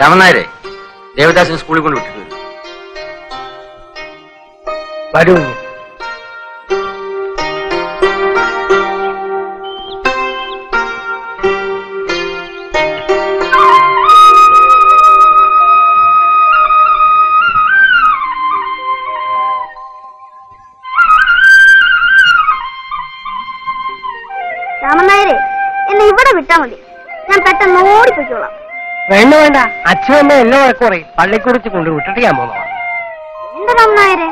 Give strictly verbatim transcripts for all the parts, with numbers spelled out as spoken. രാമനായരെ ദേവദാസിനെ സ്കൂളിൽ കൊണ്ട് വിട്ടിട്ടുണ്ട്. വരൂ വേണ്ട വേണ്ട, അച്ഛനമ്മ എല്ലാം വഴക്ക് പറയും. പള്ളിക്കുറിച്ച് കൊണ്ട് വിട്ടിട്ട് ഞാൻ പോകുന്നു.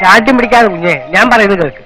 ശാഠ്യം പിടിക്കാതെ കുഞ്ഞേ, ഞാൻ പറയുന്നത് കേൾക്ക്.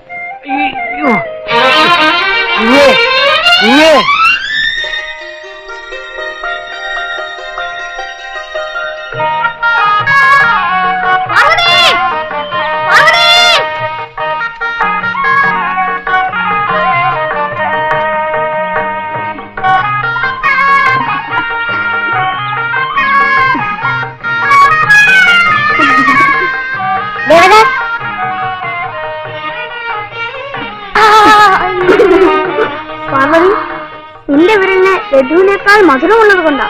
ൾ മധുരമുള്ളത് കൊണ്ടാ.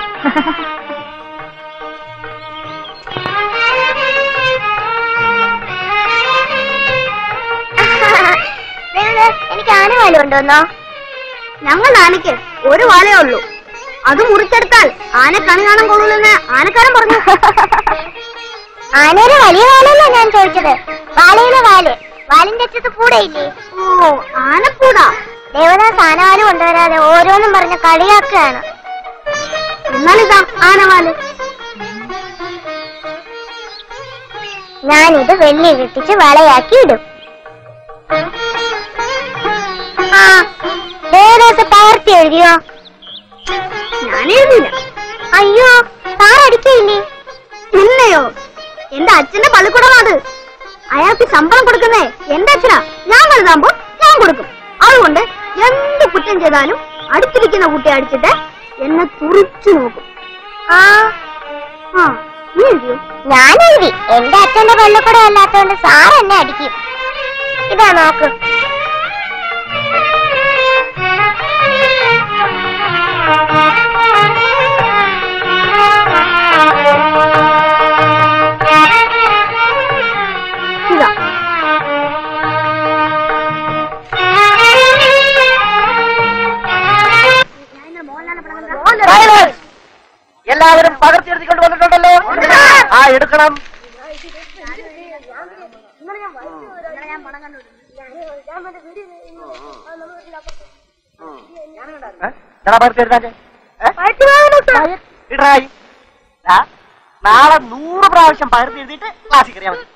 എനിക്ക് ആനവാലി ഉണ്ടോന്നോ? ഞങ്ങൾ ആനയ്ക്ക് ഒരു വാലേ ഉള്ളൂ. അത് മുറിച്ചെടുത്താൽ ആനക്കണി കാണാൻ കൊള്ളൂന്ന് ആനക്കാരൻ പറഞ്ഞു. ആനയുടെ വലിയ വാലല്ല ഞാൻ ചോദിച്ചത്, വാലയുടെ വാല്. വാലിന്റെ അച്ഛത്ത് കൂടെയില്ലേ? ഓ, ആനക്കൂടാ. ദേവദാസ് ആനവാല് കൊണ്ടുവരാതെ ഓരോന്നും പറഞ്ഞ് കളിയാക്കുകയാണ്. എന്നാലിതാ ആനവാല്. ഞാനിത് വെള്ളി കെട്ടിച്ച് വളയാക്കി ഇടും. ആ ദേവദാസ് പാർട്ടി എഴുതിയോ? ഞാനെഴുതില്ല. അയ്യോ, താരടിക്കയില്ലേ? നിന്നെയോ? എന്റെ അച്ഛന്റെ പള്ളിക്കൂടമാത്. അയാൾക്ക് ശമ്പളം കൊടുക്കുന്നേ എന്റെ അച്ഛനാ. ഞാൻ വലുതാകുമ്പോ ഞാൻ കൊടുക്കും. അതുകൊണ്ട് എന്ത് കുറ്റം ചെയ്താലും അടുത്തിരിക്കുന്ന കുട്ടി അടിച്ചിട്ട് എന്നെ തുറിച്ചു നോക്കും. ആ ഞാൻ എഴുതി. എന്റെ അച്ഛന്റെ പള്ളിക്കൂടം അല്ലാത്തോണ്ട് സാർ എന്നെ അടിക്കും. ഇതാ നോക്ക്. എല്ലാവരും പകർത്തി എടുത്തിക്കൊണ്ട് വന്നിട്ടുണ്ടല്ലോ. ആ എടുക്കണം. നാളെ നൂറ് പ്രാവശ്യം പകർത്തി എഴുതിയിട്ട് ക്ലാസ്സിൽ കയറിയാൽ മതി.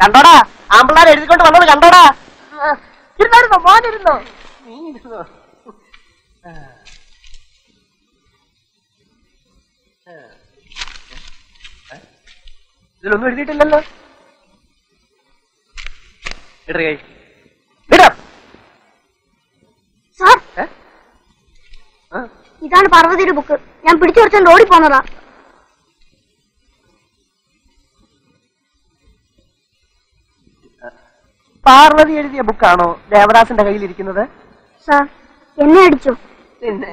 കണ്ടോടാ, ആമ്പിള്ളാരെ എഴുതിക്കൊണ്ട് വന്നത് കണ്ടോടാ. ഇരുന്നോ മോനിരുന്നോ? നീ ഇരുന്നോ? ഇതിലൊന്നും എഴുതിയിട്ടില്ലല്ലോ. ഇടറി ഇതാണ് പാർവതിയുടെ ബുക്ക്. ഞാൻ പിടിച്ചു കുറച്ചുകൊണ്ട് ഓടിപ്പോന്നതാ. പാർവതി എഴുതിയ ബുക്കാണോ ദേവദാസിന്റെ കയ്യിലിരിക്കുന്നത്? സാർ എന്നെ അടിച്ചു. പിന്നെ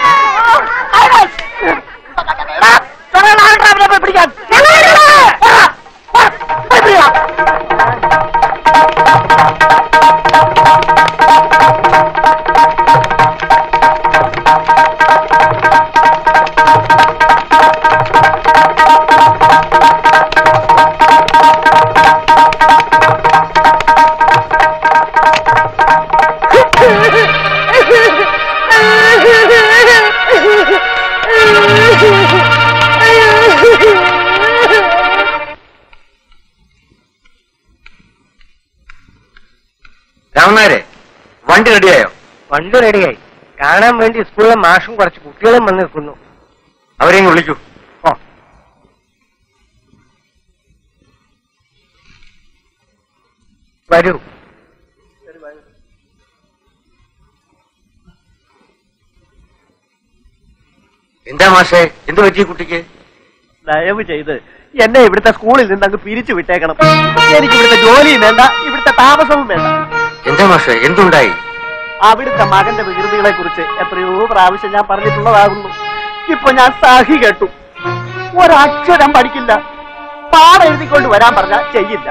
വണ്ടി റെഡിയായോ? വണ്ടി റെഡിയായി. കാണാൻ വേണ്ടി സ്കൂളിലെ മാഷും കുറച്ച് കുട്ടികളും വന്ന് നിൽക്കുന്നു. അവരെയും വിളിക്കൂ. ഓ വരൂ. എന്താ മാഷേ, എന്ത് പറ്റി കുട്ടിക്ക്? ദയവ് ചെയ്ത് എന്നെ ഇവിടുത്തെ സ്കൂളിൽ നിന്ന് അങ്ങ് പിരിച്ചു വിട്ടേക്കണം. എനിക്ക് ഇവിടുത്തെ ജോലിയും വേണ്ട, ഇവിടുത്തെ താമസവും വേണ്ട. എന്താ മാഷേ, എന്തുണ്ടായി? അവിടുത്തെ മകന്റെ വികൃതികളെ കുറിച്ച് എത്രയോ പ്രാവശ്യം ഞാൻ പറഞ്ഞിട്ടുള്ളതാകുന്നു. ഇപ്പൊ ഞാൻ സാഹി കേട്ടു. ഒരക്ഷരം പഠിക്കില്ല, പാടെ എഴുതിക്കൊണ്ട് വരാൻ പറഞ്ഞാൽ ചെയ്യില്ല.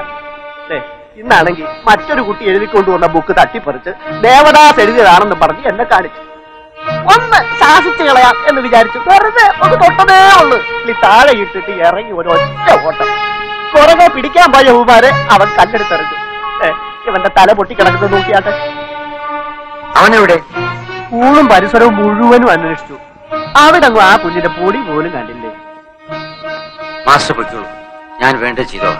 ഇന്നാണെങ്കിൽ മറ്റൊരു കുട്ടി എഴുതിക്കൊണ്ടുവന്ന ബുക്ക് തട്ടിപ്പറിച്ച് ദേവദാസ് എഴുതിയതാണെന്ന് പറഞ്ഞ് എന്നെ കാണിച്ചു. ഒന്ന് സാഹിച്ചു കളയാം എന്ന് വിചാരിച്ചു വെറുതെ ഒന്ന് തൊട്ടതേ ഉള്ളു. ഇനി താഴെ ഇട്ടിട്ട് ഇറങ്ങി ഒരു ഒറ്റ ഓട്ടം. പുറകെ പിടിക്കാൻ പോയ ഊമാരെ അവൻ കല്ലെടുത്തെറിഞ്ഞു. ഇവന്റെ തല പൊട്ടിക്കിടക്കുന്നത് നോക്കിയാട്ടെ. അവനെവിടെ? സ്കൂളും പരിസരവും മുഴുവനും അന്വേഷിച്ചു. അവിടങ്ങും ആ കുഞ്ഞിന്റെ പൊടി പോലും കണ്ടില്ലേ. മാസ്റ്റർ പൊയ്ക്കോളൂ, ഞാൻ വേണ്ട ചെയ്തോ.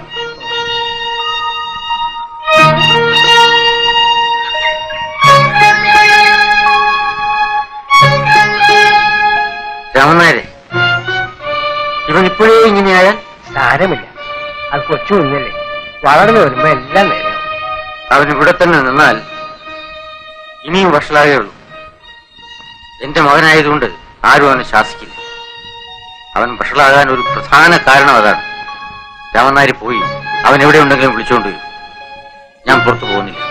രാമനായരെ, ഇവൻ ഇപ്പോഴേ ഇങ്ങനെയായാൽ സാരമില്ല. അത് കൊച്ചു കുഞ്ഞല്ലേ, വളർന്നു വരുമ്പോ എല്ലാം നേരം. അവനിവിടെ തന്നെ നിന്നാൽ ഇനിയും വഷളാകേ ഉള്ളൂ. എന്റെ മകനായതുകൊണ്ട് ആരും അവനെ ശാസിക്കില്ല. അവൻ വഷളാകാൻ ഒരു പ്രധാന കാരണം അതാണ്. രാമനായർ പോയി അവൻ എവിടെ ഉണ്ടെങ്കിലും വിളിച്ചോണ്ട് വരും. ഞാൻ പുറത്തു പോകുന്നില്ല.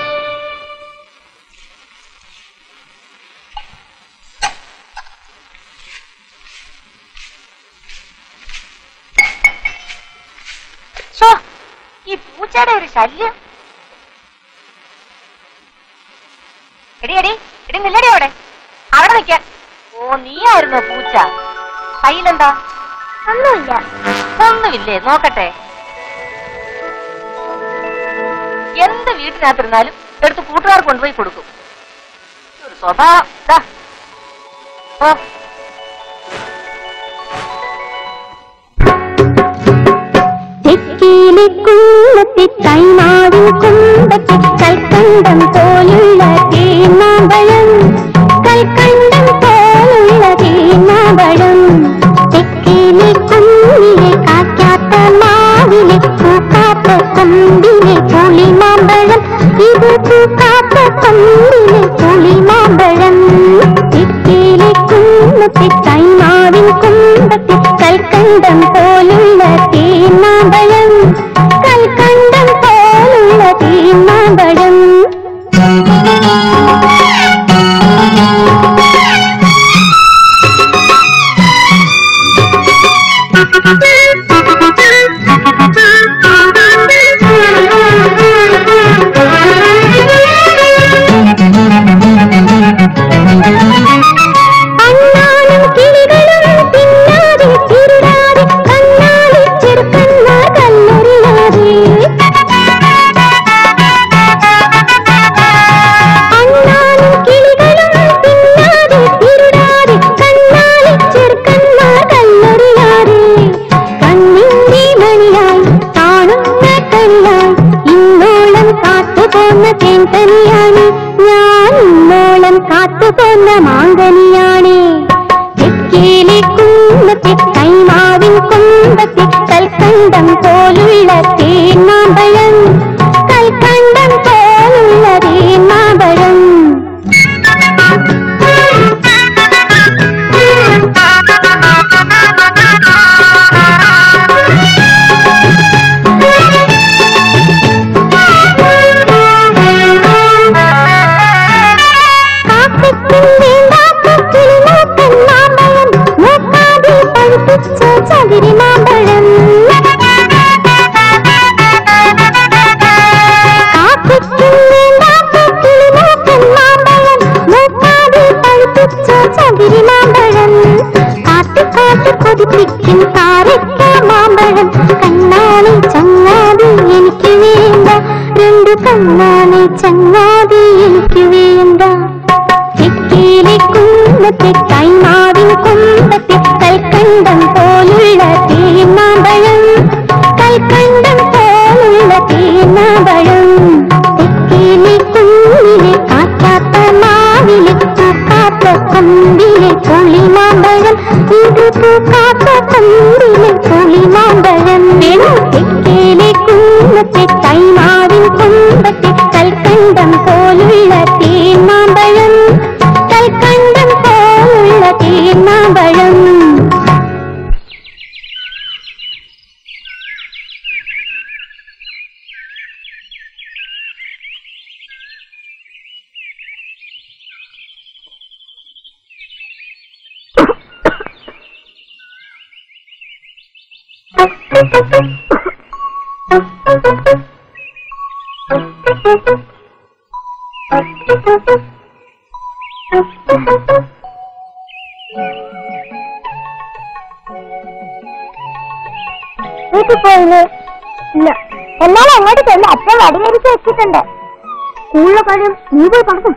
ഈ പൂച്ചയുടെ ഒരു ശല്യം. എടി എടി എടി നില്ലടി അവിടെ അവിടെ നിൽക്കാൻ. ഓ നീയായിരുന്നോ പൂച്ച? കയ്യിലെന്താ? ഒന്നുമില്ല. ഒന്നുമില്ലേ? നോക്കട്ടെ. എന്ത് വീട്ടിനകത്തിരുന്നാലും എടുത്ത് കൂട്ടുകാർ കൊണ്ടുപോയി കൊടുക്കും. ഒരു സ്വഭാവം. ഓ ുള്ളത്തെ കൈമാവിൻ കുമ്പത്തെ കൽക്കണ്ടം പോലുള്ള തേനാമ്പഴം, കൽക്കണ്ടം പോലുള്ള തേനാമ്പഴം. തെക്കിലെ കുന്നിലെ കാക്കാത്ത മാവിലെ പൂക്കാത്ത കൊമ്പിലെ പുളിമാമ്പഴം. ഇത് പൂക്കാത്ത കൊമ്പിലെ പുളിമാമ്പഴം. തെക്കിലെ കുന്നത്തെ കൈമാവിൻ കുമ്പത്തെ കൽക്കണ്ടം പോലുള്ള തേനാമ്പഴം. காத்த தம்பிலே புலி மாம்பழம், கூடு பூ காத்த தம்பிலே புலி மாம்பழம். தெற்கேலே குன்னத்தை தைமாவின் கும்பத்தை கல்கண்டம் போலுள்ள தேன் மாம்பழம், கல்கண்டம் போலுள்ள தேன் மாம்பழம். വീട്ടിൽ ഇല്ല എന്നാലും അങ്ങോട്ട് ചെന്ന് അച്ഛൻ വടികരിച്ച് വെച്ചിട്ടുണ്ട്. സ്കൂളിലെ കാര്യം നീ പോയി പറഞ്ഞു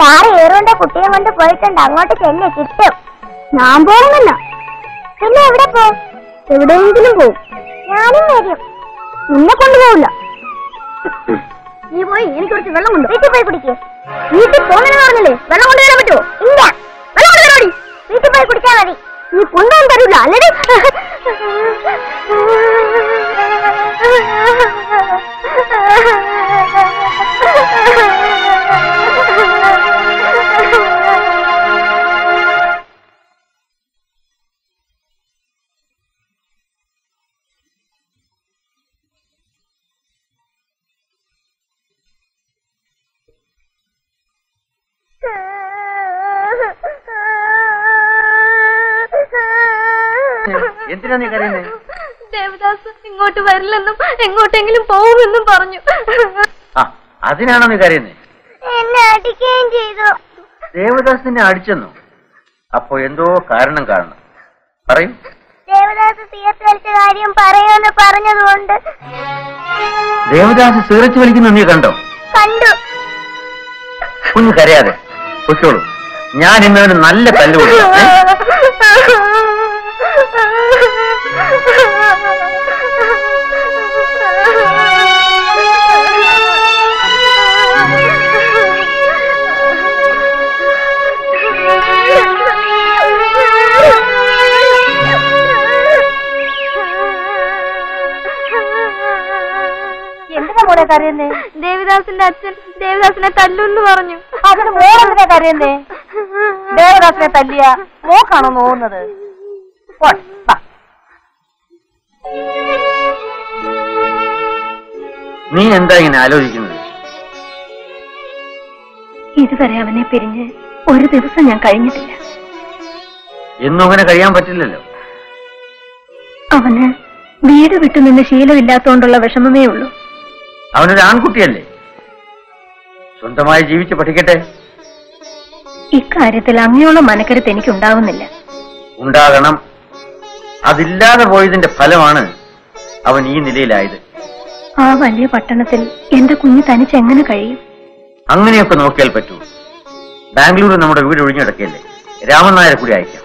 താറ ഏറുകൊണ്ട് കുട്ടിയെ കൊണ്ട് പോയിട്ടുണ്ട്. അങ്ങോട്ട് ചെന്ന് കിട്ടും. ഞാൻ പോകുന്നില്ല. പിന്നെ എവിടെ പോ? എവിടെയെങ്കിലും പോവും. ഞാനും വരും. നിന്നെ കൊണ്ടുപോകില്ല. നീ പോയി എനിക്ക് കുറച്ച് വെള്ളം കൊണ്ടു. വീട്ടിൽ പോയി കുടിക്കേ. വീട്ടിൽ പോകുന്നതിന് പറഞ്ഞില്ലേ വെള്ളം കൊണ്ടുവരാൻ പറ്റുമോ? ഇല്ല. വെള്ളം കൊണ്ടുവരാടി. വീട്ടിൽ പോയി കുടിക്കാൻ മതി. നീ കൊണ്ടുപോകാൻ തരൂല അല്ലേ? എന്തിനാ നീ കരയുന്നത്? ദേവദാസ് ഇങ്ങോട്ട് വരില്ലെന്നും എങ്ങോട്ടെങ്കിലും പോകുമെന്നും പറഞ്ഞു. അതിനാണോ നീ കരയുന്നത്? എന്നെ അടിക്കുകയും ചെയ്തു. ദേവദാസിനെ അടിച്ചെന്നു? അപ്പൊ എന്തോ കാരണം കാണണം. പറയും. ദേവദാസ് സിഗരറ്റ് വലിച്ച കാര്യം പറയുമെന്ന് പറഞ്ഞതുകൊണ്ട്. ദേവദാസ് സിഗരറ്റ് വലിക്കുന്ന നീ കണ്ടോ? കണ്ടു. കുഞ്ഞു കരയാതെ കൊച്ചോളൂ. ഞാൻ ഇന്നവന് നല്ല തല്ലു കൊടുക്കും. ദേവദാസിന്റെ അച്ഛൻ ദേവദാസിനെ തല്ലുന്ന് പറഞ്ഞു. അതിന് മോളെന്തിനാ കരയുന്നേ? ദേവദാസിനെ തല്ലിയ മോക്കാണോ നോവുന്നത്? നീ എന്താ ഇങ്ങനെ ആലോചിക്കുന്നത്? ഇതുവരെ അവനെ പിരിഞ്ഞ് ഒരു ദിവസം ഞാൻ കഴിഞ്ഞിട്ടില്ല. എന്നും അങ്ങനെ കഴിയാൻ പറ്റില്ലല്ലോ. അവന് വീട് വിട്ടു നിന്ന് ശീലമില്ലാത്തോണ്ടുള്ള വിഷമമേ ഉള്ളൂ. അവനൊരു ആൺകുട്ടിയല്ലേ, സ്വന്തമായി ജീവിച്ച് പഠിക്കട്ടെ. ഇക്കാര്യത്തിൽ അങ്ങനെയുള്ള മനക്കരുത്ത് എനിക്ക് ഉണ്ടാവുന്നില്ല. ഉണ്ടാകണം. അതില്ലാതെ പോയതിന്റെ ഫലമാണ് അവൻ ഈ നിലയിലായത്. ആ വലിയ പട്ടണത്തിൽ എന്റെ കുഞ്ഞ് തനിച്ച് എങ്ങനെ കഴിയും? അങ്ങനെയൊക്കെ നോക്കിയാൽ പറ്റൂ. ബാംഗ്ലൂർ നമ്മുടെ വീട് ഒഴിഞ്ഞു കിടക്കല്ലേ. രാമൻ നായരെ കൂടി അയക്കാം.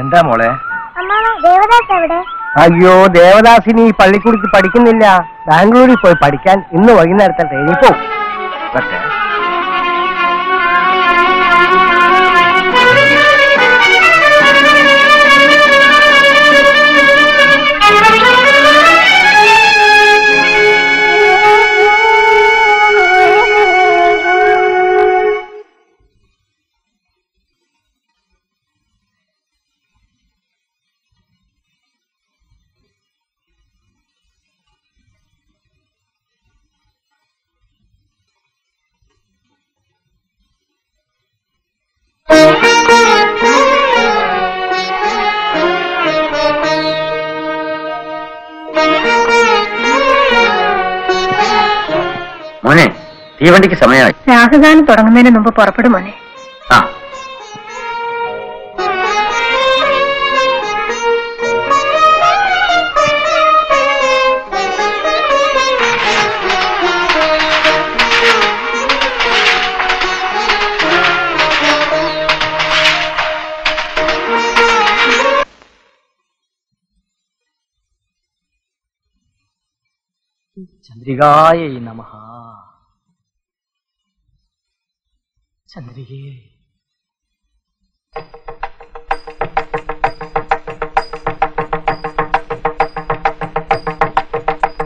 എന്താ മോളെ? അയ്യോ, ദേവദാസിനി പള്ളിക്കുടിക്ക് പഠിക്കുന്നില്ല. ബാംഗ്ലൂരിൽ പോയി പഠിക്കാൻ. ഇന്ന് വൈകുന്നേരത്തെ ട്രെയിനിൽ പോവും. മോനെ, തീവണ്ടിക്ക് സമയമായി. രാഹുഗാനം തുടങ്ങുന്നതിന് മുമ്പ് പുറപ്പെടും മോനെ. ആ ಚಂದ್ರಿಗಾಯೈ ನಮಃ. ಚಂದ್ರಿಗೆ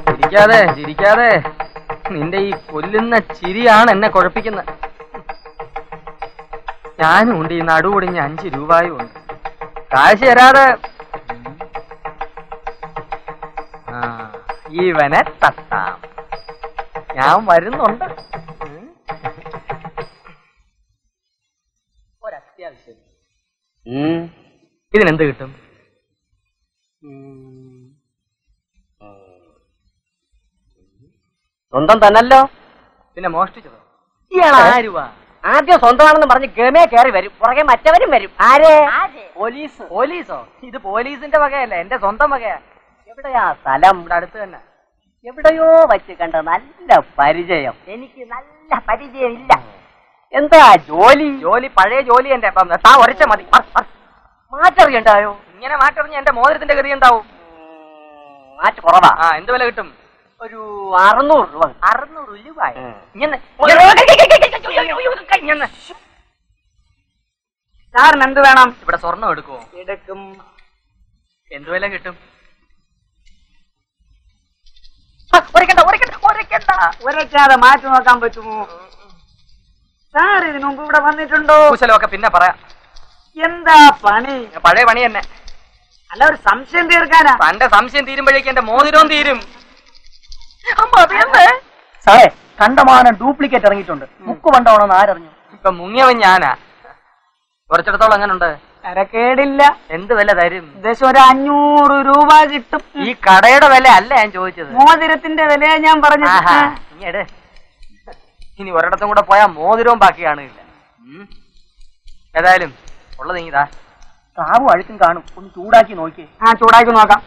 ചിരിക്കാതെ ചിരിക്കാതെ നിന്റെ ഈ കൊല്ലുന്ന ചിരിയാണ് എന്നെ കുഴപ്പിക്കുന്നത്. ഞാനും ഉണ്ട് ഈ നടുവൊടിഞ്ഞ് അഞ്ച് രൂപയും ഉണ്ട്. കാശ് തരാതെ ഇവനെ തട്ടാം. ഞാൻ വരുന്നുണ്ട്, ഒരത്യാവശ്യം. ഇതിനെന്ത് കിട്ടും? സ്വന്തം തന്നല്ലോ, പിന്നെ മോഷ്ടിച്ചതോ? ആദ്യം സ്വന്തമാണെന്ന് പറഞ്ഞ് ഗമയെ കയറി വരും, പുറകെ മറ്റവരും വരും. ആരേ? പോലീസ്. പോലീസോ? ഇത് പോലീസിന്റെ വകയല്ല, എന്റെ സ്വന്തം വകയാ. എവിടെയാ സ്ഥലം? ഇവിടെ അടുത്ത് തന്നെ. എവിടെയോ വച്ച് കണ്ട നല്ല പരിചയം. എനിക്ക് നല്ല പരിചയം ഇല്ല. എന്താ ജോലി? ജോലി പഴയ ജോലി എന്റെ. അപ്പം താ ഒരച്ച മതി, മാറ്ററിയണ്ടായോ? ഇങ്ങനെ മാറ്ററിഞ്ഞ എന്റെ മോതിരത്തിന്റെ ഗതി എന്താവും? മാറ്റ് കുറവാ. ആ, എന്ത് വില കിട്ടും? ഒരു അറുന്നൂറ് രൂപ. അറുന്നൂറ് രൂപ? സാറിന് എന്ത് വേണം? ഇവിടെ സ്വർണം എടുക്കുമോ? എടുക്കും. എന്ത് വില കിട്ടും? ഒരക്കാതെ മാറ്റി നോക്കാൻ പറ്റുമോ? സാർ ഇതിനു മുമ്പ് ഇവിടെ വന്നിട്ടുണ്ടോ? കുശലമൊക്കെ പിന്നെ പറയാം. എന്താ പണി? പഴയ പണി തന്നെ. അല്ല, ഒരു സംശയം തീർക്കാനാ. തന്റെ സംശയം തീരുമ്പോഴേക്കും എന്റെ മോതിരവും തീരും. സാറേ, കണ്ടമാനം ഡ്യൂപ്ലിക്കേറ്റ് ഇറങ്ങിയിട്ടുണ്ട്. മുക്ക് പണ്ടാവണമെന്ന് ആരറിഞ്ഞു? ഇപ്പൊ മുങ്ങിയവൻ ഞാനാ. കുറച്ചിടത്തോളം അങ്ങനെ ഉണ്ട്. അരക്കേടില്ല. എന്ത് വില തരും? ഏകദേശം ഒരു അഞ്ഞൂറ് രൂപ കിട്ടും. ഈ കടയുടെ വില അല്ല ഞാൻ ചോദിച്ചത്, മോതിരത്തിന്റെ വില ഞാൻ പറഞ്ഞു. ഇനി ഒരിടത്തും കൂടെ പോയാൽ മോതിരവും ബാക്കി കാണില്ല. ഏതായാലും ഉള്ളത് ഇങ്ങിതാ. താവ് അഴുക്കും കാണും, ഒന്ന് ചൂടാക്കി നോക്കി. ആ, ചൂടാക്കി നോക്കാം.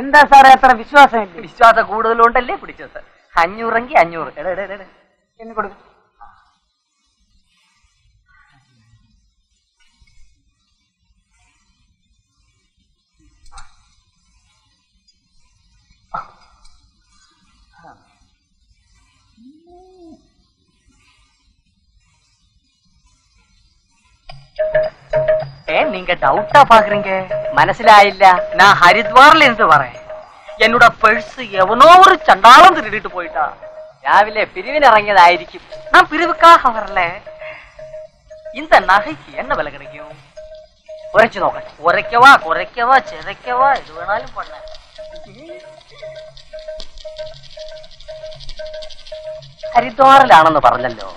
എന്താ സാറേ അത്ര വിശ്വാസം? വിശ്വാസം കൂടുതലുണ്ടല്ലേ പിടിച്ചത്. അഞ്ഞൂറെങ്കിൽ അഞ്ഞൂറ് എന്ന് കൊടുക്കും. நீங்க டவுட்டா பாக்குறீங்க, மனசிலாயில்ல. நான் ஹரித்வார்ல இருந்து வரேன். என்னோட பர்ஸ் எவனோ ஒரு சண்டாளம் திருடிட்டு போயிட்டா. ராவிலே பிரிவின் இறங்கியதாயிருக்கும். நான் பிரிவுக்காக வரல. இந்த நகைக்கு என்ன விலை கிடைக்கும்? உரைச்சு நோக்க. உரைக்கவா குறைக்கவா சிறைக்கவா எது வேணாலும் பண்ண. ഹരിദ്വാറിലാണെന്ന് പറഞ്ഞല്ലോ.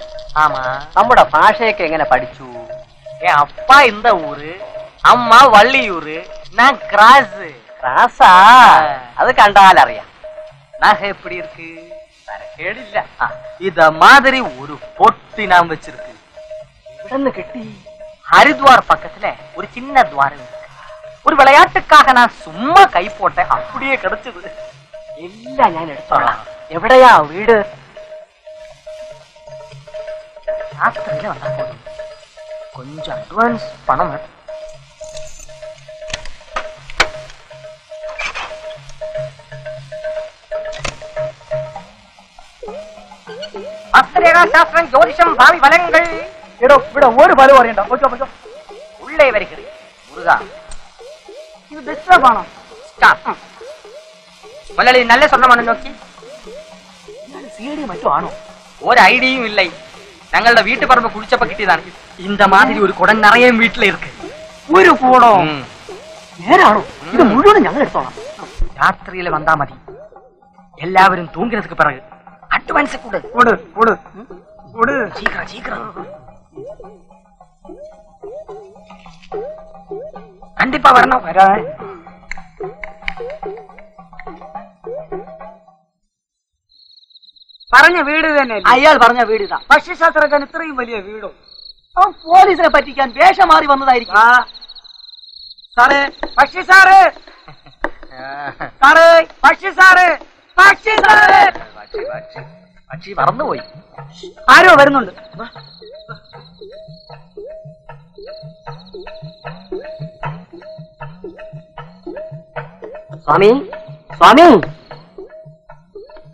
ആമാ, നമ്മുടെ ഭാഷയൊക്കെ എങ്ങനെ പഠിച്ചു? ഏ, അപ്പ ഇന്ത ഊര്, അമ്മ വള്ളിയൂര്, ഞാൻ ക്രാസ്. ക്രാസാ? അത് കണ്ടാലറിയാം. നഹ എപ്പി ഇരിക്ക്? തരക്കേടില്ല. ഇത മാതിരി ഒരു പൊട്ടി നാം വെച്ചിരിക്ക്. ഇവിടെന്ന് കിട്ടി. ഹരിദ്വാർ പക്കത്തിലെ ഒരു ചിന്ന ദ്വാരം. ഒരു വിളയാട്ടുക്കാക നാ സുമ്മ കൈ പോട്ടെ അപ്പടിയെ കിടച്ചത്. എല്ലാം ഞാൻ എടുത്തോളാം. എവിടെയാ വീട്? രാത്രിയിലെ വന്നാ പോലും. கொஞ்சம் அட்வான்ஸ் பணம் வேணும். அஸ்திரேகா சாஸ்திரம் ஜோதிஷம் பாவி பலங்கள். ஏடோ விட ஒரு பலம் வரையண்டா. ஓகே ஓகே, உள்ளே வருகிறேன். முருகா, இது பெஸ்டா பணம். ஸ்டாப். மல்லி நல்ல சொன்னமான நோக்கி. நான் சீடி மட்டும் ஆனோ. ஒரு ஐடியும் இல்லை. ഞങ്ങളുടെ വീട്ടു പറമ്പ് കുടിച്ചപ്പോ കിട്ടിയതാണ്. ഇന്ത മാതിരി ഒരു കുടം നിറയെ വീട്ടിലിരിക്ക്. ഒരു കൂടോ നേരാണോ? ഇത് മുഴുവൻ ഞങ്ങൾ എടുത്തോളാം. രാത്രിയിൽ വന്നാ മതി. എല്ലാവരും തൂങ്ങിനക്ക് പിറകു അഡ്വാൻസ് കൂട് കൂട് കൂട് കൂട്. ചീക്ര ചീക്ര. കണ്ടിപ്പാ വരണോ? വരാ. പറഞ്ഞ വീട് തന്നെ. അയാൾ പറഞ്ഞ വീട് ഇതാ. ഭക്ഷ്യശാസ്ത്രജ്ഞൻ ഇത്രയും വലിയ വീടോ? അവൻ പോലീസിനെ പറ്റിക്കാൻ വേഷം മാറി വന്നതായിരിക്കും. സാറേ, പക്ഷി സാറ്. സാറേ, പക്ഷി സാറ്. പക്ഷി സാറ്. പക്ഷി പറന്നുപോയി. ആരോ വരുന്നുണ്ട്. स्वामी स्वामी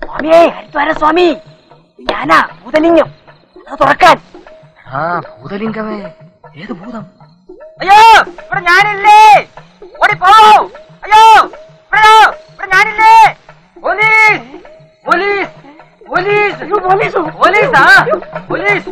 स्वामी हरिद्वार स्वामी ഞാനാ ഭൂതലിംഗം തുറക്കാൻ. ആ ഭൂതലിംഗമേ, ഏത് ഭൂതം? അയ്യോ ഇവിടെ ഞാനില്ലേ, ഓടിപ്പോ. അയ്യോ ഇവിടെ ഇവിടെ ഞാനില്ലേ. Police police police police police ആ പോലീസ്.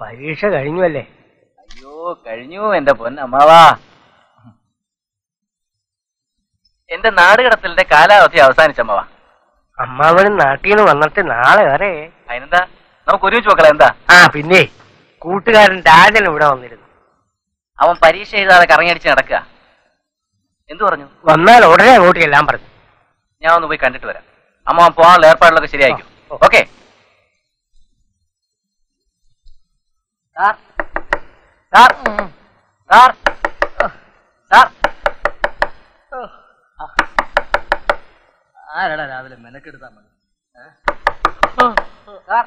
പരീക്ഷ കഴിഞ്ഞു അല്ലേ? അയ്യോ കഴിഞ്ഞു എന്റെ പൊന്നമ്മാവാ. എന്റെ നാടുകടത്തലിന്റെ കാലാവധി അവസാനിച്ചമ്മാവാ. അമ്മാവനും നാട്ടിൽ നിന്ന് വന്നിട്ട് നാളെ വരെ. അതിനെന്താ, നമുക്ക് ഒരുമിച്ച് നോക്കാം. എന്താ? ആ പിന്നെ കൂട്ടുകാരൻ രാജൻ ഇവിടെ വന്നിരുന്നു. അവൻ പരീക്ഷ എഴുതാതെ കറങ്ങിയടിച്ച് നടക്കുക. എന്തു പറഞ്ഞു? വന്നാൽ ഉടനെ അങ്ങോട്ട് എല്ലാം പറഞ്ഞു. ഞാൻ ഒന്ന് പോയി കണ്ടിട്ട് വരാം. അമ്മാവൻ പോകാനുള്ള ഏർപ്പാടുകളൊക്കെ ശരിയായിരിക്കും. Okay. Sir sir sir sir ആരടാ രാവിലെ മെനക്കെടുത്താ മതി. സാർ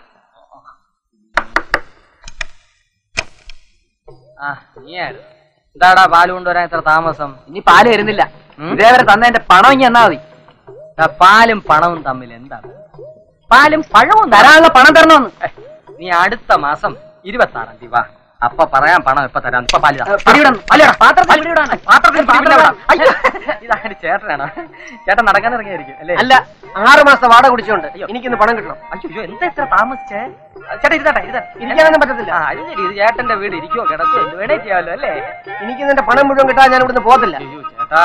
ആ നീ എന്താടാ പാല് കൊണ്ടുവരാൻ ഇത്ര താമസം? ഇനി പാല് വരുന്നില്ല. ഇതേവരെ തന്നെ എന്റെ പണം ഇനി എന്നാ മതി. പാലും പണവും തമ്മിൽ എന്താ? പാലും പഴവും തരാനുള്ള പണം തരണമെന്ന്. നീ അടുത്ത മാസം ഇരുപത്തി ആറാം തീയതി വാ. അപ്പൊ പറയാൻ പണം ഇപ്പൊ തരാം. ഇപ്പൊ ഇതാണ് ചേട്ടനാണോ? ചേട്ടൻ നടക്കാൻ ഇറങ്ങിയായിരിക്കും അല്ലേ? അല്ല, ആറു മാസം വാടക കുടിച്ചോണ്ട് എനിക്കിന്ന് പണം കിട്ടണം. അയ്യോ എന്താ ഇത്ര താമസിച്ചേ? ചേട്ടാ ഇരുതാ ഇരുതാ ഇരിക്കാനൊന്നും പറ്റത്തില്ല. ഇത് ചേട്ടന്റെ വീട്. ഇരിക്കുവോ കിടക്കോ വേണേ ചെയ്യാമല്ലോ അല്ലേ? എനിക്കിന്നെ പണം മുഴുവൻ കിട്ടാൻ ഞാൻ ഇവിടുന്ന് പോകത്തില്ല. അയ്യോ ചേട്ടാ,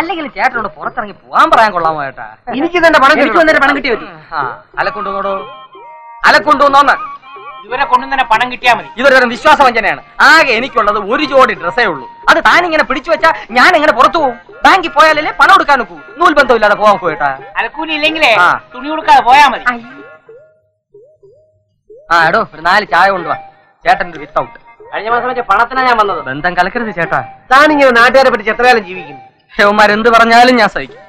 അല്ലെങ്കിൽ ചേട്ടനോട് പുറത്തിറങ്ങി പോകാൻ പറയാൻ കൊള്ളാമോ ചേട്ടാ? എനിക്കിന്നെ പണം കിട്ടും. പണം കിട്ടിയ പറ്റും. ആ അലക്കൊണ്ടുവന്നോടോ, അലക്കൊണ്ടുവന്നോന്ന്. ഇവരെ കൊണ്ടും തന്നെ പണം കിട്ടിയാൽ മതി. ഇതൊരു വിശ്വാസ വഞ്ചനയാണ്. ആകെ എനിക്കുള്ളത് ഒരു ജോഡി ഡ്രസ്സേ ഉള്ളൂ. അത് താനിങ്ങനെ പിടിച്ചു വെച്ചാൽ ഞാൻ എങ്ങനെ പുറത്തു പോകും? ബാങ്കിൽ പോയാലല്ലേ പണം എടുക്കാൻ നോക്കൂ. നൂൽ ബന്ധമില്ലാതെ പോകാൻ പോയിട്ടാ. അലക്കൂലി ഇല്ലെങ്കിലേ തുണി കൊടുക്കാതെ പോയാ മതി. ആ എടോ ഒരു നാല് ചായ കൊണ്ടുവാ. ചേട്ടൻ്റെ വിത്തൗട്ട് കഴിഞ്ഞ മാസം വെച്ച പണത്തിനാ ഞാൻ വന്നത്. ബന്ധം കലക്കരുത് ചേട്ടാ. താനിങ്ങനെ നാട്ടുകാരെ പറ്റി എത്രകാലം ജീവിക്കുന്നു? ശവന്മാർ എന്ത് പറഞ്ഞാലും ഞാൻ സഹിക്കും.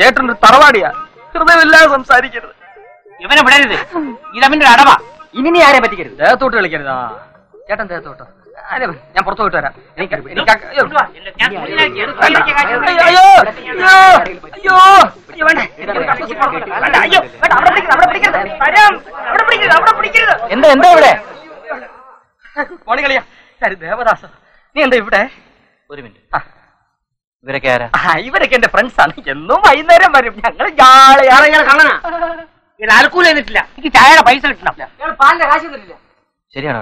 ചേട്ടൻ്റെ തറവാടിയാ, ഹൃദയമില്ലാതെ സംസാരിക്കരുത്. ഇവനെ വിടരുത്, ഇതവന്റെ അടവാ. ഇനി ആരെ പറ്റിക്കരുത്. ദേഹത്തോട്ട് കളിക്കരുത്. ആ ചേട്ടൻ ദേഹത്തോട്ടോ? ഞാൻ പുറത്തു പോയിട്ട് വരാം. എന്താ എന്താ ഇവിടെ കോളി കളിയാ? ദേവദാസ നീ എന്താ ഇവിടെ? ഒരു മിനിറ്റ്. ഇവരൊക്കെ ആരാ? ഇവരൊക്കെ എന്റെ ഫ്രണ്ട്സ് ആണ്. എന്നും വൈകുന്നേരം വരും. ഞങ്ങൾ കാണാനാ. ആൽക്കൂല തന്നിട്ടില്ല എനിക്ക്. ചായയുടെ പൈസ കിട്ടില്ല. പാലിന്റെ കാശ് തന്നിട്ടില്ല. ശരിയാണോ?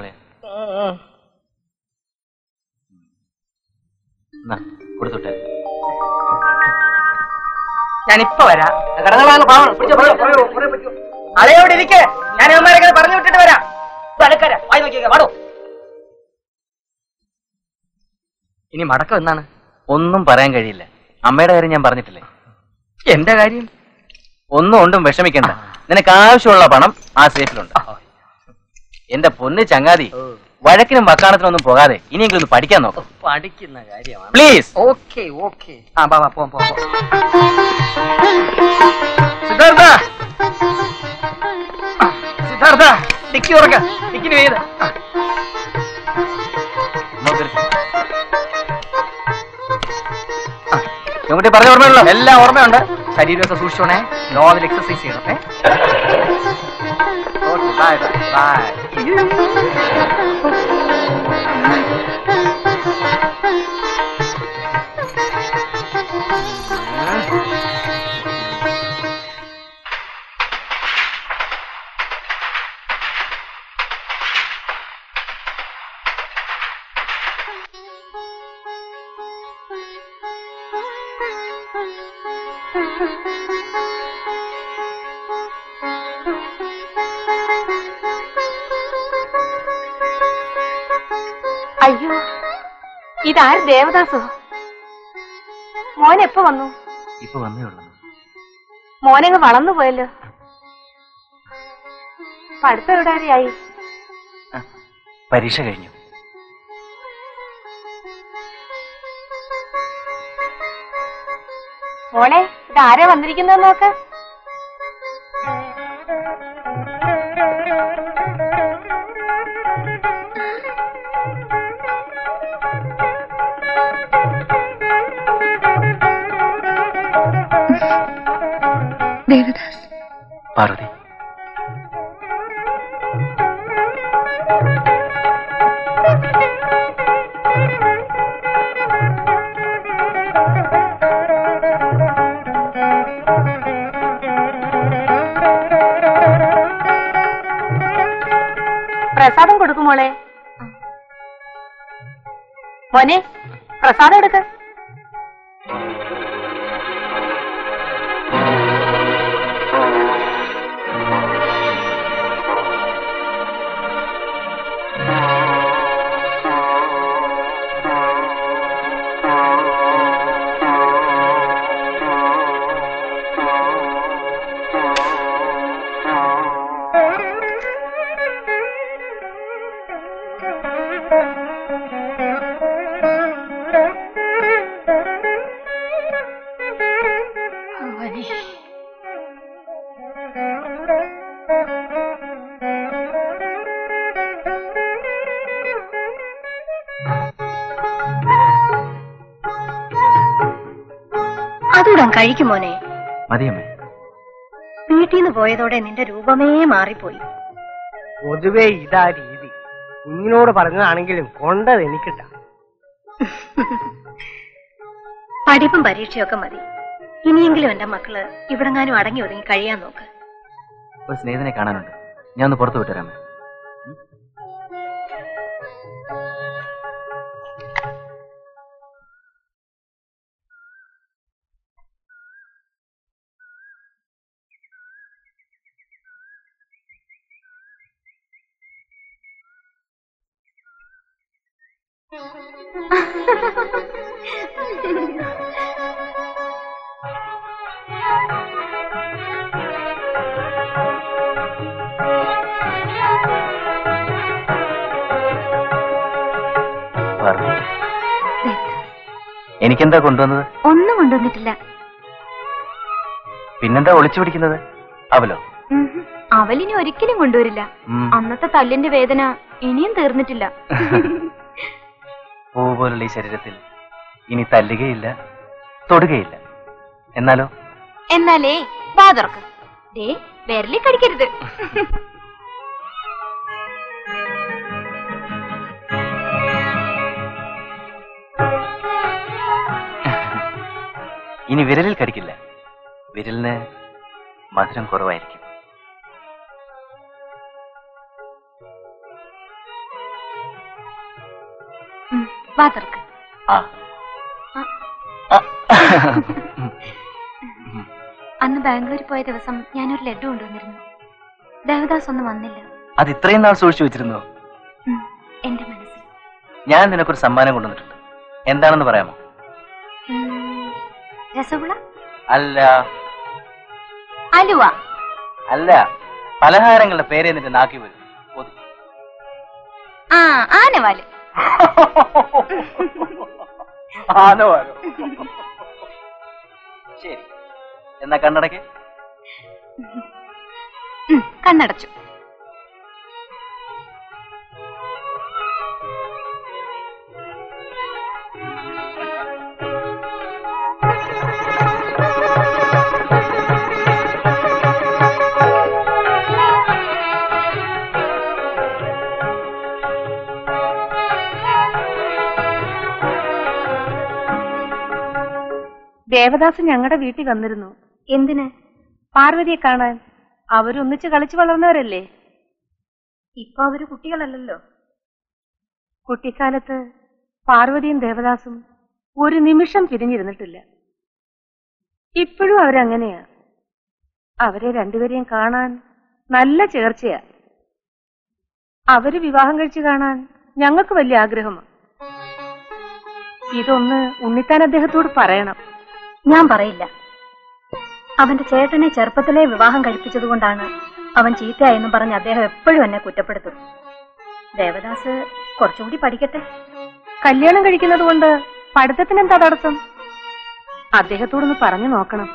കൊടുത്തോട്ടെ, ഞാനിപ്പോ വരാം. അളയോട് ഇരിക്കെ ഞാൻ അവന്മാരെ പറഞ്ഞു വിട്ടിട്ട് വരാം. അലക്കാരാ വായി നോക്കിയേക്ക. വാടോ. ഇനി മടക്കം എന്നാണ്? ഒന്നും പറയാൻ കഴിയില്ല. അമ്മയുടെ കാര്യം ഞാൻ പറഞ്ഞിട്ടില്ലേ? എന്റെ കാര്യം ഒന്നും ഒണ്ടും വിഷമിക്കണ്ട. നിനക്ക് ആവശ്യമുള്ള പണം ആ സേഫിലുണ്ട്. എന്റെ പൊന്ന് ചങ്ങാതി, വഴക്കിനും വക്കാണത്തിനും ഒന്നും പോകാതെ ഇനിയെങ്കിലും പഠിക്കാൻ നോക്കും. പഠിക്കുന്ന കാര്യമാണ്. പ്ലീസ്. Okay okay. ആ ബാബാ പോ പോ. സിദ്ധാർത്ഥ സിദ്ധാർത്ഥ ടിക്കി ഉറക്ക. ടിക്കിന് വേദ കുട്ടി പറഞ്ഞ ഓർമ്മയുള്ളൂ. എല്ലാം ഓർമ്മയുണ്ട്. ശരീരമൊക്കെ സൂക്ഷിച്ചോണേ. നോവൽ എക്സസൈസ് ചെയ്യണേ. Bye bye. Thank you. അയ്യോ, ഇതാര് ദേവദാസോ? മോൻ എപ്പോ വന്നു? ഇപ്പൊ വന്നേ ഉള്ളൂ. മോനങ്ങ് വളർന്നു പോയല്ലോ. പഠിത്തരുടാരിയായി? പരീക്ഷ കഴിഞ്ഞു. മോളെ, ഇതാരാ വന്നിരിക്കുന്നതെന്ന് നോക്ക്. ദേവദാസ്, പാർവതി, പ്രസാദം കൊടുക്കും മോളെ. മോനെ, പ്രസാദം എടുക്ക. അതൂടാൻ കഴിക്കും മോനെ. മതിയമ്മേ, വീട്ടീന്ന് പോയതോടെ നിന്റെ രൂപമേ മാറിപ്പോയി. പൊതുവേ ഇതാ രീതി. കുഞ്ഞിനോട് പറഞ്ഞതാണെങ്കിലും കൊണ്ടത് എനിക്കിട്ട. പഠിപ്പും പരീക്ഷയൊക്കെ മതി. ഇനിയെങ്കിലും എന്റെ മക്കള് ഇവിടെങ്ങാനും അടങ്ങി ഒതുങ്ങി കഴിയാൻ നോക്ക്. ഒരു സ്നേഹിതനെ കാണാനുണ്ട്, ഞാൻ ഒന്ന് പുറത്തു വിട്ടുതരാമേ. എനിക്കെന്താ കൊണ്ടുവന്നത്? ഒന്നും കൊണ്ടുവന്നിട്ടില്ല. പിന്നെന്താ ഒളിച്ചു പിടിക്കുന്നത്? അവലോ? അവലിനി ഒരിക്കലും കൊണ്ടുവരില്ല. അന്നത്തെ തല്ലിന്റെ വേദന ഇനിയും തീർന്നിട്ടില്ല. പൂ പോലുള്ള ഈ ശരീരത്തിൽ ഇനി തല്ലുകയില്ല, തൊടുകയില്ല. എന്നാലോ? എന്നാലേ വാതുറക്ക്. ദേ, വിരലി കടിക്കരുത്. ഇനി വിരലിൽ കടിക്കില്ല. വിരലിന് മധുരം കുറവായിരിക്കും. അന്ന് ബാംഗ്ലൂരിൽ പോയ ദിവസം ഞാനൊരു ലഡ്ഡു കൊണ്ടുവന്നിരുന്നു. ദേവദാസ് ഒന്നും വന്നില്ല. അത് ഇത്രയും നാൾ സൂക്ഷിച്ചു വെച്ചിരുന്നു എന്റെ മനസ്സിൽ. ഞാൻ നിനക്കൊരു സമ്മാനം കൊണ്ടുവന്നിട്ടുണ്ട്. എന്താണെന്ന് പറയാമോ? രസഗുള? അല്ല. അലുവ? അല്ല. പലഹാരങ്ങളുടെ പേര് എന്നിട്ട് നാക്കി വരും. ആ, ആനവാല്. ആനവാലോ? ശരി, എന്നാ കണ്ണടക്ക്. കണ്ണടച്ചു. ദേവദാസ് ഞങ്ങളുടെ വീട്ടിൽ വന്നിരുന്നു. എന്തിന്? പാർവതിയെ കാണാൻ. അവരൊന്നിച്ച് കളിച്ചു വളർന്നവരല്ലേ. ഇപ്പൊ അവര് കുട്ടികളല്ലല്ലോ. കുട്ടിക്കാലത്ത് പാർവതിയും ദേവദാസും ഒരു നിമിഷം പിരിഞ്ഞിരുന്നിട്ടില്ല. ഇപ്പോഴും അവരങ്ങനെയാ. അവരെ രണ്ടുപേരെയും കാണാൻ നല്ല ചേർച്ചയാ. അവര് വിവാഹം കഴിച്ചു കാണാൻ ഞങ്ങൾക്ക് വലിയ ആഗ്രഹമാണ്. ഇതൊന്ന് ഉണ്ണിത്താൻ അദ്ദേഹത്തോട് പറയണം. ഞാൻ പറയില്ല. അവന്റെ ചേട്ടനെ ചെറുപ്പത്തിലെ വിവാഹം കഴിപ്പിച്ചതുകൊണ്ടാണ് അവൻ ചീത്തയായെന്നും പറഞ്ഞ് അദ്ദേഹം എപ്പോഴും എന്നെ കുറ്റപ്പെടുത്തും. ദേവദാസ് കുറച്ചുകൂടി പഠിക്കട്ടെ. കല്യാണം കഴിക്കുന്നത് കൊണ്ട് പഠിത്തത്തിനെന്താ തടസ്സം? അദ്ദേഹത്തോടൊന്ന് പറഞ്ഞു നോക്കണം.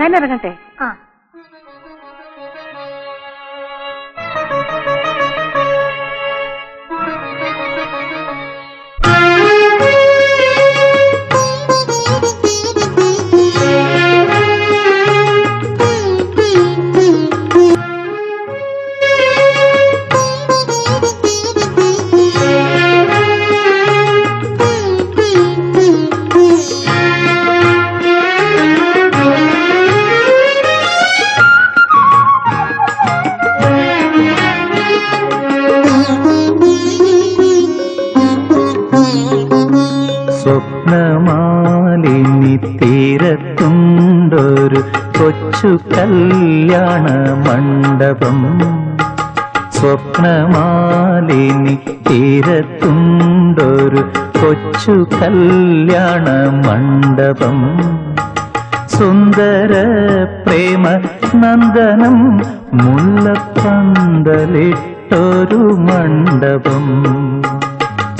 ഞാൻ ഇറങ്ങട്ടെ. ആ തീരത്തുണ്ടൊരു കൊച്ചു കല്യാണ മണ്ഡപം. സ്വപ്നമാലിനി തീരത്തുണ്ടൊരു കൊച്ചു കല്യാണ മണ്ഡപം. സുന്ദര പ്രേമ നന്ദനം മുല്ലപ്പന്തലിട്ടൊരു മണ്ഡപം.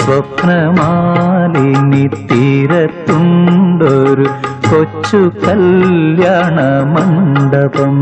സ്വപ്നമാലിനി തീരത്തുണ്ടൊരു കൊച്ചു കല്യാണ മണ്ഡപം.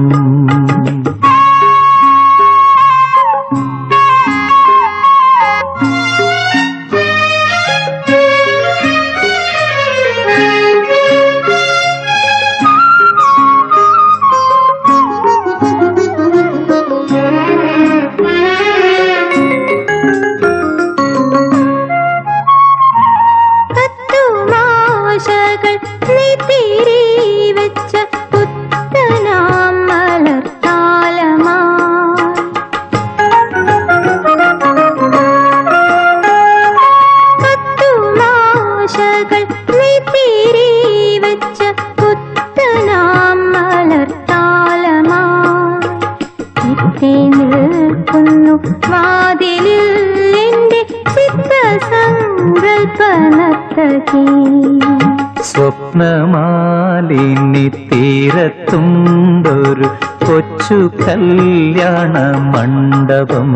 സ്വപ്നമാലിനി തീരത്തുണ്ടൊരു കൊച്ചു കല്യാണ മണ്ഡപം.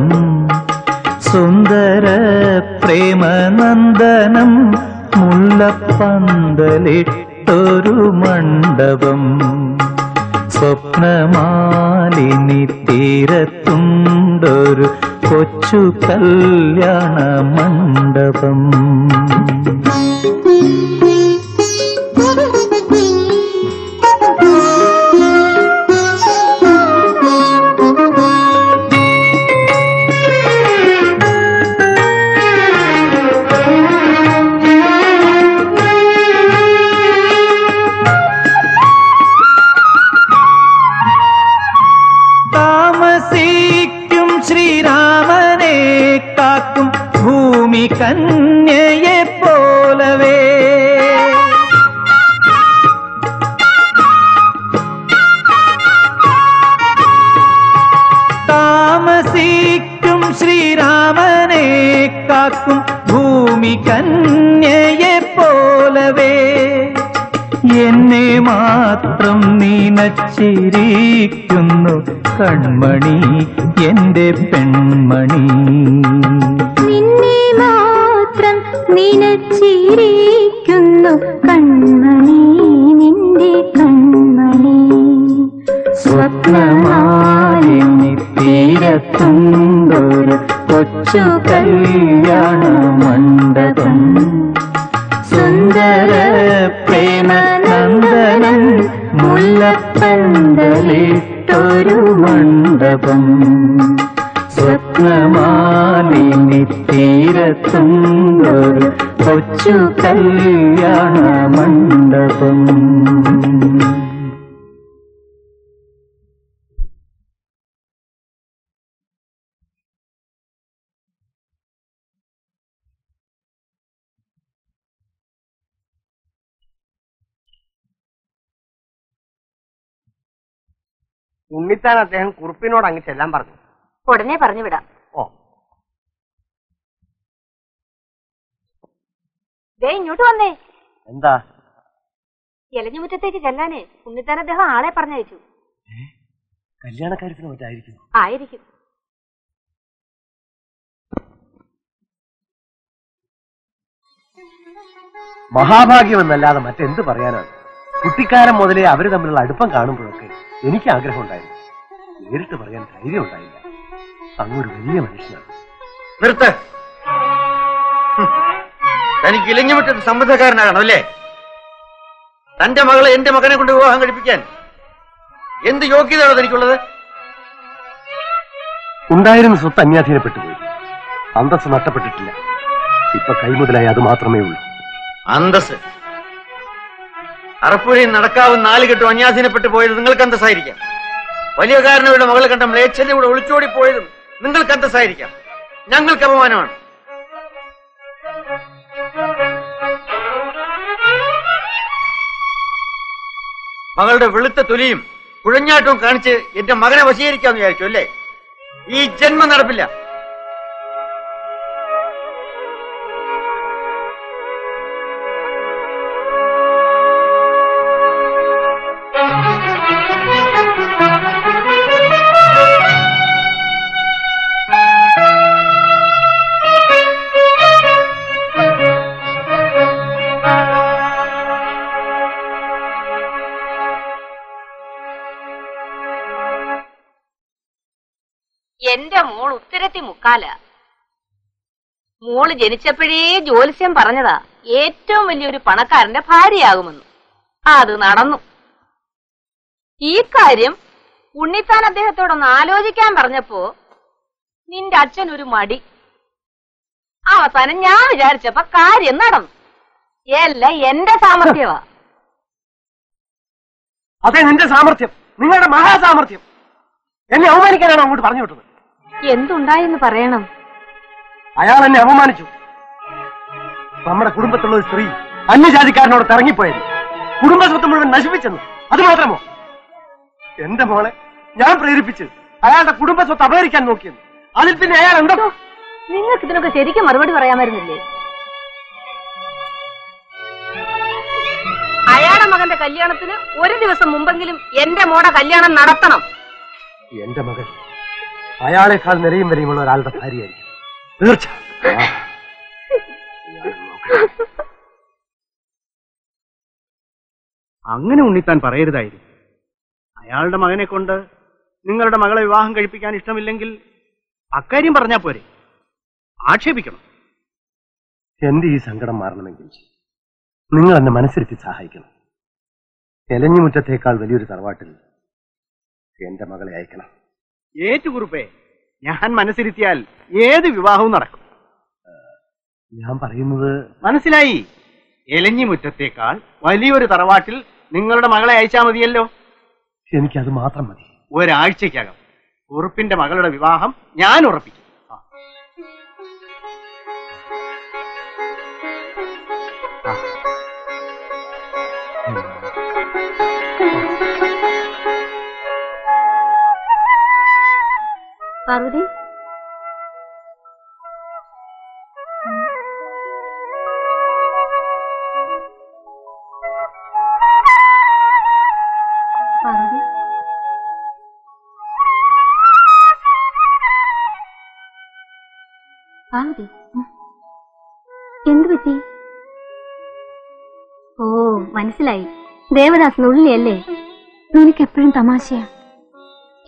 സുന്ദര പ്രേമനന്ദനം മുല്ലപ്പന്തലിട്ടൊരു മണ്ഡപം. സ്വപ്നമാലിനി തീരത്തുണ്ടൊരു കൊച്ചു കല്യാണ മണ്ഡപം. കന്യയെ പോലവേ താമസിക്കും ശ്രീരാമനെ കാക്കും ഭൂമി കന്യയെ പോലവേ. എന്നെ മാത്രം നീനച്ചിരിക്കുന്നു കൺമണി എൻ്റെ പെൺമണി. നിനച്ചിരിക്കുന്നു കൺമണി നിന്റെ കൺമണി. സ്വപ്നമാലിനി തീരത്തുണ്ടൊരു കൊച്ചു കല്യാണ മണ്ഡപം. സുന്ദര പ്രേമനന്ദനം മുല്ലപ്പന്തലിട്ടൊരു മണ്ഡപം. സ്വപ്നമാലിനി തീരത്തുണ്ടൊരു കൊച്ചു കല്യാണ മണ്ഡപം. ഉണ്ണിത്താൻ അദ്ദേഹം കുറുപ്പിനോട് അങ്ങ് ചെല്ലാൻ പറഞ്ഞു. ഉടനെ പറഞ്ഞു വിടാം. ഓ They knew to one day. And the Yelenu to take a Galani, whom the Tana de Hana Parnatu. Eh? Galiana can't know what I do. I do. Mahabhagi and the Lada Matin to Pariana. Putikara Modele Average and the Ladupan Garden Broke. Any Kagra Honda. Here to Parian, I don't die. I would really mention. Bertha. Any killing him to some of the Garna, Nole. Santa Magala and the Magana could go hungry again. In the Yoki, the other Nicola Undairin Sutania Theatre. Andas not a particular. Sipakaimudaya Matramu. Andas Arapuri Naraka and Nalika to Anyas in a particular Ningle Kanta Syria. When your garden with a Magalakantam late, Chile would have a poem, Ningle Kanta Syria. Nangle Kamaman. Magalda Vilita Tulim, Puranya to Kanche, yet the Magana was here coming actually. Each gentleman Arabilla Mukala Mold Jenichapede, Jolisium Paranada, eight two million Panaka and a party argument. Adunadan Ekarium Unitana de Hatonalogic and Barnapo Nin Dachan Urimadi. Our son and Yavajar Chapakari and Madam Yella Yenda Samartiva. I think in the Samartip, Nina Maha Samartip. Any woman can have a good value to them. What do you say about him? That's why I'm going to go to the street. I'm going to go to the street. I'm going to go to the street. That's what I'm going to go to the street. I'm going to go to the street. I'm going to go to the street. I'm going to I already called the name very well. I'll be here. Look, I'm going to only tan parade. I all the Magana Konda, Ningal Magala Wanga Pican Istamilangil, Akarim Barnapuri. Archie become Kendi is under a marnamangil. Ningal and the Manasri is a hiking. Telling you to take all values are water. Kenda Magala Aikana. Eight Gurupe, Yahan Manasiritial, Yed Vivahunak Yamparim Manasilai, Eleni Mutakal, while you were at Aravatil, Ningal Magala Aicham of Yellow, Kimikazamatamadi, where I check out. Urupin the Magala Vivaham, Yan Urupi. Parvati? Parvati? Parvati? What is it? Oh, Manassilai. Devadas nulli alle. Neenikku eppozhum tamashiya.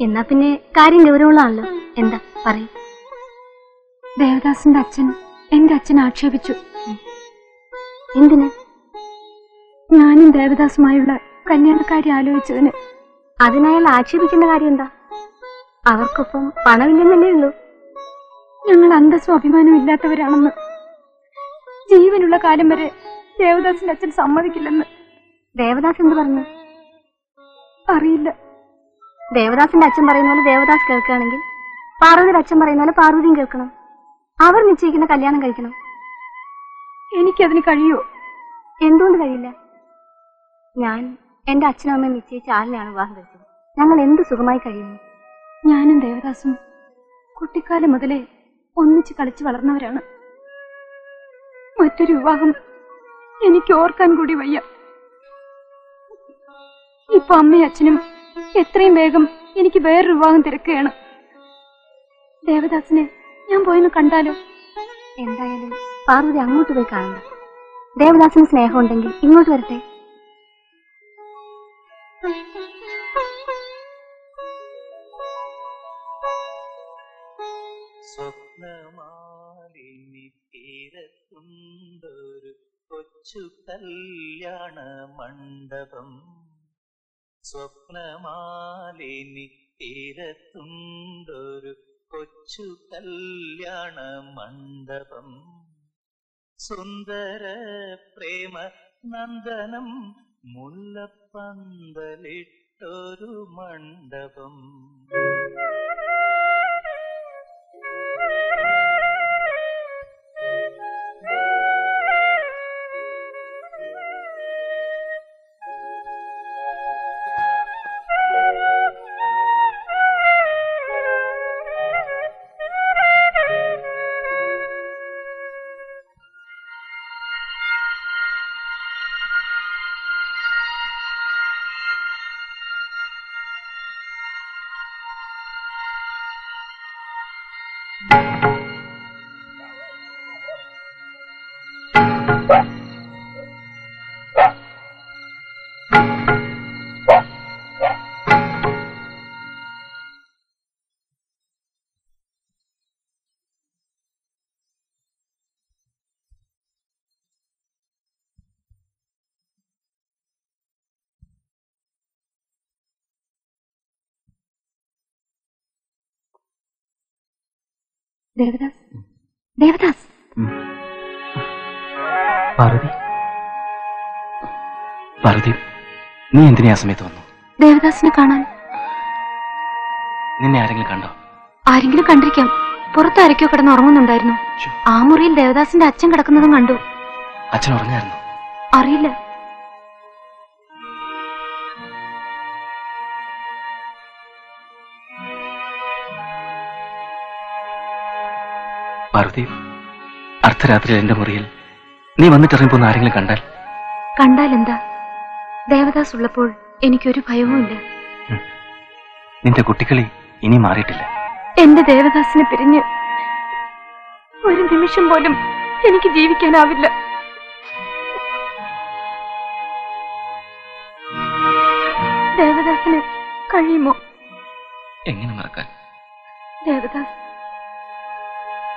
Enna pinne karyam gavarullallo. In the hurry, there does in Dutchin, in Dutchin Archivichu. In the Nan in there with us, my blood, Kanyan Kadialu, it's in it. Adenile Archivich in the Arienda. Our copum, Panavil in the Lillo. Young Landas of him and we let the Verano. See, even to look at him, there with us in Dutchin summer killing. There with us in the Verna. Aril. There with us in Dutchin Marino, there with us Kirkanagan. Paru the Rachamarina, Paru the Gilkanum. Our Michi in the Kalyan Gilkanum. Any Kevin Kario Endun Varilla Yan and Dachinam and Michi Charlie and Wanda. Nangal end the Sugamai Karim. Yan and Devasum could take a mother only Chikalichi Varana. What did you want? എനിക്ക് ഓർക്കാൻ കൂടി വയ്യ. ഇപ്പൊ അമ്മയും അച്ഛനും എത്രയും വേഗം എനിക്ക് വേറൊരു വിവാഹം തിരക്കുകയാണ്. ദേവദാസിനെ ഞാൻ പോയിന്ന് കണ്ടാലോ? എന്തായാലും പാർവതി അങ്ങോട്ട് പോയി കാണണം. ദേവദാസിന് സ്നേഹം ഉണ്ടെങ്കിൽ ഇങ്ങോട്ട് വരട്ടെ. സ്വപ്നമാലിനി തീരത്തുണ്ടൊരു കൊച്ചു കല്യാണ മണ്ഡപം. സ്വപ്നമാലിനി തീരത്തുണ്ടൊരു കൊച്ചു കല്യാണ മണ്ഡപം. സുന്ദര പ്രേമ നന്ദനം മുല്ലപ്പന്തലിട്ടൊരു മണ്ഡപം. ദേവദാസ്, ദേവദാസ്, പാർവതി, പാർവതി, നീ എന്തിനാ സമയത്ത് വന്നു? ദേവദാസിനെ കാണാൻ. നിന്നെ ആരെങ്കിലും കണ്ടോ? ആരെങ്കിലും കണ്ടിരിക്കാം. പുറത്ത് ആരൊക്കെയോ കിടന്ന് ഉറങ്ങുന്നുണ്ടായിരുന്നു. ആ മുറിയിൽ ദേവദാസിന്റെ അച്ഛൻ കിടക്കുന്നതും കണ്ടു. അച്ഛൻ ഉറങ്ങായിരുന്നു? അറിയില്ല. പാർവതിയും, അർദ്ധരാത്രിയിൽ എന്റെ മുറിയിൽ നീ വന്നിട്ടിറങ്ങി പോകുന്ന ആരെങ്കിലും കണ്ടാൽ? കണ്ടാൽ എന്താ, ദേവദാസ് ഉള്ളപ്പോൾ എനിക്കൊരു ഭയവുമില്ല. നിന്റെ കുട്ടികളി ഇനി മാറിയിട്ടില്ല. എന്റെ ദേവദാസിനെ പിരിഞ്ഞ് ഒരു നിമിഷം പോലും എനിക്ക് ജീവിക്കാനാവില്ല. ദേവദാസിന് കഴിയുമോ? എങ്ങനെ മറക്കാൻ? ദേവദാസ്,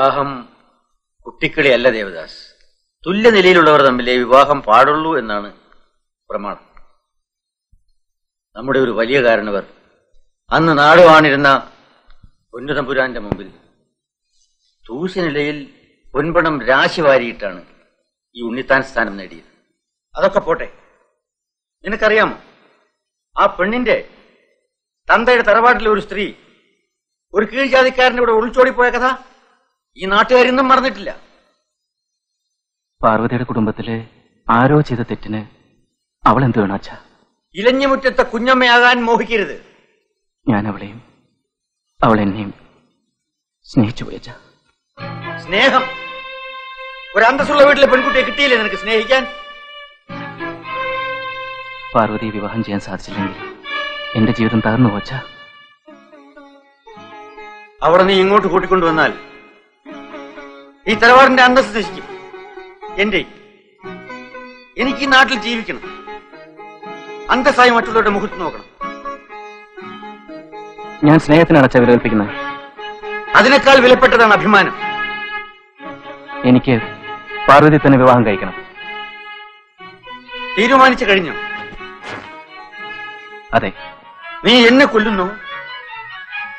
വിവാഹം കുട്ടിക്കളിയല്ല ദേവദാസ്. തുല്യനിലയിലുള്ളവർ തമ്മിലേ വിവാഹം പാടുള്ളൂ എന്നാണ് പ്രമാണം. നമ്മുടെ ഒരു വലിയ കാരണവർ അന്ന് നാടുവാണിരുന്ന പൊന്നുതമ്പുരാന്റെ മുമ്പിൽ തൂശനിലയിൽ പൊൻപണം രാശി വാരിയിട്ടാണ് ഈ ഉണ്ണിത്താൻ സ്ഥാനം നേടിയത്. അതൊക്കെ പോട്ടെ, നിനക്കറിയാമോ ആ പെണ്ണിന്റെ തന്തയുടെ തറവാട്ടിലെ ഒരു സ്ത്രീ ഒരു കീഴ്ജാതിക്കാരൻ്റെ ഇവിടെ ഒളിച്ചോടിപ്പോയ കഥ ഈ നാട്ടുകാരൊന്നും മറന്നിട്ടില്ല. പാർവതിയുടെ കുടുംബത്തിലെ ആരോ ചെയ്ത തെറ്റിന് അവൾ എന്ത് വേണം അച്ഛാ? ഇലഞ്ഞുമുറ്റത്തെ കുഞ്ഞമ്മയാകാൻ മോഹിക്കരുത്. ഞാൻ അവളെയും അവൾ എന്നെയും സ്നേഹിച്ചു പോയച്ചാ. സ്നേഹം? ഒരു അന്തസ്സുള്ള വീട്ടിലെ പെൺകുട്ടിയെ കിട്ടിയില്ലേ നിനക്ക് സ്നേഹിക്കാൻ? പാർവതിയെ വിവാഹം ചെയ്യാൻ സാധിച്ചില്ലെങ്കിൽ എന്റെ ജീവിതം തകർന്നു പോച്ച. അവിടെ നീ ഇങ്ങോട്ട് കൂട്ടിക്കൊണ്ടുവന്നാൽ ഈ തലവാറിന്റെ അന്തസ് നശിക്കും. എന്റെ എനിക്ക് ഈ നാട്ടിൽ ജീവിക്കണം, അന്തസ്സായി മറ്റുള്ളവരുടെ മുഖത്ത് നോക്കണം. ഞാൻ സ്നേഹത്തിനാണ് അച്ഛ വില കൽപ്പിക്കുന്നത്. അതിനേക്കാൾ വിലപ്പെട്ടതാണ് അഭിമാനം. എനിക്ക് പാർവതി തന്നെ വിവാഹം കഴിക്കണം. തീരുമാനിച്ചു കഴിഞ്ഞു? അതെ. നീ എന്നെ കൊല്ലുന്നു,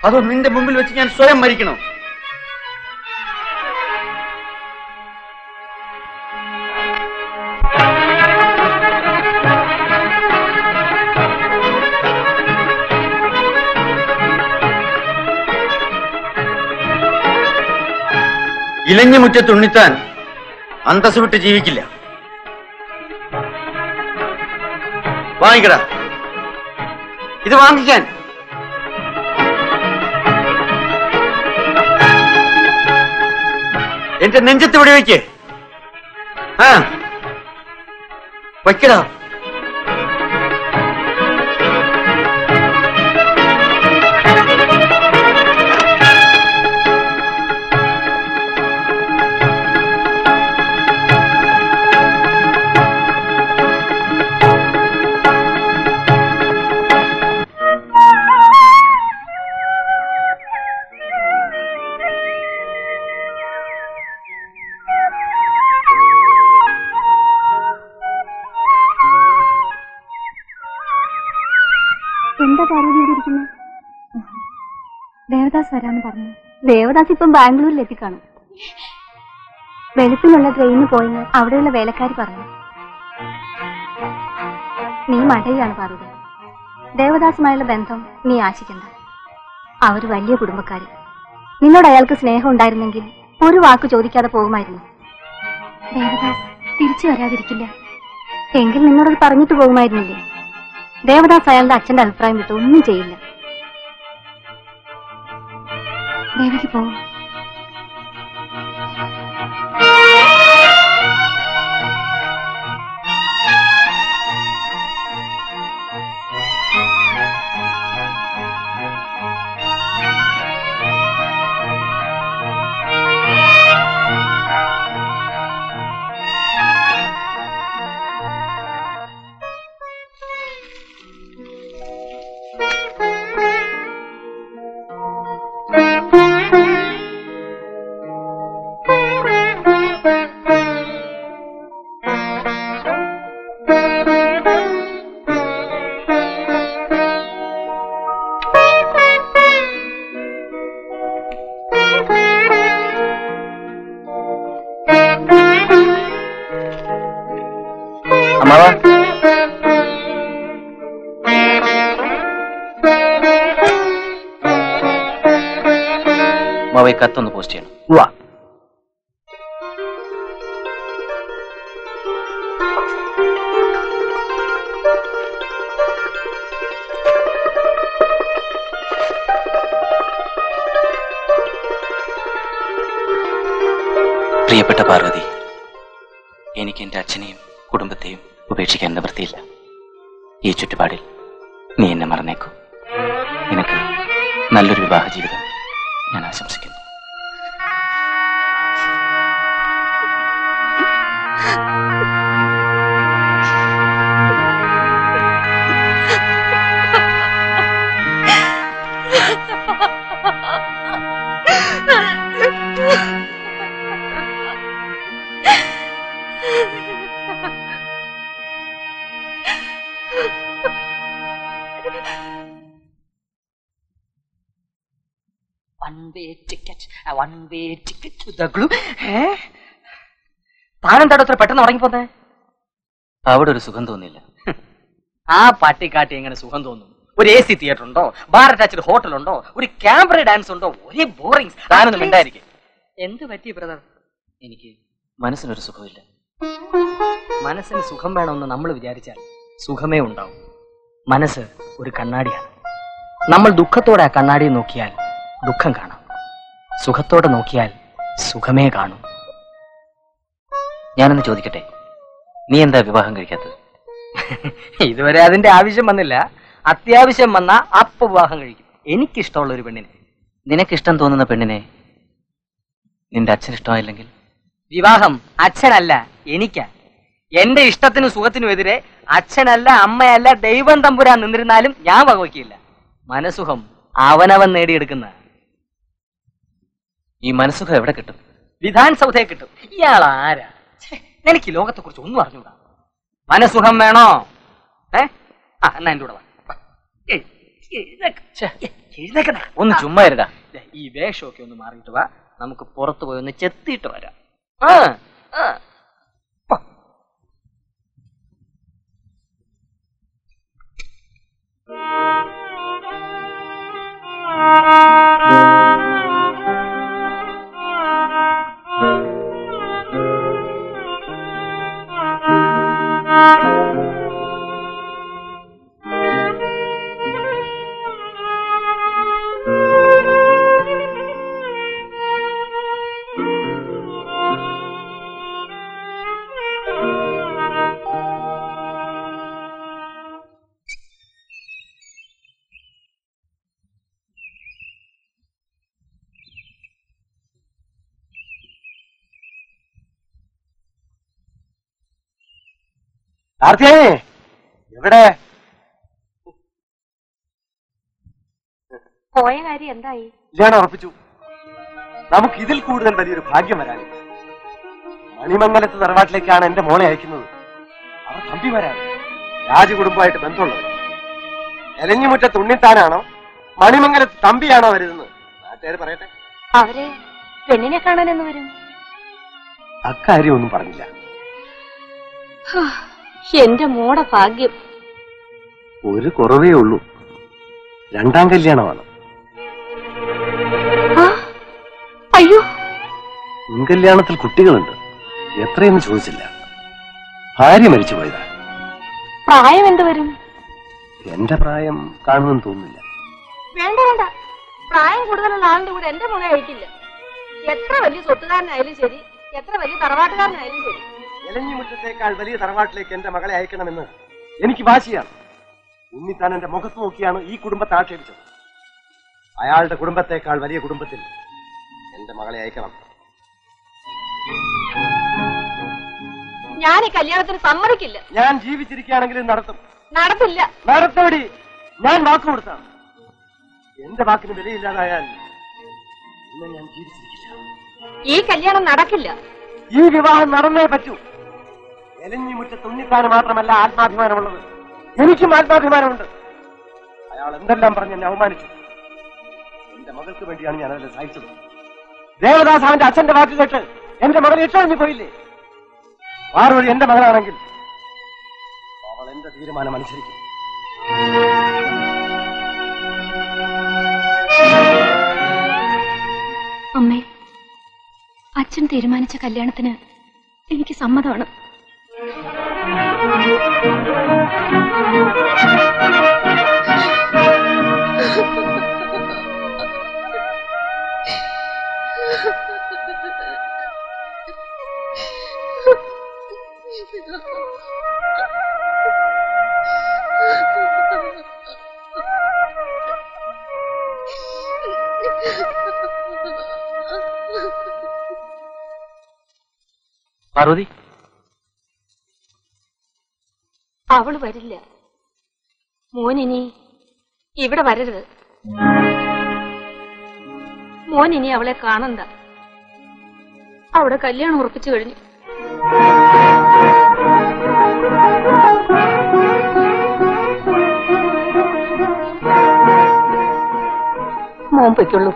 അതോ നിന്റെ മുമ്പിൽ വെച്ച് ഞാൻ സ്വയം മരിക്കണോ? ഇലഞ്ഞുമുറ്റത്തുണ്ണിത്താൻ അന്തസ് വിട്ട് ജീവിക്കില്ല. വാങ്ങിക്കട, ഇത് വാങ്ങിക്കാൻ. എന്റെ നെഞ്ചത്ത് ഇവിടെ വയ്ക്ക്. ആ വയ്ക്കടാ. ദേവദാസ് വരാന്ന് പറഞ്ഞു. ദേവദാസ് ഇപ്പം ബാംഗ്ലൂരിൽ എത്തിക്കാണും. വെളുപ്പിനുള്ള ട്രെയിനിന് പോയെന്ന് അവിടെയുള്ള വേലക്കാരി പറഞ്ഞു. നീ മടയാണ് പാർവതി. ദേവദാസുമായുള്ള ബന്ധം നീ ആശിക്കണ്ട. അവര് വലിയ കുടുംബക്കാര്. നിന്നോട് അയാൾക്ക് സ്നേഹം ഉണ്ടായിരുന്നെങ്കിൽ ഒരു വാക്ക് ചോദിക്കാതെ പോകുമായിരുന്നു. ദേവദാസ് തിരിച്ചു വരാതിരിക്കില്ല എങ്കിൽ നിന്നോടത് പറഞ്ഞിട്ട് പോകുമായിരുന്നില്ലേ? ദേവദാസ് അയാളുടെ അച്ഛന്റെ അഭിപ്രായം വിട്ട് ഒന്നും ചെയ്യില്ല. ദേവിക്ക് പോവും. കത്തൊന്ന് പോസ്റ്റ് ചെയ്യണം. പ്രിയപ്പെട്ട പാർവതി, എനിക്ക് എന്റെ അച്ഛനെയും കുടുംബത്തെയും ഉപേക്ഷിക്കാൻ നിവൃത്തിയില്ല. ഈ ചുറ്റുപാടിൽ നീ എന്നെ മറന്നേക്കൂ. നിനക്ക് നല്ലൊരു വിവാഹ ജീവിതം ഞാൻ ആശംസിക്കുന്നു. താനെന്താടോത്ര പെട്ടെന്ന് ഉറങ്ങിപ്പോന്നെ? അവിടെ ഒരു സുഖം തോന്നില്ല. ആ പട്ടിക്കാട്ടി എങ്ങനെ സുഖം തോന്നും? ഒരു എ സി തിയേറ്റർ ഉണ്ടോ? ബാർ അറ്റാച്ച്ഡ് ഹോട്ടൽ ഉണ്ടോ? ഒരു ക്യാമറ ഡാൻസ് ഉണ്ടോ? ഒരേ ബോറിംഗ്. താനൊന്നും ഉണ്ടായിരിക്കും. എന്ത് പറ്റി ബ്രദർ? എനിക്ക് മനസ്സിനൊരു സുഖമില്ല. മനസ്സിന് സുഖം വേണമെന്ന് നമ്മൾ വിചാരിച്ചാൽ സുഖമേ ഉണ്ടാവും. മനസ്സ് ഒരു കണ്ണാടിയാണ്. നമ്മൾ ദുഃഖത്തോടെ ആ കണ്ണാടിയെ നോക്കിയാൽ ദുഃഖം കാണാം, സുഖത്തോടെ നോക്കിയാൽ സുഖമേ കാണൂ. ഞാനൊന്ന് ചോദിക്കട്ടെ, നീ എന്താ വിവാഹം കഴിക്കാത്തത്? ഇതുവരെ അതിന്റെ ആവശ്യം വന്നില്ല. അത്യാവശ്യം വന്ന അപ്പ വിവാഹം കഴിക്കും. എനിക്കിഷ്ടമുള്ള ഒരു പെണ്ണിനെ. നിനക്കിഷ്ടം തോന്നുന്ന പെണ്ണിനെ നിന്റെ അച്ഛൻ ഇഷ്ടമായില്ലെങ്കിൽ വിവാഹം അച്ഛനല്ല എനിക്കാ. എന്റെ ഇഷ്ടത്തിനും സുഖത്തിനും എതിരെ അച്ഛനല്ല അമ്മയല്ല ദൈവം തമ്പുരാൻ നിന്നിരുന്നാലും ഞാൻ വകവയ്ക്കില്ല. മനസുഖം അവനവൻ നേടിയെടുക്കുന്ന. ഈ മനസുഖം എവിടെ കിട്ടും? വിധാൻസൗധയെ കിട്ടും. ഇയാൾ ആരാ? എനിക്ക് ലോകത്തെ കുറിച്ച് ഒന്നും അറിഞ്ഞൂടാ. മനസുഖം വേണോ? ഏ ആ എന്നാ എൻ്റെ കൂടെ വാ. ഒന്ന് ചുമ്മാ ഇരുടാ. ഈ വേഷമൊക്കെ ഒന്ന് മാറിയിട്ട് വാ. നമുക്ക് പുറത്തു പോയി ഒന്ന് ചെത്തിയിട്ട് വരാം. ആ ആ പോയ കാര്യം എന്തായി? ഞാൻ ഉറപ്പിച്ചു. നമുക്ക് ഇതിൽ കൂടുതൽ വലിയൊരു ഭാഗ്യം വരാനില്ല. മണിമംഗലത്ത് തറവാട്ടിലേക്കാണ് എന്റെ മോളെ അയക്കുന്നത്. അവർ തമ്പിമാരാണ്, രാജകുടുംബമായിട്ട് ബന്ധമുള്ളത്. എലഞ്ഞിമുറ്റത്ത് ഉണ്ണിത്താനാണോ മണിമംഗലത്ത് തമ്പിയാണോ വരുന്നത്? നാട്ടുകാർ പറയട്ടെ. അവരെ പെണ്ണിനെ കാണാനെന്ന് വരും. അക്കാര്യം ഒന്നും പറഞ്ഞില്ല. എന്റെ മോടെ ഭാഗ്യം. ഒരു കുറവേ ഉള്ളൂ, രണ്ടാം കല്യാണമാണ്. അയ്യോ, മുൻകല്യാണത്തിൽ കുട്ടികളുണ്ട്. എത്രയെന്ന് ചോദിച്ചില്ല. ഭാര്യ മരിച്ചു പോയതാ. പ്രായം എന്ത് വരും? എന്റെ പ്രായം കാണുമെന്ന് തോന്നുന്നില്ല. വേണ്ട വേണ്ട, പ്രായം കൂടുതലുള്ള ആളുടെ കൂടെ എന്റെ മോനെ കഴിക്കില്ല. എത്ര വലിയ സ്വത്തുകാരനായാലും ശരി, എത്ര വലിയ തറവാട്ടുകാരനായാലും ശരി, ഇലഞ്ഞിമുറ്റത്തേക്കാൾ വലിയ തറവാട്ടിലേക്ക് എന്റെ മകളെ അയക്കണമെന്ന് എനിക്ക് വാശിയാണ്. ഉണ്ണിത്താൻ എന്റെ മുഖത്ത് നോക്കിയാണ് ഈ കുടുംബത്തെ ആക്ഷേപിച്ചത്. അയാളുടെ കുടുംബത്തേക്കാൾ വലിയ കുടുംബത്തിൽ എന്റെ മകളെ അയക്കണം. ഞാൻ ഈ കല്യാണത്തിന് സമ്മതിക്കില്ല. ഞാൻ ജീവിച്ചിരിക്കുകയാണെങ്കിലും നടത്തും. നടത്തില്ല. നടത്തോടി. ഞാൻ വാക്ക് കൊടുത്താണ്. എന്റെ വാക്കിന് വിലയില്ലാതായാൽ ഇന്ന് ഞാൻ ജീവിച്ചിരിക്കില്ല. ഈ കല്യാണം നടക്കില്ല. ഈ വിവാഹം നടന്നേ പറ്റൂ. എലഞ്ഞിമുറ്റത്ത് ഉണ്ണിത്താന് മാത്രമല്ല ആത്മാഭിമാനമുള്ളത്, എനിക്കും ആത്മാഭിമാനമുണ്ട്. അയാൾ എന്തെല്ലാം പറഞ്ഞ് എന്നെ അവമാനിച്ചു. എന്റെ മകൾക്ക് വേണ്ടിയാണ് ഞാൻ അതിനെ സഹിച്ചത്. ദേവദാസ് അവന്റെ അച്ഛന്റെ വാക്ക് കേട്ട് എന്റെ മകനെ ഇട്ടൊഴിഞ്ഞു പോയില്ലേ? ആറുവഴി എന്റെ മകളാണെങ്കിൽ അവൾ എന്റെ തീരുമാനം അനുസരിക്കും. അമ്മേ, അച്ഛൻ തീരുമാനിച്ച കല്യാണത്തിന് എനിക്ക് സമ്മതമാണ്. പാർവതി, അവള് വരില്ല. മോനിനി ഇവിടെ വരരുത്. മോനിനി അവളെ കാണണ്ട. അവിടെ കല്യാണം ഉറപ്പിച്ചു കഴിഞ്ഞു. മോൻ പൊയ്ക്കുള്ളൂ.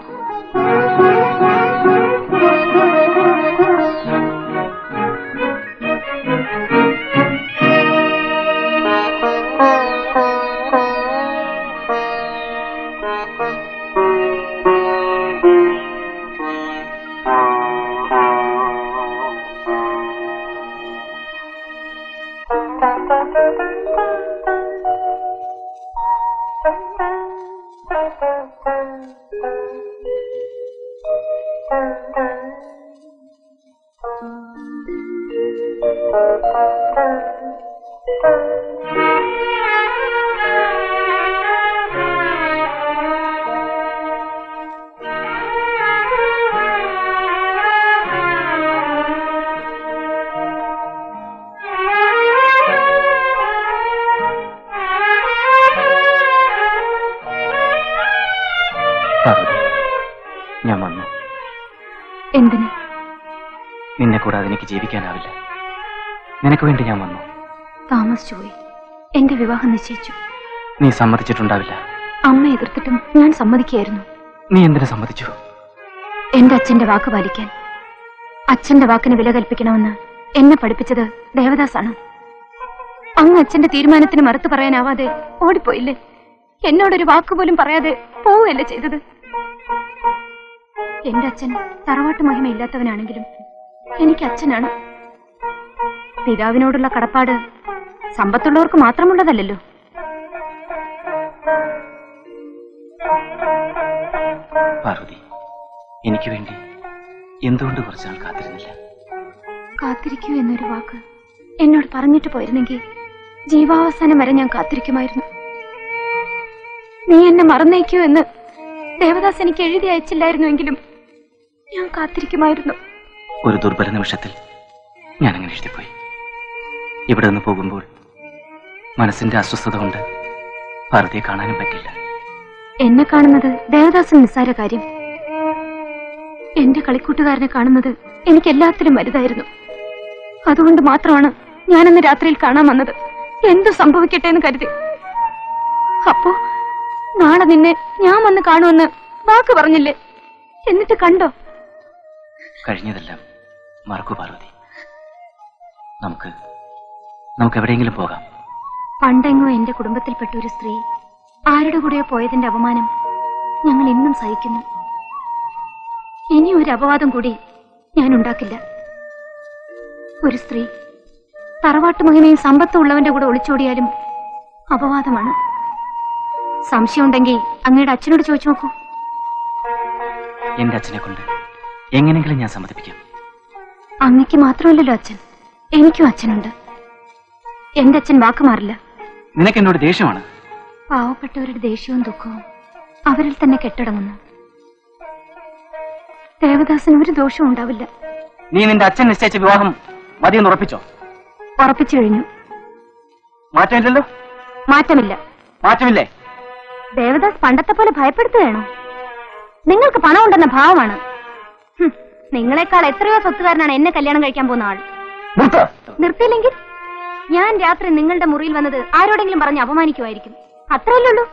Thank you. കൂടാതെ എനിക്ക് ജീവിക്കാനാവില്ല. നിനക്ക് വേണ്ടി ഞാൻ വന്നു. താമസിച്ചു പോയി. എന്റെ വിവാഹം നിശ്ചയിച്ചു. നീ സമ്മതിച്ചിട്ടുണ്ടാവില്ല. അമ്മ എതിർത്തിട്ടും ഞാൻ സമ്മതിക്കുകയായിരുന്നു. നീ എന്തിനു സമ്മതിച്ചു? എന്റെ അച്ഛന്റെ വാക്ക് പാലിക്കാൻ. അച്ഛന്റെ വാക്കിന് വില കൽപ്പിക്കണമെന്ന് എന്നെ പഠിപ്പിച്ചത് ദേവദാസാണ്. അങ്ങ് അച്ഛന്റെ തീരുമാനത്തിന് മറുത്തു പറയാനാവാതെ ഓടിപ്പോയില്ലേ? എന്നോടൊരു വാക്കുപോലും പറയാതെ പോവുകയല്ലേ ചെയ്തത്? എന്റെ അച്ഛൻ തറവാട്ട് മഹിമയില്ലാത്തവനാണെങ്കിലും എനിക്ക് അച്ഛനാണ്. പിതാവിനോടുള്ള കടപ്പാട് സമ്പത്തുള്ളവർക്ക് മാത്രമുള്ളതല്ലോ. പാർവതി, എനിക്ക് വേണ്ടി എന്തുകൊണ്ട് കുറച്ചാൾ കാത്തിരുന്നില്ല? കാത്തിരിക്കൂ എന്നൊരു വാക്ക് എന്നോട് പറഞ്ഞിട്ട് പോയിരുന്നെങ്കിൽ ജീവാവസാനം വരെ ഞാൻ കാത്തിരിക്കുമായിരുന്നു. നീ എന്നെ മറന്നേക്കൂ എന്ന് ദേവദാസ് എനിക്ക് എഴുതി അയച്ചില്ലായിരുന്നുവെങ്കിലും ഞാൻ കാത്തിരിക്കുമായിരുന്നു. ഒരു ദുർബല നിമിഷത്തിൽ ഞാൻ അങ്ങനെ എഴുതിപ്പോയി. ഇവിടെ നിന്ന് പോകുമ്പോൾ മനസ്സിന്റെ അസ്വസ്ഥത കൊണ്ട് പാർവതിയെ കാണാനും പറ്റില്ല. എന്നെ കാണുന്നത് ദേവദാസൻ നിസ്സാര കാര്യം. എന്റെ കളിക്കൂട്ടുകാരനെ കാണുന്നത് എനിക്ക് എല്ലാത്തിലും വലുതായിരുന്നു. അതുകൊണ്ട് മാത്രമാണ് ഞാനന്ന് രാത്രിയിൽ കാണാൻ വന്നത്. എന്തു സംഭവിക്കട്ടെ എന്ന് കരുതി. അപ്പോ നാളെ നിന്നെ ഞാൻ വന്ന് കാണുമെന്ന് വാക്ക് പറഞ്ഞില്ലേ? എന്നിട്ട് കണ്ടോ? കഴിഞ്ഞതെല്ലാം മറക്കൂ പാർവതി. നമുക്ക് നമുക്ക് എവിടെയെങ്കിലും പോകാം. പണ്ടെങ്ങോ എന്റെ കുടുംബത്തിൽപ്പെട്ട ഒരു സ്ത്രീ ആരുടെ കൂടെയോ പോയതിന്റെ അപമാനം ഞങ്ങൾ ഇന്നും സഹിക്കുന്നു. ഇനി ഒരു അപവാദം കൂടി ഞാൻ ഉണ്ടാക്കില്ല. ഒരു സ്ത്രീ തറവാട്ട് മഹിമയും സമ്പത്തും ഉള്ളവന്റെ കൂടെ ഒളിച്ചോടിയാലും അപവാദമാണ്. സംശയമുണ്ടെങ്കിൽ അങ്ങയുടെ അച്ഛനോട് ചോദിച്ചു നോക്കൂ. എന്റെ അച്ഛനെ കൊണ്ട് എങ്ങനെയെങ്കിലും ഞാൻ സമ്മതിപ്പിക്കാം. അങ്ങക്ക് മാത്രമല്ലല്ലോ അച്ഛൻ, എനിക്കും അച്ഛനുണ്ട്. എന്റെ അച്ഛൻ വാക്കുമാറില്ല. നിനക്ക് എന്നോട് ദേഷ്യമാണ്. പാവപ്പെട്ടവരുടെ ദേഷ്യവും ദുഃഖവും അവരിൽ തന്നെ കെട്ടടങ്ങുന്നു. ദേവദാസന് ഒരു ദോഷവും ഉണ്ടാവില്ല. നീ നിന്റെ അച്ഛൻ നിശ്ചയിച്ച വിവാഹം മതിയെന്ന് ഉറപ്പിച്ചോ? ഉറപ്പിച്ചു കഴിഞ്ഞു. മാറ്റമില്ലല്ലോ. മാറ്റമില്ല. മാറ്റമില്ലേ? ദേവദാസ് പണ്ടത്തെ പോലെ ഭയപ്പെടുത്തുകയാണോ? നിങ്ങൾക്ക് പണം ഉണ്ടെന്ന ഭാവമാണ്. നിങ്ങളെക്കാൾ എത്രയോ സ്വത്തുകാരനാണ് എന്നെ കല്യാണം കഴിക്കാൻ പോകുന്ന ആൾ. നിർത്തിയില്ലെങ്കിൽ ഞാൻ രാത്രി നിങ്ങളുടെ മുറിയിൽ വന്നത് ആരോടെങ്കിലും പറഞ്ഞ് അപമാനിക്കുമായിരിക്കും. അത്രയല്ലേ ഉള്ളൂ.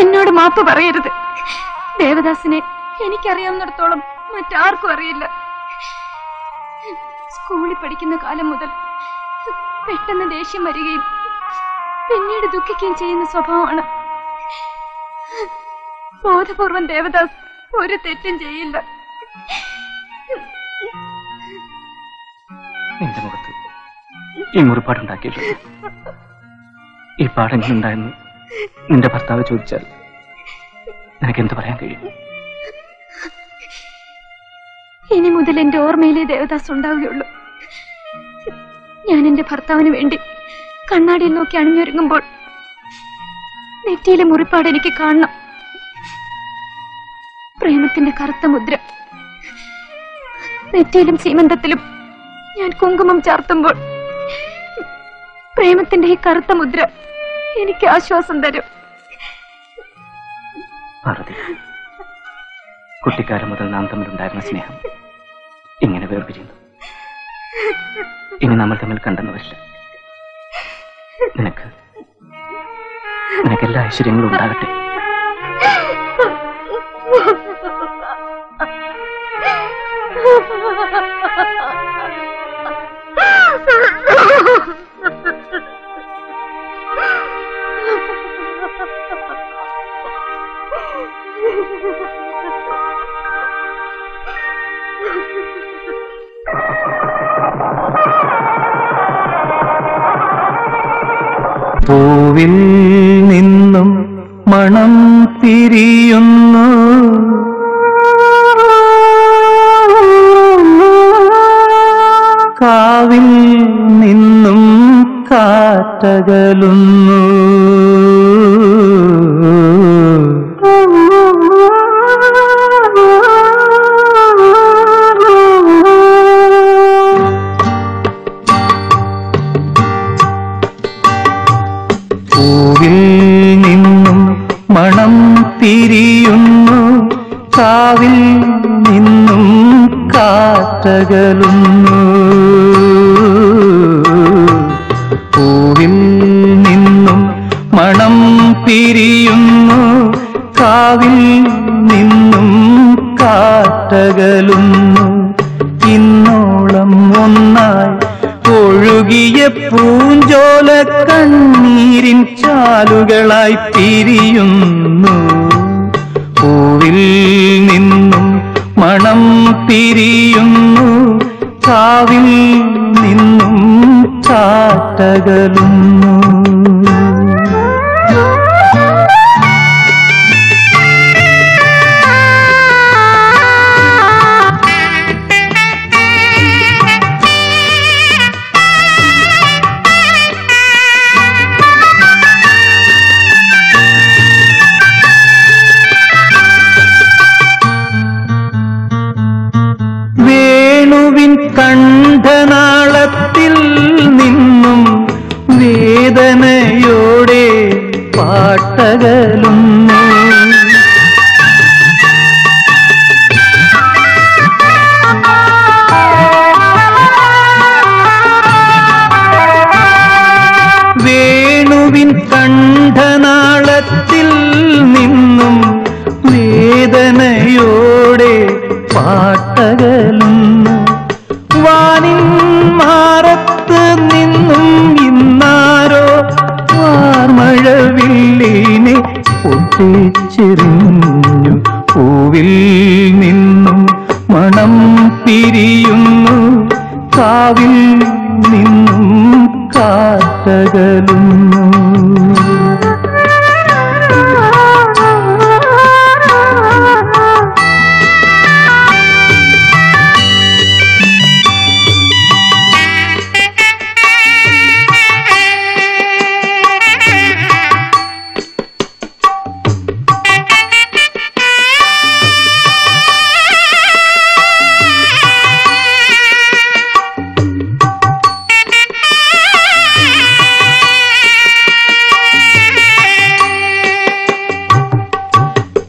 എന്നോട് മാപ്പ് പറയരുത്. ദേവദാസിനെ എനിക്കറിയാവുന്നിടത്തോളം മറ്റാർക്കും അറിയില്ല. സ്കൂളിൽ പഠിക്കുന്ന കാലം മുതൽ പെട്ടെന്ന് ദേഷ്യം വരികയും പിന്നീട് ദുഃഖിക്കുകയും ചെയ്യുന്ന സ്വഭാവമാണ്. ബോധപൂർവം ദേവദാസ് ഒരു തെറ്റും ചെയ്യില്ല. എന്റെ മുഖത്ത് ഈ മുറിപ്പാടുണ്ടാക്കിയിട്ടുണ്ട്. ഈ പാടെങ്ങനുണ്ടായിരുന്നു നിന്റെ ഭർത്താവ് ചോദിച്ചാൽ നിനക്കെന്ത് പറയാൻ കഴിയും? ഇനി മുതൽ എന്റെ ഓർമ്മയിലെ ദേവദാസ് ഉണ്ടാവുകയുള്ളൂ. ഞാൻ എന്റെ ഭർത്താവിന് വേണ്ടി കണ്ണാടിയിൽ നോക്കി അണിഞ്ഞൊരുങ്ങുമ്പോൾ നെറ്റിയിലെ മുറിപ്പാട് എനിക്ക് കാണണം. പ്രേമത്തിന്റെ കറുത്ത മുദ്ര നെറ്റിയിലും സീമന്തത്തിലും ഞാൻ കുങ്കുമം ചാർത്തുമ്പോൾ പ്രേമത്തിന്റെ ഈ കറുത്ത മുദ്ര എനിക്ക് ആശ്വാസം തരും. കുട്ടിക്കാലം മുതൽ നാം തമ്മിലുണ്ടായിരുന്ന സ്നേഹം ഇങ്ങനെ വേർപിരിയുന്നു. ഇനി നമ്മൾ തമ്മിൽ കണ്ടെന്ന് വരില്ല. നിനക്ക് നിനക്ക് എല്ലാ ഐശ്വര്യങ്ങളും ഉണ്ടാകട്ടെ. പൂവിൽ നിന്നും മണം തിരിയുന്നു. കാവിൽ നിന്നും കാറ്റകലുന്നു. പൂവിൽ നിന്നും മണം തിരിയുന്നു, കാവിൽ നിന്നും കാറ്റകലുന്നു. പൂവിൽ നിന്നും മണം തിരിയുന്നു, കാവിൽ നിന്നും കാറ്റകലുന്നു. ഇന്നോളം ഒന്നായി ഒഴുകിയ പൂഞ്ചോല കണ്ണീരിൻ ചാലുകളായി പിരിയുന്നു. പൂവിൽ നിന്നും മണം തിരിയുന്നു, കാവിൽ നിന്നും ചാറ്റകലുന്നു. വേണുവിൻ കണ്ഠനാളത്തിൽ നിന്നും വേദനയോടെ പാട്ടകലുന്നു. വേണുവിൻ കണ്ഠനാളത്തിൽ നിന്നും വേദനയോടെ പാട്ടകലുന്നു. വാനിൻ മാറത്ത് നിന്നും ഇന്നാരോ വാർമഴവില്ലിനെ പൊട്ടിച്ചെറിഞ്ഞു. പൂവിൽ നിന്നും മണം തിരിയുന്നു, കാവിൽ നിന്നും കാറ്റകലുന്നു.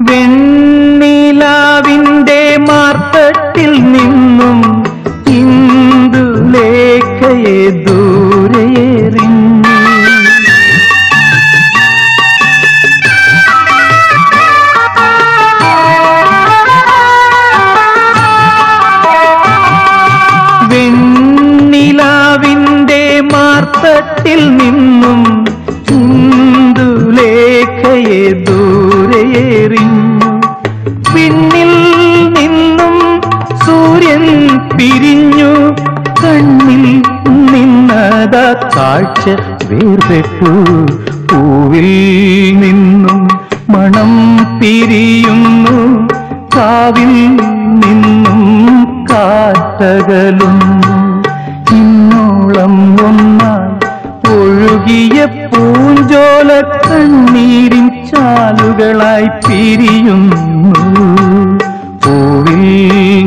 വെണ്ണിലാവിൻ്റെ മാർത്തട്ടിൽ നിന്നും ഇന്ദുലേഖയെ ദൂരെയെറിഞ്ഞു. വെണ്ണിലാവിൻ്റെ മാർത്തട്ടിൽ നിന്നും ഇന്ദുലേഖയെ ദൂരെയെറിഞ്ഞു. പിന്നിൽ നിന്നും സൂര്യൻ പിരിഞ്ഞു. കണ്ണിൽ നിന്നത കാഴ്ച വേർപെട്ടു. പൂവിൽ നിന്നും മണം പിരിയുന്നു, കാവിൽ നിന്നും കാറ്റകലുന്നു. ഇന്നോളം ഒന്നായി ഒഴുകിയ പൂഞ്ചോല കണ്ണീരിൻ ചാലുകളായി പിരിയുന്നു. പൂവിൽ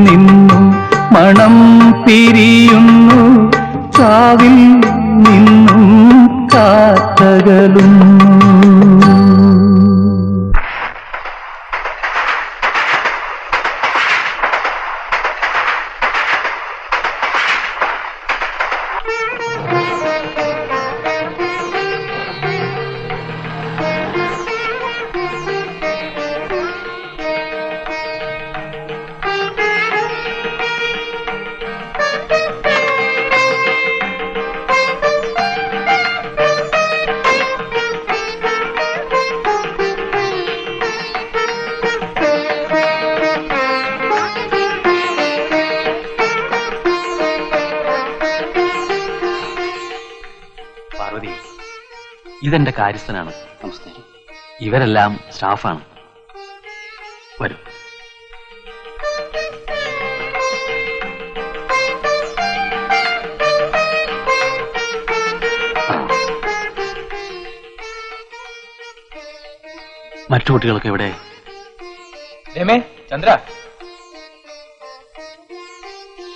നിന്നും മണം പിരിയുന്നു, കാവിൽ നിന്നും കാറ്റകലുന്നു. ഇതെന്റെ കാര്യസ്ഥനാണ്. നമസ്കാരം. ഇവരെല്ലാം സ്റ്റാഫാണ്. വരൂ. മറ്റു കുട്ടികൾക്ക് ഇവിടെ ചന്ദ്ര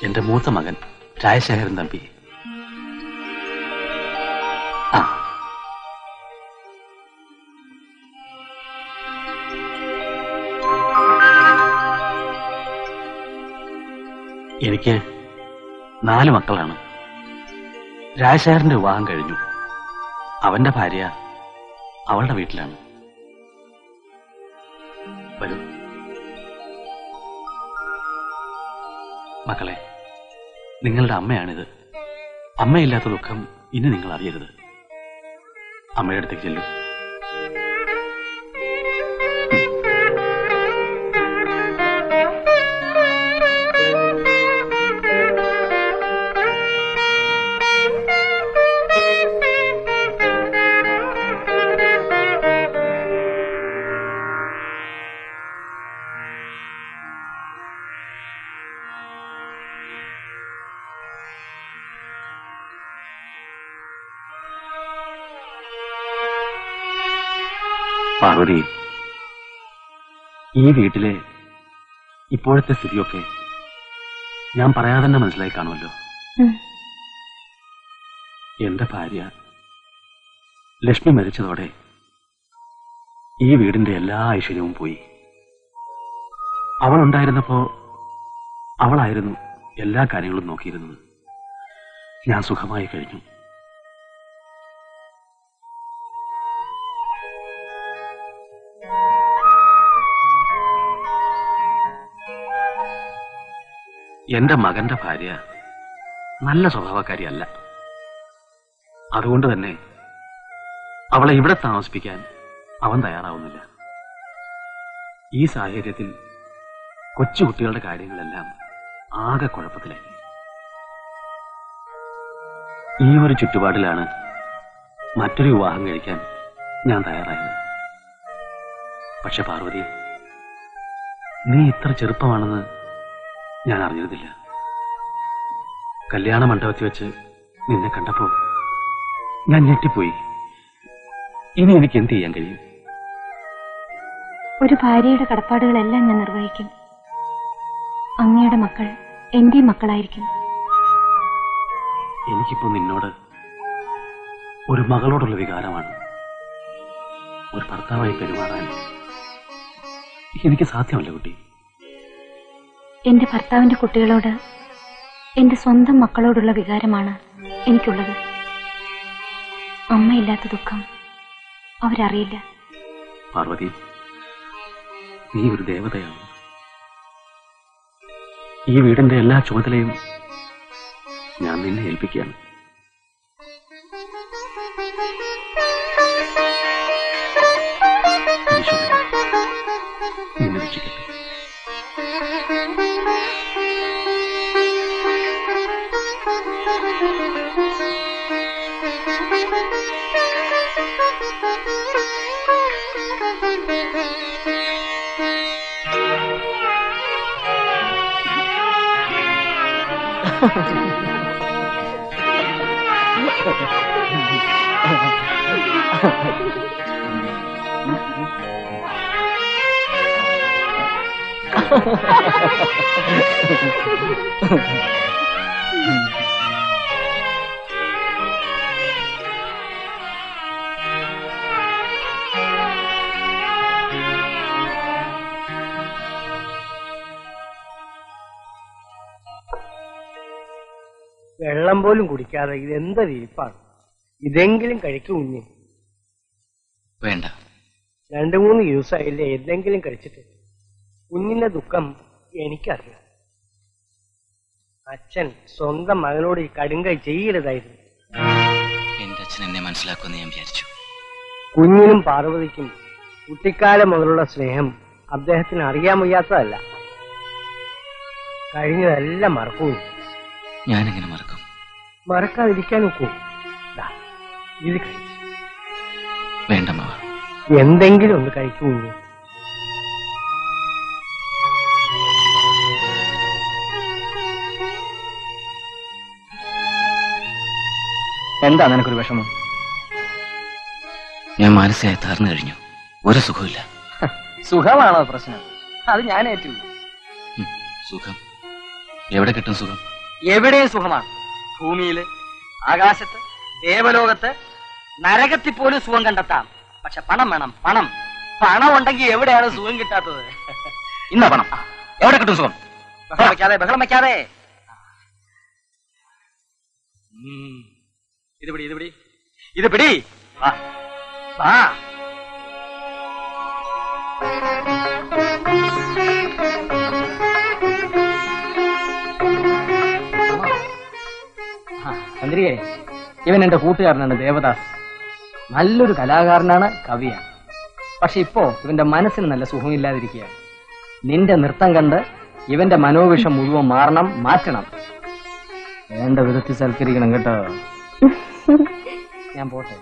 എന്റെ മൂത്ത മകൻ രാജശേഖരൻ തമ്പി. ആ എനിക്ക് നാല് മക്കളാണ്. രാജശേഖരന്റെ വിവാഹം കഴിഞ്ഞു. അവന്റെ ഭാര്യ അവളുടെ വീട്ടിലാണ്. വരൂ മക്കളെ, നിങ്ങളുടെ അമ്മയാണിത്. അമ്മയില്ലാത്ത ദുഃഖം ഇനി നിങ്ങൾ അറിയരുത്. അമ്മയുടെ അടുത്തേക്ക് ചെല്ലൂ. പാർവതി, ഈ വീട്ടിലെ ഇപ്പോഴത്തെ സ്ഥിതിയൊക്കെ ഞാൻ പറയാതെ തന്നെ മനസ്സിലായി കാണുമല്ലോ. എന്റെ ഭാര്യ ലക്ഷ്മി മരിച്ചതോടെ ഈ വീടിന്റെ എല്ലാ ഐശ്വര്യവും പോയി. അവൾ ഉണ്ടായിരുന്നപ്പോ അവളായിരുന്നു എല്ലാ കാര്യങ്ങളും നോക്കിയിരുന്നത്. ഞാൻ സുഖമായി കഴിഞ്ഞു. എന്റെ മകന്റെ ഭാര്യ നല്ല സ്വഭാവക്കാരിയല്ല. അതുകൊണ്ട് തന്നെ അവളെ ഇവിടെ താമസിപ്പിക്കാൻ അവൻ തയ്യാറാവുന്നില്ല. ഈ സാഹചര്യത്തിൽ കൊച്ചുകുട്ടികളുടെ കാര്യങ്ങളെല്ലാം ആകെ കുഴപ്പത്തിലായി. ഈ ഒരു ചുറ്റുപാടിലാണ് മറ്റൊരു വിവാഹം കഴിക്കാൻ ഞാൻ തയ്യാറായത്. പക്ഷെ പാർവതി, നീ ഇത്ര ചെറുപ്പമാണെന്ന് ഞാൻ അറിഞ്ഞിരുന്നില്ല. കല്യാണ മണ്ഡപത്തിൽ വെച്ച് നിന്നെ കണ്ടപ്പോ ഞാൻ ഞെട്ടിപ്പോയി. ഇനി എനിക്ക് എന്ത് ചെയ്യാൻ കഴിയും? ഒരു ഭാര്യയുടെ കടപ്പാടുകളെല്ലാം ഞാൻ നിർവഹിക്കും. അങ്ങയുടെ മക്കൾ എന്റെ മക്കളായിരിക്കും. എനിക്കിപ്പോ നിന്നോട് ഒരു മകളോടുള്ള വികാരമാണ്. ഒരു ഭർത്താവായി പെരുമാറാൻ എനിക്ക് സാധ്യമല്ല കുട്ടി. എന്റെ ഭർത്താവിന്റെ കുട്ടികളോട് എന്റെ സ്വന്തം മക്കളോടുള്ള വികാരമാണ് എനിക്കുള്ളത്. അമ്മയില്ലാത്ത ദുഃഖം അവരറിയില്ല. പാർവതി, നീ ഒരു ദേവതയാണ്. ഈ വീടിന്റെ എല്ലാ ചുമതലയും ഞാൻ നിന്നെ ഏൽപ്പിക്കുകയാണ്. വെള്ളം പോലും കുടിക്കാതെ ഇതെന്താ വിരിപ്പാണ്? ഇതെങ്കിലും കഴിക്കും കുഞ്ഞ്. വേണ്ട, രണ്ടു മൂന്ന് ദിവസമായില്ലേ എന്തെങ്കിലും കഴിച്ചിട്ട്. കുഞ്ഞിന്റെ ദുഃഖം എനിക്കറിയാം. അച്ഛൻ സ്വന്തം മകനോട് ഈ കടുങ്കൈ ചെയ്യരുതായിരുന്നു. എന്റെ അച്ഛൻ എന്നെ മനസ്സിലാക്കുമെന്ന് ഞാൻ വിചാരിച്ചു. കുഞ്ഞിനും പാർവതിക്കും കുട്ടിക്കാലം മുതലുള്ള സ്നേഹം അദ്ദേഹത്തിന് അറിയാൻ വയ്യാത്തതല്ല. കഴിഞ്ഞതെല്ലാം മറക്കും. ഞാനെങ്ങനെ മറക്കും? മറക്കാതിരിക്കാൻ നോക്കൂ. ഇത് കഴിച്ചു വേണ്ടമാവാ എന്തെങ്കിലും ഒന്ന് കഴിക്കൂ. എന്താ നിനക്കൊരു വിഷമം? ഞാൻ മനസ്സിലായി തകർന്നു കഴിഞ്ഞു. ഒരു സുഖമില്ല. സുഖമാണോ പ്രശ്നം? അത് ഞാൻ ഏറ്റു. സുഖം എവിടെ കിട്ടും? സുഖം എവിടെയും സുഖമാണ്. ഭൂമിയില്, ആകാശത്ത്, ദേവലോകത്ത്, നരകത്തിൽ പോലും സുഖം കണ്ടെത്താം. പക്ഷെ പണം വേണം. പണം പണം ഉണ്ടെങ്കിൽ എവിടെയാണ് സുഖം കിട്ടാത്തത്? ഇന്ന പണം എവിടെ കിട്ടും? സുഖം ബഹളം വയ്ക്കാതെ, ബഹളം വയ്ക്കാതെ. ഇത് പിടി, ഇത് പിടി, ഇത് പിടി. ആ മന്ത്രിയെ, ഇവൻ എന്റെ കൂട്ടുകാരനാണ് ദേവദാസ്. നല്ലൊരു കലാകാരനാണ്, കവിയാണ്. പക്ഷെ ഇപ്പോ ഇവന്റെ മനസ്സിന് നല്ല സുഖമില്ലാതിരിക്കുകയാണ്. നിന്റെ നൃത്തം കണ്ട് ഇവന്റെ മനോവിഷം മുഴുവൻ മാറണം, മാറ്റണം. വേണ്ട വിധത്തിൽ സൽക്കരിക്കണം കേട്ടോ. ഞാൻ പോട്ടെ.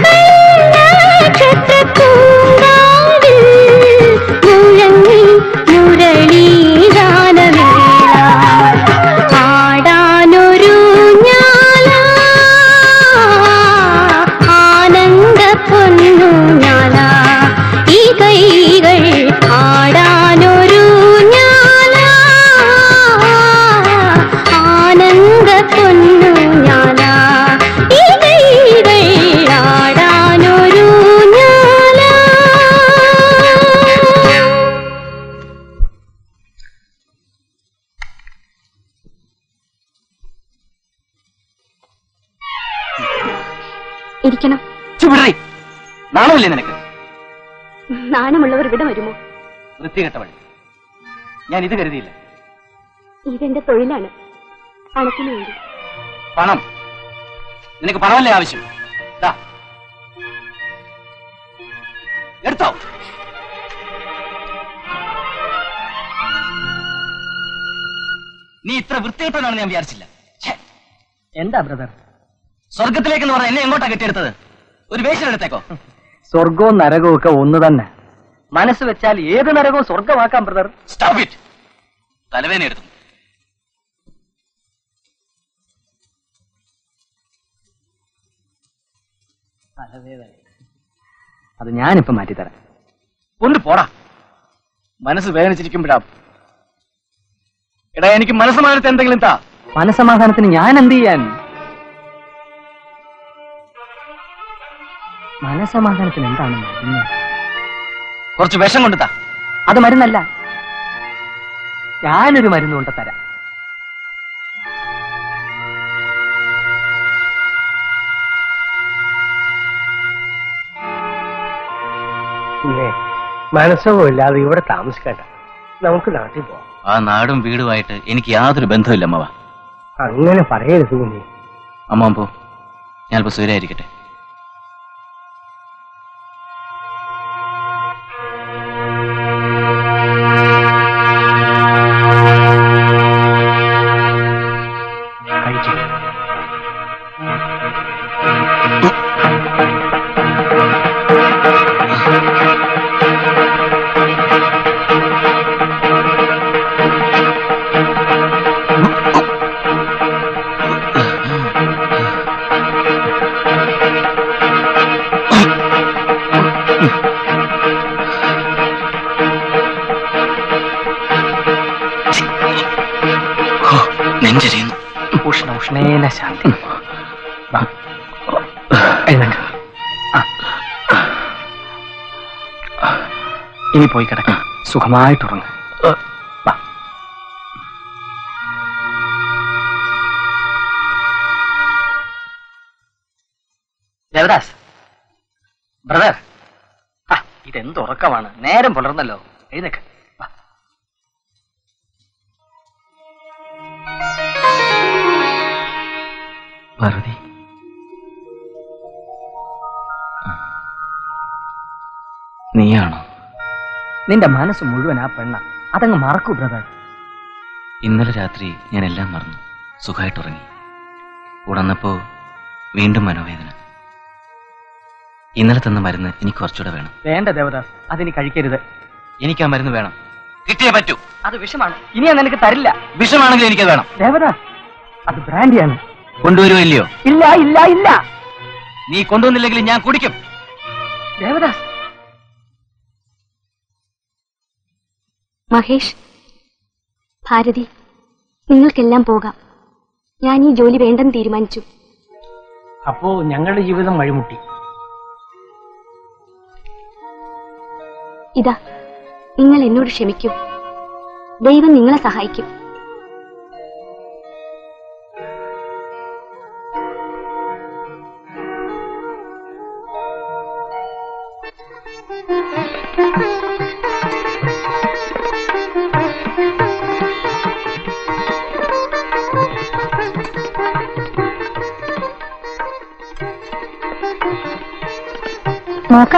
Bye. ഇരിക്കണം. ചുവടറി നാണമില്ലേ നിനക്ക്? നാണമുള്ളവർ ഇവിടെ വരുമോ? വൃത്തികെട്ടവൾ, ഞാൻ ഇത് കരുതിയില്ല. ഇതെന്റെ തൊഴിലാണ്. പണത്തിന് വേണ്ടി. പണം നിനക്ക് പണമല്ലേ ആവശ്യം? എടുത്തോ. നീ ഇത്ര വൃത്തികെട്ടവനാണെന്ന് ഞാൻ വിചാരിച്ചില്ല. എന്താ ബ്രദർ, സ്വർഗത്തിലേക്കെന്ന് പറഞ്ഞാൽ എന്നെ എങ്ങോട്ടാ കെട്ടിയെടുത്തത്? ഒരു വേഷം എടുത്തേക്കോ. സ്വർഗവും നരകവും ഒക്കെ ഒന്ന് തന്നെ. മനസ്സ് വെച്ചാൽ ഏത് നരകവും സ്വർഗമാക്കാം ബ്രദർ. Stop it. തലവേദന എടുത്തു. തലവേദന അത് ഞാനിപ്പോ മാറ്റിത്തരാം. ഒന്ന് പോടാ, മനസ്സ് വേദനിച്ചിരിക്കുമ്പോഴാ. എടാ, എനിക്ക് മനസ്സമാനത്തെ എന്തെങ്കിലും താ. മനസ്സമാധാനത്തിന് ഞാൻ എന്ത് ചെയ്യാൻ? മനസ്സമാധാനത്തിന് എന്താണ്? കുറച്ച് വിഷം കൊണ്ടുതാ. അത് മരുന്നല്ല, ഞാനൊരു മരുന്ന് കൊണ്ട് തരാം. മനസ്സവും ഇല്ലാതെ ഇവിടെ താമസിക്കണ്ട, നമുക്ക് നാട്ടിൽ പോവാം. ആ നാടും വീടുമായിട്ട് എനിക്ക് യാതൊരു ബന്ധമില്ല അമ്മ. അങ്ങനെ പറയരുത് കുഞ്ഞി. അമ്മ പോ, ഞാനിപ്പോ സൂര്യായിരിക്കട്ടെ. ഇനി പോയി കിടക്കാം, സുഖമായിട്ടുറങ്ങ. ദേവദാസ് ബ്രദർ, ഇതെന്തുറക്കമാണ്, നേരം പുലർന്നല്ലോ. എഴുന്നേക്ക്. പാർവതി, നീയാണോ? നിന്റെ മനസ്സ് മുഴുവൻ ആ പെണ്ണ. അതങ്ങ് മറക്കൂ ബ്രദർ. ഇന്നലെ രാത്രി ഞാൻ എല്ലാം മറന്നു സുഖമായിട്ടുറങ്ങി. ഉണർന്നപ്പോ വീണ്ടും മനോവേദന. ഇന്നലെ തന്ന മരുന്ന് എനിക്ക് കുറച്ചുകൂടെ വേണം. വേണ്ട ദേവദാസ്, അതിനി കഴിക്കരുത്. എനിക്ക് ആ മരുന്ന് വേണം, കിട്ടിയേ പറ്റൂ. അത് വിഷമാണ്, ഇനി ഞാൻ നിനക്ക് തരില്ല. വിഷമാണെങ്കിൽ എനിക്ക് വേണം. ദേവദാസ്, അത് ബ്രാൻഡിയാണ്. കൊണ്ടുവരുമോ ഇല്ലയോ? ഇല്ല ഇല്ല ഇല്ല. നീ കൊണ്ടുവന്നില്ലെങ്കിൽ ഞാൻ കുടിക്കും. ദേവദാസ്. മഹേഷ്, ഭാരതി, നിങ്ങൾക്കെല്ലാം പോകാം. ഞാൻ ഈ ജോലി വേണ്ടെന്ന് തീരുമാനിച്ചു. അപ്പോ ഞങ്ങളുടെ ജീവിതം വഴിമുട്ടി. ഇതാ, നിങ്ങൾ എന്നോട് ക്ഷമിക്കൂ. ദൈവം നിങ്ങളെ സഹായിക്കും. നോക്ക്,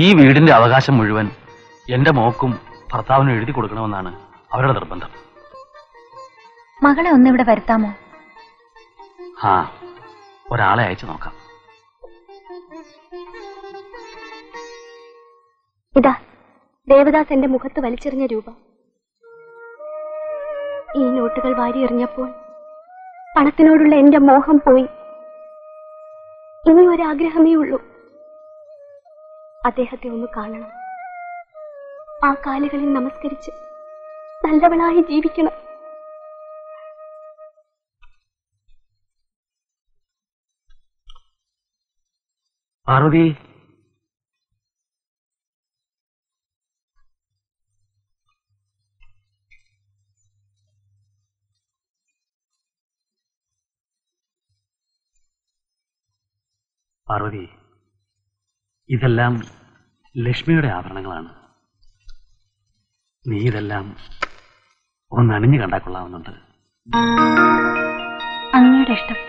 ഈ വീടിന്റെ അവകാശം മുഴുവൻ എന്റെ മോക്കും ഭർത്താവിനും എഴുതി കൊടുക്കണമെന്നാണ് അവരുടെ നിർബന്ധം. മകളെ ഒന്നിവിടെ വരുത്താമോ? ആ, ഒരാളെ അയച്ചു നോക്കാം. ഇതാ ദേവദാസ്, എന്റെ മുഖത്ത് വലിച്ചെറിഞ്ഞ രൂപ. ഈ നോട്ടുകൾ വാരിയെറിഞ്ഞപ്പോൾ പണത്തിനോടുള്ള എന്റെ മോഹം പോയി. ഇനി ഒരാഗ്രഹമേ ഉള്ളൂ, അദ്ദേഹത്തെ ഒന്ന് കാണണം. ആ കാലുകളിൽ നമസ്കരിച്ച് നല്ലവളായി ജീവിക്കണം. പാർവതി, പാർവതി, ഇതെല്ലാം ലക്ഷ്മിയുടെ ആഭരണങ്ങളാണ്. നീ ഇതെല്ലാം ഒന്ന് അണിഞ്ഞു കണ്ടാൽ കൊള്ളാവുന്നുണ്ട്. അങ്ങയുടെ ഇഷ്ടം.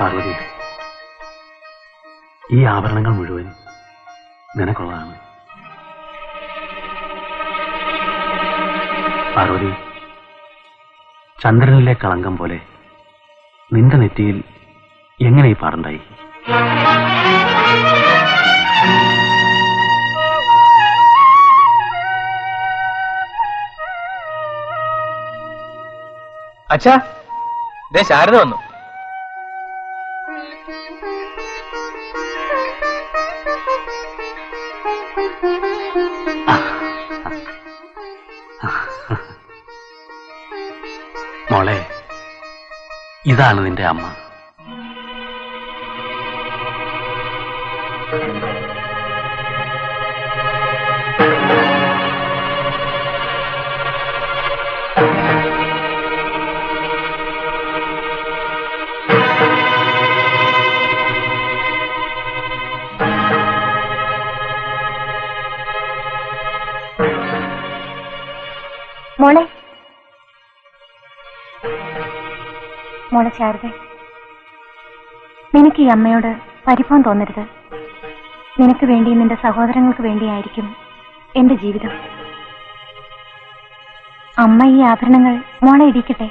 പാർവതി, ഈ ആഭരണങ്ങൾ മുഴുവൻ നിനക്കുള്ളതാണ്. പാർവതി, ചന്ദ്രനിലെ കളങ്കം പോലെ നിന്റെ നെറ്റിയിൽ എങ്ങനെ ഈ പാടുണ്ടായി? അച്ഛാ, ദേ ശാരദ വന്നു. മോളെ, ഇതാണ് നിന്റെ അമ്മ. മോളെ, മോളെ ശാരദ, നിനക്ക് ഈ അമ്മയോട് പരിഭവം തോന്നരുത്. നിനക്ക് വേണ്ടി, നിന്റെ സഹോദരങ്ങൾക്ക് വേണ്ടിയായിരിക്കും എന്റെ ജീവിതം. അമ്മ ഈ ആഭരണങ്ങൾ മോളെ ഇടിക്കട്ടെ.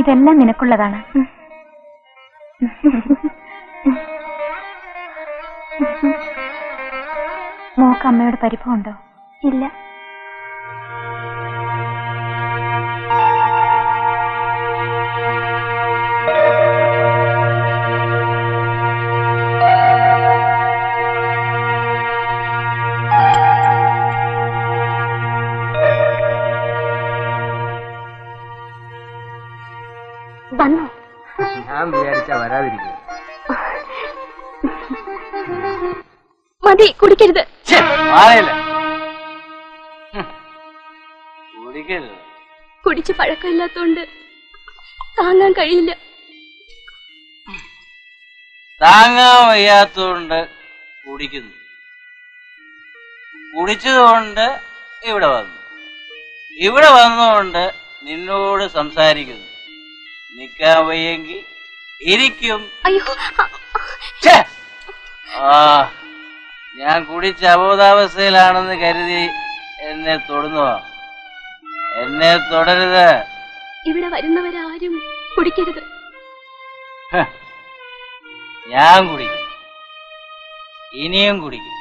ഇതെല്ലാം നിനക്കുള്ളതാണ്. മോക്ക് അമ്മയുടെ പരിഭവമുണ്ടോ? ഇല്ല. മതി, കുടിക്കരുത്. കുടിച്ച് പഴക്കമില്ലാത്തോണ്ട് താങ്ങാൻ കഴിയില്ല. താങ്ങാൻ വയ്യാത്തോണ്ട് കുടിക്കുന്നു. കുടിച്ചതുകൊണ്ട് ഇവിടെ വന്നു, ഇവിടെ വന്നുകൊണ്ട് നിന്നോട് സംസാരിക്കുന്നു. നിക്കാൻ വയ്യെങ്കിൽ ഇരിക്കും. അയ്യോ, ആ ഞാൻ കുടിച്ച അബോധാവസ്ഥയിലാണെന്ന് കരുതി എന്നെ തൊടുന്നോ? എന്നെ തൊടരുത്. ഇവിടെ വരുന്നവരാരും കുടിക്കരുത്. ഞാൻ കുടിക്കും, ഇനിയും കുടിക്കും.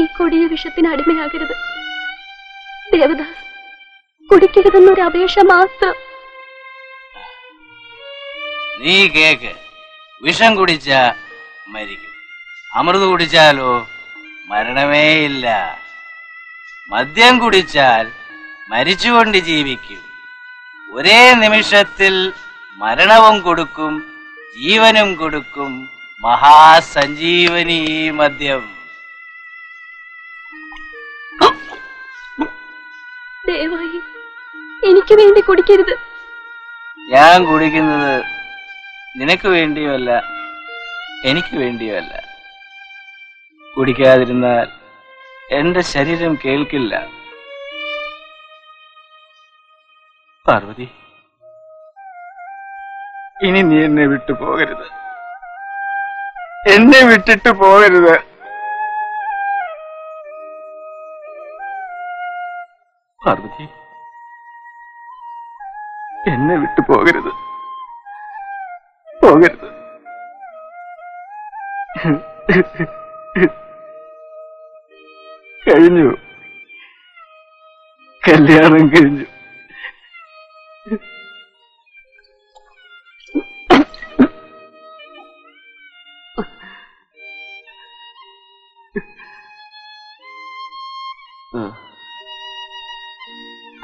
ഈ കൊടിയ വിഷത്തിന് അടിമയാകരുത് ദേവദാസ്. കുടിക്കരുതെന്നൊരു അപേക്ഷ മാത്രം. നീ കേക്ക്, വിഷം കുടിച്ച മരിക്കും, അമൃത് കുടിച്ചാലോ മരണമേ ഇല്ല. മദ്യം കുടിച്ചാൽ മരിച്ചുകൊണ്ട് ജീവിക്കും. ഒരേ നിമിഷത്തിൽ മരണവും കൊടുക്കും ജീവനും കൊടുക്കും. മഹാസഞ്ജീവനി മദ്യം. ദയവായി എനിക്ക് വേണ്ടി കുടിക്കരുത്. ഞാൻ കുടിക്കുന്നത് നിനക്ക് വേണ്ടിയുമല്ല, എനിക്ക് വേണ്ടിയുമല്ല. കുടിക്കാതിരുന്നാൽ എന്റെ ശരീരം കേൾക്കില്ല. പാർവതി, ഇനി നീ എന്നെ വിട്ടു പോകരുത്, എന്നെ വിട്ടിട്ട് പോകരുത്. പാർവതി, എന്നെ വിട്ടു പോകരുത്, പോകരുത്. കഴിഞ്ഞു, കല്യാണം കഴിഞ്ഞു.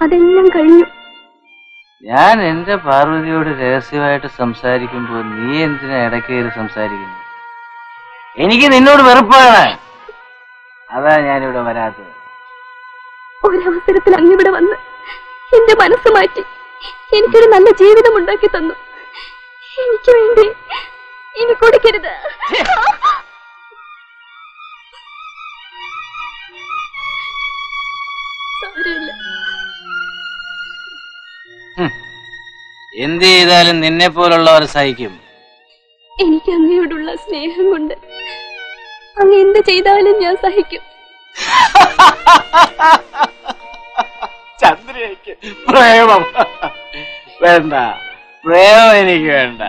അതെല്ലാം കഴിഞ്ഞു. ഞാൻ എന്റെ പാർവതിയോട് രഹസ്യമായിട്ട് സംസാരിക്കുമ്പോ നീ എന്തിനാ ഇടയ്ക്ക് കയറി സംസാരിക്കുന്നു? എനിക്ക് നിന്നോട് വെറുപ്പാണ്, അതാ ഞാനിവിടെ വരാത്തത്. ഒരവസരത്തിൽ അങ്ങിവിടെ വന്ന് എന്റെ മനസ്സ് മാറ്റി എനിക്കൊരു നല്ല ജീവിതം ഉണ്ടാക്കി തന്നു. എനിക്ക് വേണ്ടി ഇനി കൊടുക്കരുത്. എന്ത് ചെയ്താലും നിന്നെ പോലുള്ളവർ സഹിക്കും. എനിക്ക് അങ്ങയോടുള്ള സ്നേഹം കൊണ്ട് അങ്ങ് എന്ത് ചെയ്താലും ഞാൻ സഹിക്കും. ചന്ദ്രയ്ക്ക് പ്രേമം വേണ്ട, പ്രേമം എനിക്ക് വേണ്ട.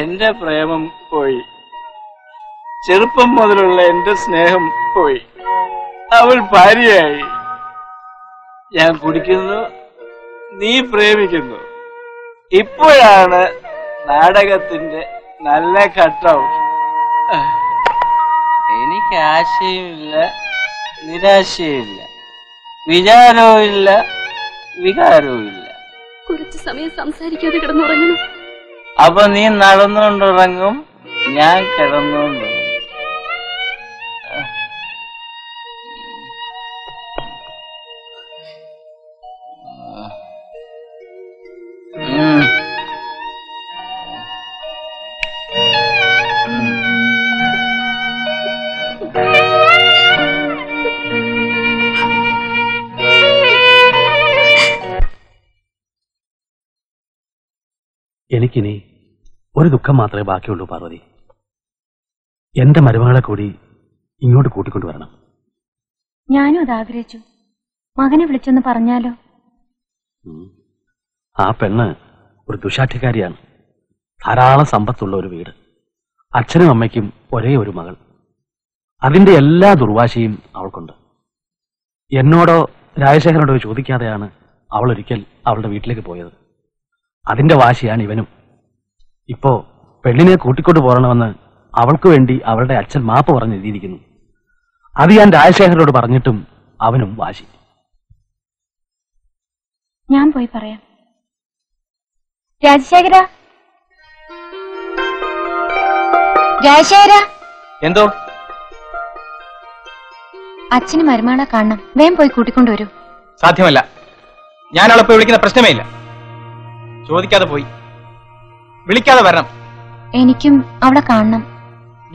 എന്റെ പ്രേമം പോയി, ചെറുപ്പം മുതലുള്ള എന്റെ സ്നേഹം പോയി. അവൾ ഭാര്യയായി, ഞാൻ കുടിക്കുന്നു, നീ പ്രേമിക്കുന്നു. ഇപ്പോഴാണ് നാടകത്തിന്റെ നല്ല ഘട്ടം. എനിക്ക് ആശയമില്ല, നിരാശയുമില്ല, വിചാരവും ഇല്ല, വികാരവും ഇല്ല. കുറച്ചു സമയം സംസാരിക്കാതെ കിടന്നുറങ്ങണം. അപ്പൊ നീ നടന്നുകൊണ്ടുറങ്ങും, ഞാൻ കിടന്നുകൊണ്ടുറങ്ങും. എനിക്കിനി ഒരു ദുഃഖം മാത്രമേ ബാക്കിയുള്ളൂ പാർവതി. എന്റെ മരുമകളെ കൂടി ഇങ്ങോട്ട് കൂട്ടിക്കൊണ്ടുവരണം. ഞാനും അത് ആഗ്രഹിച്ചു. മകനെ വിളിച്ചൊന്ന് പറഞ്ഞാലോ? ആ പെണ്ണ് ഒരു ദുശാഠ്യക്കാരിയാണ്. ധാരാളം സമ്പത്തുള്ള ഒരു വീട്, അച്ഛനും അമ്മയ്ക്കും ഒരേ ഒരു മകൾ. അതിന്റെ എല്ലാ ദുർവാശിയും അവൾക്കുണ്ട്. എന്നോടോ രാജശേഖരനോടോ ചോദിക്കാതെയാണ് അവൾ ഒരിക്കൽ അവളുടെ വീട്ടിലേക്ക് പോയത്. അതിന്റെ വാശിയാണ് ഇവനും. ഇപ്പോ പെണ്ണിനെ കൂട്ടിക്കൊണ്ടു പോരണമെന്ന് അവൾക്ക് വേണ്ടി അവളുടെ അച്ഛൻ മാപ്പ് പറഞ്ഞെഴുതിയിരിക്കുന്നു. അത് ഞാൻ രാജശേഖരനോട് പറഞ്ഞിട്ടും അവനും വാശി. ഞാൻ പോയി പറയാം. രാജശേഖര, രാജശേഖര. എന്തോ? അച്ഛന് മരുമകളെ കാണണം, വേഗം പോയി കൂട്ടിക്കൊണ്ടുവരൂ. സാധ്യമല്ല, ഞാൻ അവളെ പോയി വിളിക്കുന്ന പ്രശ്നമേ ഇല്ല. ചോദിക്കാതെ പോയി, വിളിക്കാതെ വരണം. എനിക്കും അവളെ കാണണം.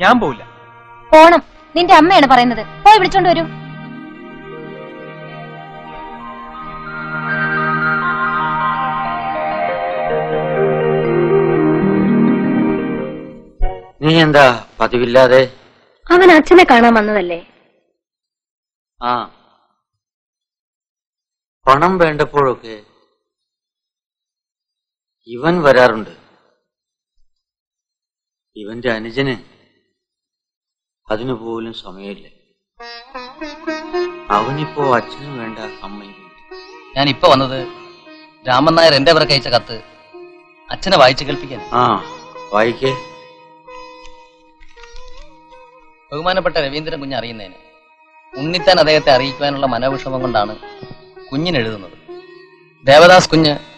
ഞാൻ പോവില്ല. പോണം, നിന്റെ അമ്മയാണ് പറയുന്നത്. പോയി വിളിച്ചോണ്ട് വരൂ. നീ എന്താ പതിവില്ലാതെ? അവൻ അച്ഛനെ കാണാൻ വന്നതല്ലേ? ആ, പണം വേണ്ടപ്പോഴൊക്കെ ഇവൻ വരാറുണ്ട്. ഇവന്റെ അനുജന് അതിനു പോലും സമയമില്ല. അവനിപ്പോ അച്ഛനും വേണ്ട, അമ്മയും. ഞാൻ ഇപ്പൊ വന്നത് രാമൻ നായർ എന്റെ പേർക്ക് അയച്ച കത്ത് അച്ഛനെ വായിച്ചു കേൾപ്പിക്കാൻ. ആ, വായിക്കേ. ബഹുമാനപ്പെട്ട രവീന്ദ്രൻ കുഞ്ഞ് അറിയുന്നതിന് ഉണ്ണിത്താൻ അദ്ദേഹത്തെ അറിയിക്കുവാനുള്ള മനോവിഷമം കൊണ്ടാണ് കുഞ്ഞിനെഴുതുന്നത്. ദേവദാസ് കുഞ്ഞ്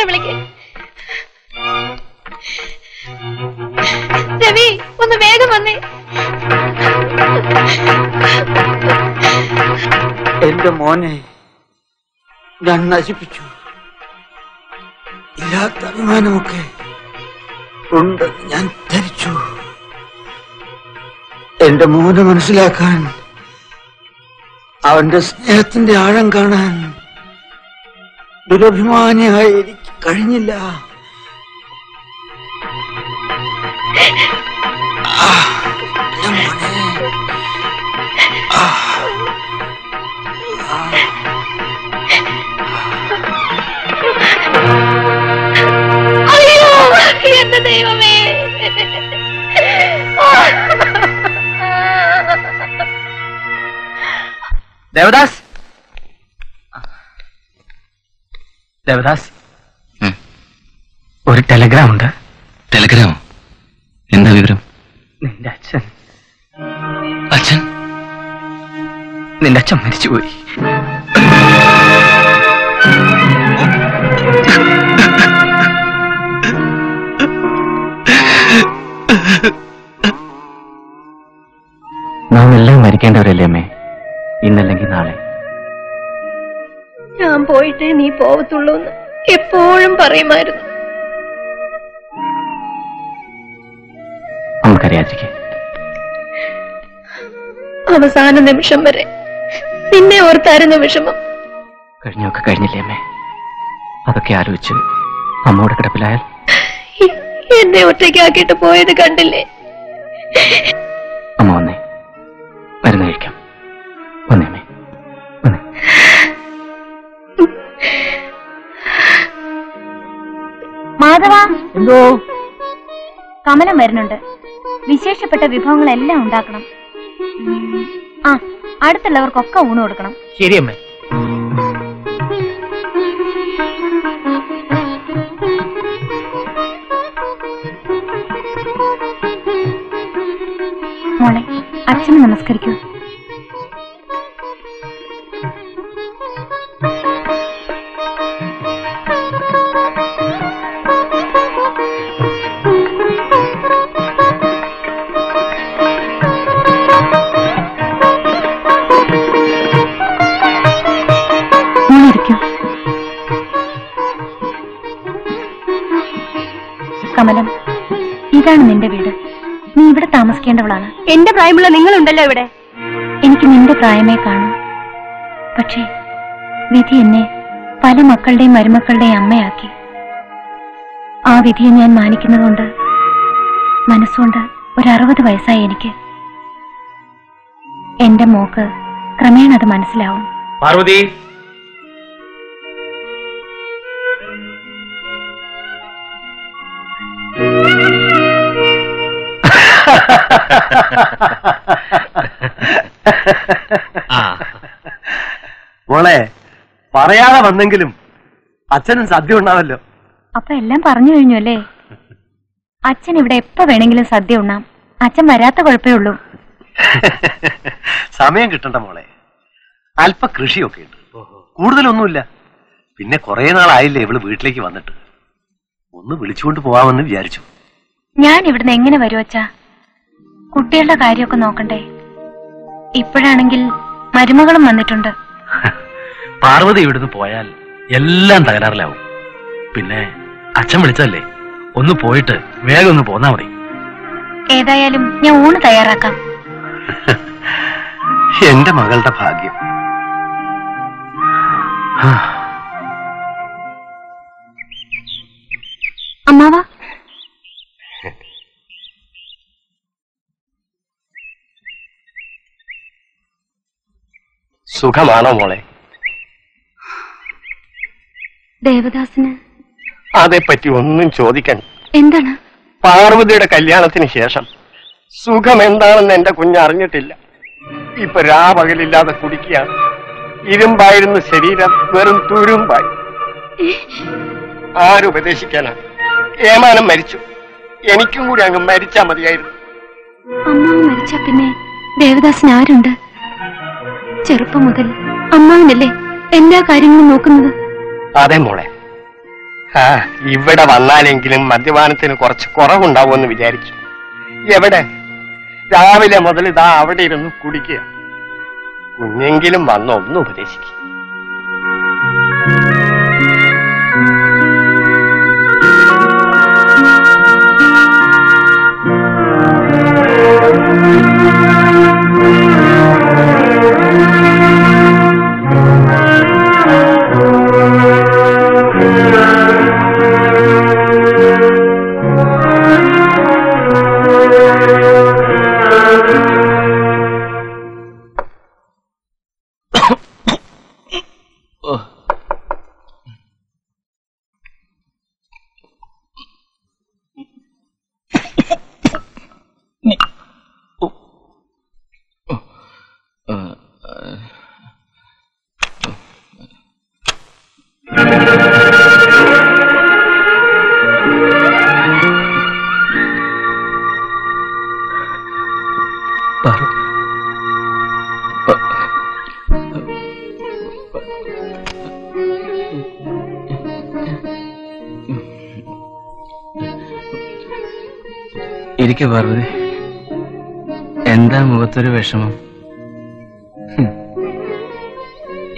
മോനെ വിളിക്ക്. രവി ഒന്ന് വേഗം വന്നേ. എന്റെ മോനെ ഞാൻ നശിപ്പിച്ചു. ഇല്ലാത്ത അഭിമാനമൊക്കെ ഉണ്ട് ഞാൻ ധരിച്ചു. എന്റെ മോനെ മനസ്സിലാക്കാൻ, അവന്റെ സ്നേഹത്തിന്റെ ആഴം കാണാൻ ദുരഭിമാനിയായി എനിക്ക് കഴിഞ്ഞില്ല. ദൈവമേ, ദേവദാസ് ദേവദാസ് ഒരു ടെലഗ്രാം ഉണ്ട്. ടെലഗ്രാമോ? എന്താ വിവരം? നിന്റെ അച്ഛൻ അച്ഛൻ നിന്റെ അച്ഛൻ മരിച്ചുപോയി. നാം എല്ലാം മരിക്കേണ്ടവരല്ലേ അമ്മേ, ഇന്നല്ലെങ്കിൽ നാളെ. ഞാൻ പോയിട്ടേ നീ പോവത്തുള്ളൂ എന്ന് എപ്പോഴും പറയുമായിരുന്നു. നമുക്കറിയാതെ അവസാന നിമിഷം വരെ നിന്നെ ഓർത്തായിരുന്നു വിഷമം. കഴിഞ്ഞൊക്കെ കഴിഞ്ഞില്ലേ അമ്മേ, അതൊക്കെ ആലോചിച്ച് അമ്മയുടെ കിടപ്പിലായാൽ. എന്നെ ഒറ്റയ്ക്കാക്കിട്ട് പോയത് കണ്ടില്ലേ? അമ്മ വന്നേ, മരുന്ന് കഴിക്കാം. വന്നേ അമ്മേ, വന്നേ. മാധവ, എന്തോ? കമലം വരുന്നുണ്ട്. വിശേഷപ്പെട്ട വിഭവങ്ങളെല്ലാം ഉണ്ടാക്കണം. ആ, അടുത്തുള്ളവർക്കൊക്കെ ഊണ് കൊടുക്കണം. ശരിയമ്മേ. മോളെ, അച്ഛന് നമസ്കരിക്കൂ. കമലം, ഇതാണ് നിന്റെ വീട്. നീ ഇവിടെ താമസിക്കേണ്ടവളാണ്. എന്റെ പ്രായമുള്ള നിങ്ങളുണ്ടല്ലോ ഇവിടെ. എനിക്ക് നിന്റെ പ്രായമേ കാണും. പക്ഷേ വിധി എന്നെ പല മക്കളുടെയും മരുമക്കളുടെയും അമ്മയാക്കി. ആ വിധിയെ ഞാൻ മാനിക്കുന്നതുകൊണ്ട് മനസ്സുകൊണ്ട് ഒരു അറുപത് വയസ്സായി എനിക്ക്. എന്റെ മോക്ക് ക്രമേണ അത് മനസ്സിലാവും. പാർവതി, മോളെ പറയാതെ വന്നെങ്കിലും അച്ഛനും സദ്യ ഉണ്ടാവല്ലോ. അപ്പൊ എല്ലാം പറഞ്ഞു കഴിഞ്ഞു അല്ലേ? അച്ഛൻ ഇവിടെ എപ്പോ വേണമെങ്കിലും സദ്യ ഉണ്ണാം. അച്ഛൻ വരാത്ത കുഴപ്പമേ ഉള്ളൂ. സമയം കിട്ടണ്ട മോളെ. അല്പ കൃഷിയൊക്കെ ഉണ്ട്, കൂടുതലൊന്നുമില്ല. പിന്നെ കുറെ നാളായില്ലേ ഇവള് വീട്ടിലേക്ക് വന്നിട്ട്. ഒന്ന് വിളിച്ചുകൊണ്ട് പോവാമെന്ന് വിചാരിച്ചു. ഞാൻ ഇവിടുന്ന് എങ്ങനെ വരും അച്ഛാ? കുട്ടികളുടെ കാര്യമൊക്കെ നോക്കണ്ടേ? ഇപ്പോഴാണെങ്കിൽ മരുമകളും വന്നിട്ടുണ്ട്. പാർവതി ഇവിടുന്ന് പോയാൽ എല്ലാം തകരാറിലാവും. പിന്നെ അച്ഛൻ വിളിച്ചല്ലേ, ഒന്ന് പോയിട്ട് വേഗം ഒന്ന് പോന്നാ മതി. ഏതായാലും ഞാൻ ഊണ് തയ്യാറാക്കാം. എന്റെ മകളുടെ ഭാഗ്യം. അമ്മാവാ, സുഖമാണോ മോളെ? ദേവദാസിന് അതേപ്പറ്റി ഒന്നും ചോദിക്കാൻ. എന്താണ്? പാർവതിയുടെ കല്യാണത്തിന് ശേഷം സുഖം എന്താണെന്ന് എന്റെ കുഞ്ഞറിഞ്ഞിട്ടില്ല. ഇപ്പൊ രാപകലില്ലാതെ കുടിക്കുകയാണ്. ഇരുമ്പായിരുന്ന ശരീരം വെറും തുരുമ്പായി. ആരുപദേശിക്കാനാ? ഏമാനം മരിച്ചു. എനിക്കും കൂടി അങ്ങ് മരിച്ചാ മതിയായിരുന്നു. അമ്മാവ് മരിച്ച പിന്നെ ദേവദാസിന് ആരുണ്ട്? ചെറുപ്പം മുതൽ അമ്മാവിനല്ലേ എല്ലാ കാര്യങ്ങളും നോക്കുന്നത്? അതെ മോളെ, ഇവിടെ വന്നാലെങ്കിലും മദ്യപാനത്തിന് കുറച്ച് കുറവുണ്ടാവുമെന്ന് വിചാരിച്ചു. എവിടെ രാവിലെ മുതൽ ഇതാ അവിടെ ഇരുന്ന് കുടിക്കുക. കുഞ്ഞെങ്കിലും വന്ന് ഒന്ന് ഉപദേശിക്കും. പാർവതി, എന്താ മുഖത്തൊരു വിഷമം?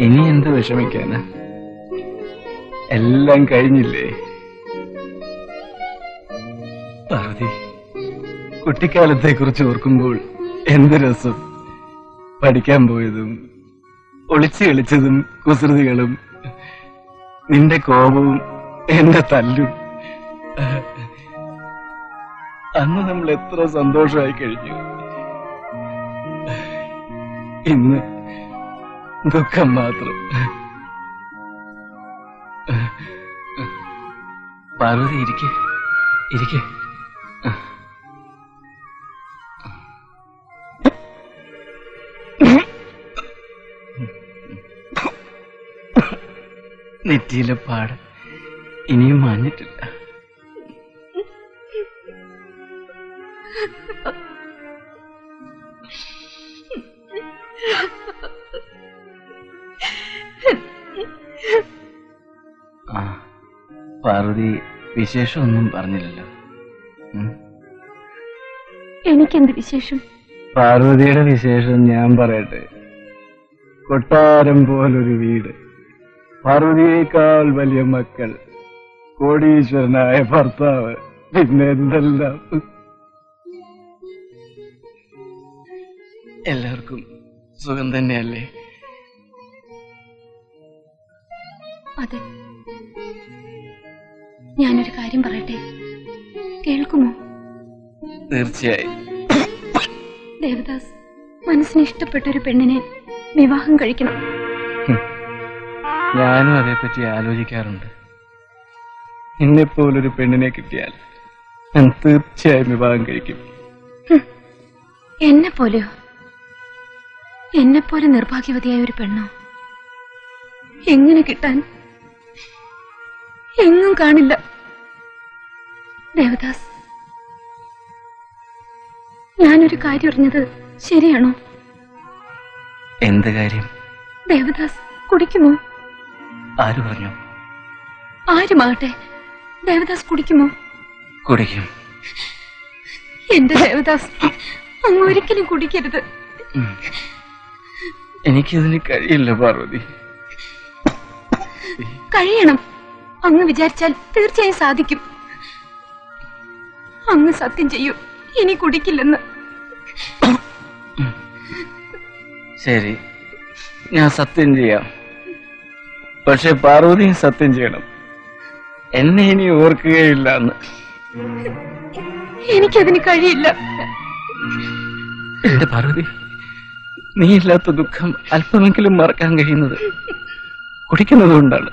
ഇനി എന്ത് വിഷമിക്കാനാ, എല്ലാം കഴിഞ്ഞില്ലേ? പാർവതി, കുട്ടിക്കാലത്തെ കുറിച്ച് ഓർക്കുമ്പോൾ എന്ത് രസം! പഠിക്കാൻ പോയതും ഒളിച്ചു കളിച്ചതും കുസൃതികളും നിന്റെ കോപവും എന്റെ തല്ലും. അന്ന് നമ്മൾ എത്ര സന്തോഷമായി കഴിഞ്ഞു. ഇന്ന് ദുഃഖം മാത്രം. പാർവതി, ഇരിക്കേ ഇരിക്കേ. നെറ്റിയിലെ പാട് ഇനിയും മാഞ്ഞിട്ടില്ല. പാർവതി വിശേഷമൊന്നും പറഞ്ഞില്ലല്ലോ. എനിക്കെന്ത് വിശേഷം? പാർവതിയുടെ വിശേഷം ഞാൻ പറയട്ടെ. കൊട്ടാരം പോലൊരു വീട്, പാർവതിയേക്കാൾ വലിയ മക്കൾ, കോടീശ്വരനായ ഭർത്താവ്, പിന്നെ എന്തെല്ലാം. എല്ലാവർക്കും സുഖം തന്നെയല്ലേ? അതെ. ഞാനൊരു കാര്യം പറയട്ടെ, കേൾക്കുമോ? തീർച്ചയായും. ദേവദാസ് മനസ്സിന് ഇഷ്ടപ്പെട്ടൊരു പെണ്ണിനെ വിവാഹം കഴിക്കണം. ഞാനും അതേപ്പറ്റി ആലോചിക്കാറുണ്ട്. എന്നെപ്പോലൊരു പെണ്ണിനെ കിട്ടിയാൽ ഞാൻ തീർച്ചയായും വിവാഹം കഴിക്കും. എന്നെ പോലെയോ? എന്നെപ്പോലെ നിർഭാഗ്യവതിയായ ഒരു പെണ്ണോ? എങ്ങനെ കിട്ടാൻ? എങ്ങും കാണില്ല. ദേവദാസ്, ഞാനൊരു കാര്യം അറിഞ്ഞത് ശരിയാണോ? എന്ത് കാര്യം? ദേവദാസ് കുടിക്കുമോ? ആര് പറഞ്ഞു? ആരുമാകട്ടെ, ദേവദാസ് കുടിക്കുമോ? കുടിക്കും. എന്റെ ദേവദാസ്, അങ്ങ് ഒരിക്കലും കുടിക്കരുത്. എനിക്കതിന് കഴിയില്ല പാർവതി. കഴിയണം. അങ്ങ് വിചാരിച്ചാൽ തീർച്ചയായും സാധിക്കും. അങ്ങ് സത്യം ചെയ്യൂ, ഇനി കുടിക്കില്ലെന്ന്. ശരി, ഞാൻ സത്യം ചെയ്യാം. പക്ഷെ പാർവതി സത്യം ചെയ്യണം, എന്നെ ഇനി ഓർക്കുകയില്ല എന്ന്. എനിക്കതിന് കഴിയില്ല. എന്റെ പാർവതി, നീ ഇല്ലാത്ത ദുഃഖം അല്പമെങ്കിലും മറക്കാൻ കഴിയുന്നത് കുടിക്കുന്നത് കൊണ്ടാണ്.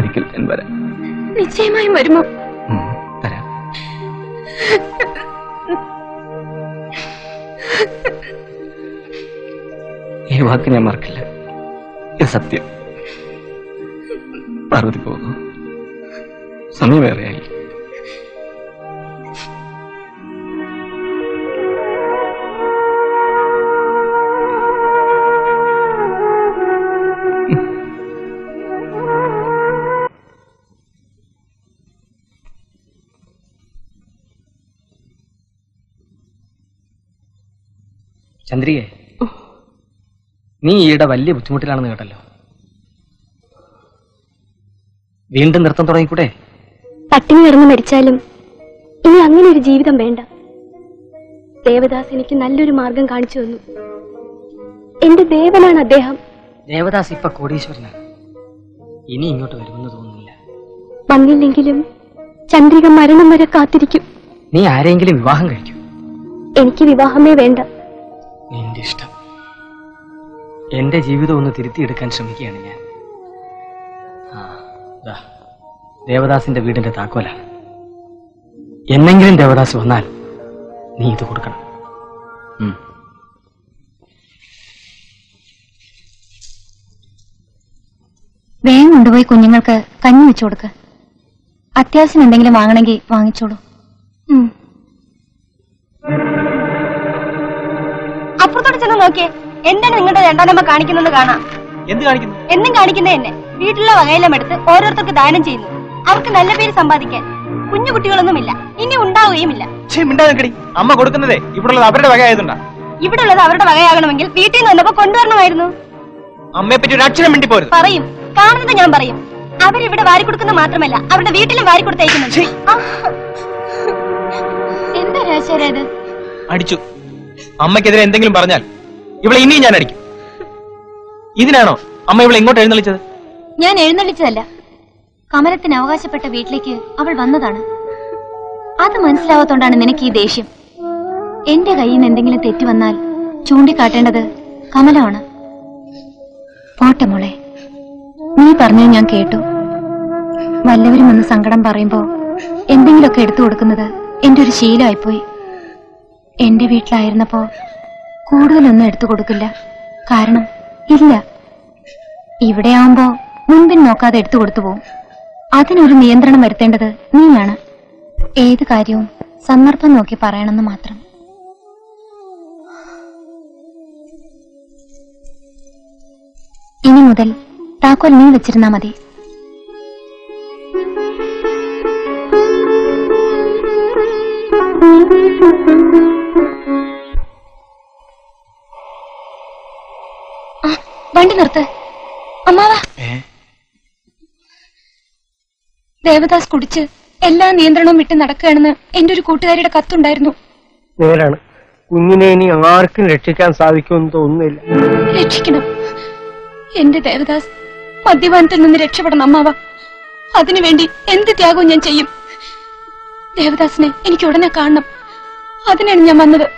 ഒരിക്കൽ ഞാൻ വരാം. നിശ്ചയമായും വരുമോ? വരാം. ഈ വാക്ക് ഞാൻ മറക്കില്ല, സത്യം. പാർവതി പോകുന്നു, സമയമേറെയായി. ചന്ദ്രിയെ, നീ ഈയിടെ വലിയ ബുദ്ധിമുട്ടിലാണെന്ന് കേട്ടല്ലോ, വീണ്ടും നൃത്തം തുടങ്ങിക്കൂടെ? പട്ടിണി കിടന്ന് മരിച്ചാലും ഇനി അങ്ങനെ ഒരു ജീവിതം വേണ്ട. ദേവദാസ് എനിക്ക് നല്ലൊരു മാർഗം കാണിച്ചു തന്നു. എന്റെ ദേവനാണ് അദ്ദേഹം. ദേവദാസ് ഇപ്പൊ കോടീശ്വരനാണ്, ഇനി ഇങ്ങോട്ട് വരുമെന്ന് തോന്നുന്നില്ല. വന്നില്ലെങ്കിലും ചന്ദ്രിക മരണം വരെ കാത്തിരിക്കും. നീ ആരെങ്കിലും വിവാഹം കഴിക്കും? എനിക്ക് വിവാഹമേ വേണ്ട. നിന്റെ ഇഷ്ടം. എന്റെ ജീവിതം ഒന്ന് തിരുത്തിയെടുക്കാൻ ശ്രമിക്കുകയാണ് ഞാൻ. ദേവദാസിന്റെ വീടിന്റെ താക്കോലാണ്. എന്നെങ്കിലും ദേവദാസ് വന്നാൽ നീ ഇത് കൊടുക്കണം. വേഗം കൊണ്ടുപോയി കുഞ്ഞുങ്ങൾക്ക് കഞ്ഞി വെച്ചു കൊടുക്ക. അത്യാവശ്യം എന്തെങ്കിലും വാങ്ങണമെങ്കിൽ വാങ്ങിച്ചോളൂ. അപ്പുറത്തോടെ ചെന്ന് നോക്കിയേ, എന്താണ് നിങ്ങളുടെ രണ്ടാനമ്മ കാണിക്കുന്നത്? കാണാം. എന്ത് കാണിക്കുന്നു? എന്നും കാണിക്കുന്നേ എന്നെ. വീട്ടിലുള്ള വകയെല്ലാം എടുത്ത് ഓരോരുത്തർക്ക് ദാനം ചെയ്യുന്നു, അവർക്ക് നല്ല പേര് സമ്പാദിക്കാൻ. കുഞ്ഞു കുട്ടികളൊന്നുമില്ല, ഇനി ഉണ്ടാവുകയുമില്ല. അമ്മ കൊടുക്കുന്നതേ ഇവിടെയുള്ളത് അവരുടെ വകയായതുണ്ടാ? ഇവിടെ ഉള്ളത് അവരുടെ വകയാകണമെങ്കിൽ വീട്ടിൽ നിന്ന് വന്നപ്പോ കൊണ്ടുവരണമായിരുന്നു. അമ്മയെപ്പറ്റി ഒരു അക്ഷരം മിണ്ടി പോരും. പറയും, കാണുന്നത് ഞാൻ പറയും. അവരിവിടെ വാരി കൊടുക്കുന്ന മാത്രമല്ല, അവരുടെ വീട്ടിലും വാരി കൊടുത്തേക്കുന്നുണ്ട്. എന്താ രാശേരത്? അടിച്ചു. അമ്മക്കെതിരെ എന്തെങ്കിലും പറഞ്ഞാൽ ഇവിടെ ഇനിയും ഞാൻ അടിക്കും. ഇതിനാണോ അമ്മ ഇവിടെ ഇങ്ങോട്ട് എഴുന്നള്ളിച്ചത്? ഞാൻ എഴുന്നള്ളിച്ചതല്ല, കമലത്തിന് അവകാശപ്പെട്ട വീട്ടിലേക്ക് അവൾ വന്നതാണ്. അത് മനസ്സിലാവാത്തോണ്ടാണ് നിനക്ക് ഈ ദേഷ്യം. എന്റെ കയ്യിൽ നിന്ന് എന്തെങ്കിലും തെറ്റ് വന്നാൽ ചൂണ്ടിക്കാട്ടേണ്ടത് കമലമാണ്. പോട്ടെ മോളെ, നീ പറഞ്ഞത് ഞാൻ കേട്ടു. വല്ലവരും ഒന്ന് സങ്കടം പറയുമ്പോ എന്തെങ്കിലുമൊക്കെ എടുത്തു കൊടുക്കുന്നത് എന്റെ ഒരു ശീലമായിപ്പോയി. എന്റെ വീട്ടിലായിരുന്നപ്പോ കൂടുതലൊന്നും എടുത്തു കൊടുക്കില്ല, കാരണം ഇല്ല. ഇവിടെയാവുമ്പോ മുൻപിൻ നോക്കാതെ എടുത്തു കൊടുത്തു പോകും. അതിനൊരു നിയന്ത്രണം വരുത്തേണ്ടത് നീയാണ്. ഏത് കാര്യവും സന്ദർഭം നോക്കി പറയണമെന്ന് മാത്രം. ഇനി മുതൽ താക്കോൽ നീ വെച്ചിരുന്നാ മതി. വണ്ടി നിർത്ത്. അമ്മാവാ, ദേവദാസ് കുടിച്ച് എല്ലാ നിയന്ത്രണവും വിട്ട് നടക്കുകയാണെന്ന് എന്റെ ഒരു കൂട്ടുകാരിയുടെ കത്തുണ്ടായിരുന്നു. നേരാണ്, കുഞ്ഞിനെ ഇനി ആർക്കും രക്ഷിക്കാൻ സാധിക്കുമെന്ന് തോന്നുന്നില്ല. രക്ഷിക്കണം. എന്റെ ദേവദാസ് മദ്യപാനത്തിൽ നിന്ന് രക്ഷപ്പെടണം അമ്മാവ. അതിനുവേണ്ടി എന്ത് ത്യാഗവും ഞാൻ ചെയ്യും. ദേവദാസിനെ എനിക്ക് ഉടനെ കാണണം, അതിനാണ് ഞാൻ വന്നത്.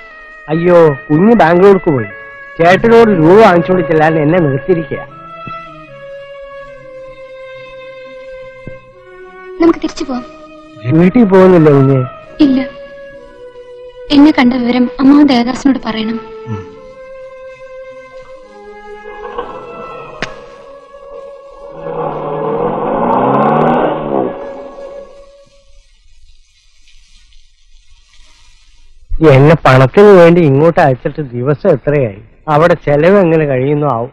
അയ്യോ, കുഞ്ഞ് ബാംഗ്ലൂർക്ക് പോയി ചേട്ടനോട് രൂപ വാങ്ങിച്ചോണ്ട് ചെല്ലാൻ എന്നെ നിർത്തിയിരിക്കുക. നമുക്ക് തിരിച്ചു പോവാം. വീട്ടിൽ പോകുന്നില്ല കുഞ്ഞെ? ഇല്ല. എന്നെ കണ്ട വിവരം അമ്മ ദേവദാസിനോട് പറയണം. എന്നെ പണത്തിന് വേണ്ടി ഇങ്ങോട്ട് അയച്ചിട്ട് ദിവസം എത്രയായി. അവിടെ ചെലവ് എങ്ങനെ കഴിയുന്നു ആവും.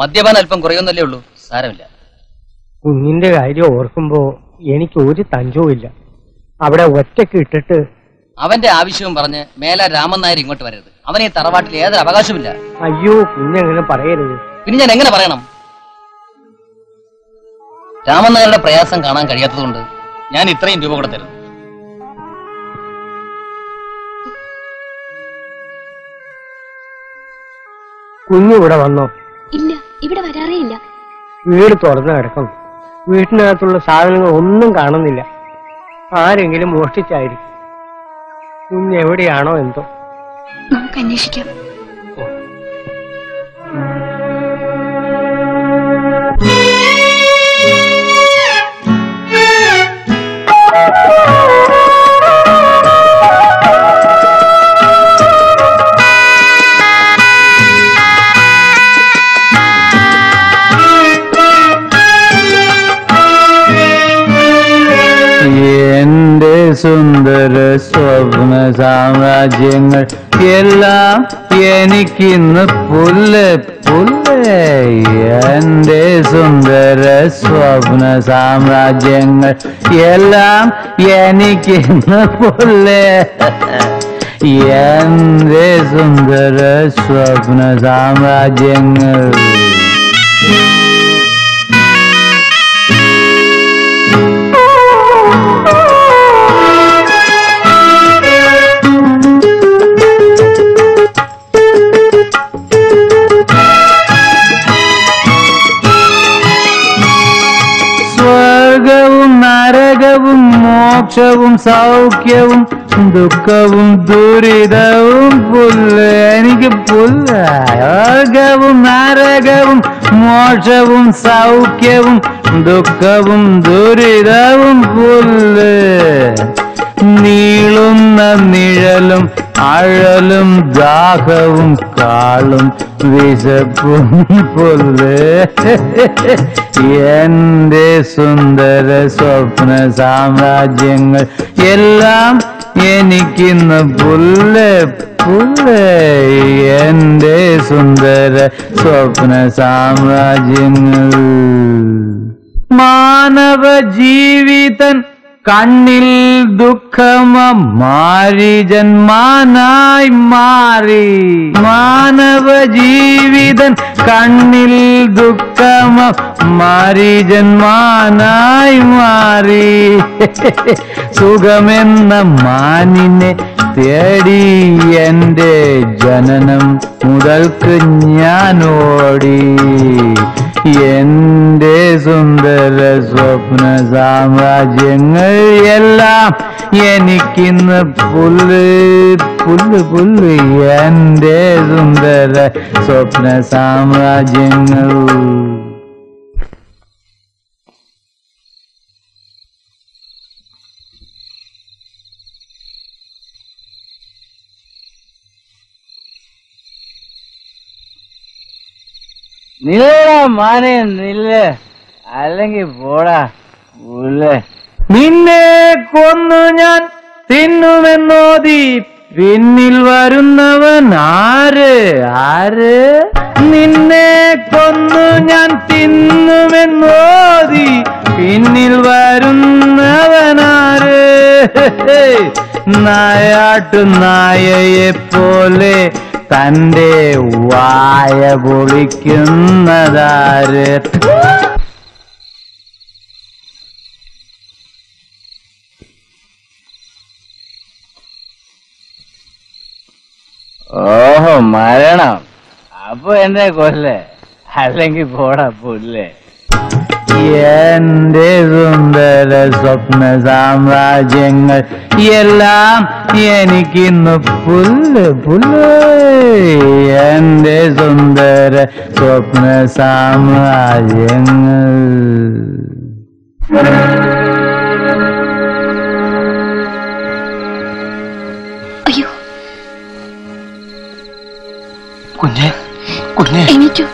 മദ്യപാനം അല്പം കുറയൊന്നല്ലേ ഉള്ളൂ, സാരമില്ല. കുഞ്ഞിന്റെ കാര്യം ഓർക്കുമ്പോ എനിക്ക് ഒരു തഞ്ചവും ഇല്ല. അവിടെ ഒറ്റക്ക് ഇട്ടിട്ട് അവന്റെ ആവശ്യവും പറഞ്ഞ് മേല രാമൻ നായർ ഇങ്ങോട്ട് വരരുത്. അവനെ ഈ തറവാട്ടിൽ ഏതൊരു അവകാശമില്ല. അയ്യോ കുഞ്ഞെങ്ങനെ പറയരുത്. പിന്നെ ഞാൻ എങ്ങനെ പറയണം? രാമൻ നായരുടെ പ്രയാസം കാണാൻ കഴിയാത്തതുകൊണ്ട് ഞാൻ ഇത്രയും രൂപ കൂടെ തരുന്നു. കുഞ്ഞിവിടെ വന്നോ? ഇല്ല, ഇവിടെ വരാറേയില്ല. വീട് തുറന്നു കിടക്കുന്നു, വീട്ടിനകത്തുള്ള സാധനങ്ങൾ ഒന്നും കാണുന്നില്ല. ആരെങ്കിലും മോഷ്ടിച്ചായിരിക്കും. കുഞ്ഞെവിടെയാണോ എന്തോ? നമുക്ക് അന്വേഷിക്കാം. സുന്ദര സ്വപ്ന സാമ്രാജ്യങ്ങൾ എല്ലാം എനിക്കിന്ന് പുല്ല് പുല്ല്. എൻ്റെ സുന്ദര സ്വപ്ന സാമ്രാജ്യങ്ങൾ എല്ലാം എനിക്കിന്ന് പുല്ല്. എൻ്റെ സുന്ദര സ്വപ്ന സാമ്രാജ്യങ്ങൾ. സ്വർഗവും നരകവും മോക്ഷവും സൗഖ്യവും ദുഃഖവും ദുരിതവും പുല്ല്. എനിക്ക് പുല്ല്. സ്വർഗവും നരകവും മോക്ഷവും സൗഖ്യവും ദുഃഖവും ദുരിതവും പുല്ല്. നീളുന്ന നിഴലും അഴലും ദാഹവും കാളും വിശപ്പും പുല്ല്. എൻ്റെ സുന്ദര സ്വപ്ന സാമ്രാജ്യങ്ങൾ എല്ലാം എനിക്കിന്ന് പുല്ല് പുല്ല്. എൻ്റെ സുന്ദര സ്വപ്ന സാമ്രാജ്യങ്ങൾ. മാനവ ജീവിതൻ കണ്ണിൽ ദുഃഖമമാരി ജന്മാനായി മാറി. മാനവ ജീവിതൻ കണ്ണിൽ ദുഃഖമമാരി ജന്മാനായി മാറി. സുഖമെന്ന മാനിനെ തേടി എൻ്റെ ജനനം മുതൽക്ക് ഞാനോടി. എൻ്റെ സുന്ദര സ്വപ്ന സാമ്രാജ്യങ്ങൾ എല്ലാം എനിക്കിന്ന് പുല്ല് പുല്ല് പുല്ല്. എൻ്റെ സുന്ദര സ്വപ്ന സാമ്രാജ്യങ്ങൾ. നില്ല മാനെ നില്ല, അല്ലെങ്കിൽ പോടാ പുല്ല്. നിന്നെ കൊന്നു ഞാൻ തിന്നുമെന്നോതി പിന്നിൽ വരുന്നവൻ ആര് ആര്? നിന്നെ കൊന്നു ഞാൻ തിന്നുമെന്നോതി പിന്നിൽ വരുന്നവൻ ആര്? നായാട്ടു നായയെ പോലെ തൻ്റെ വായ പൊളിക്കുന്നതാര്? ഓഹോ, മരണം. അപ്പൊ എന്നെ കൊല്ലേ, അല്ലെങ്കിൽ പോടാ പുല്ലേ. എൻ്റെ സുന്ദര സ്വപ്ന സാമ്രാജ്യങ്ങൾ എല്ലാം എനിക്കിന്ന് പുല്ല് പുല്ല്. എൻ്റെ സുന്ദര സ്വപ്ന സാമ്രാജ്യങ്ങൾ. അയ്യോ കുഞ്ഞേ കുഞ്ഞേ, എണീറ്റു.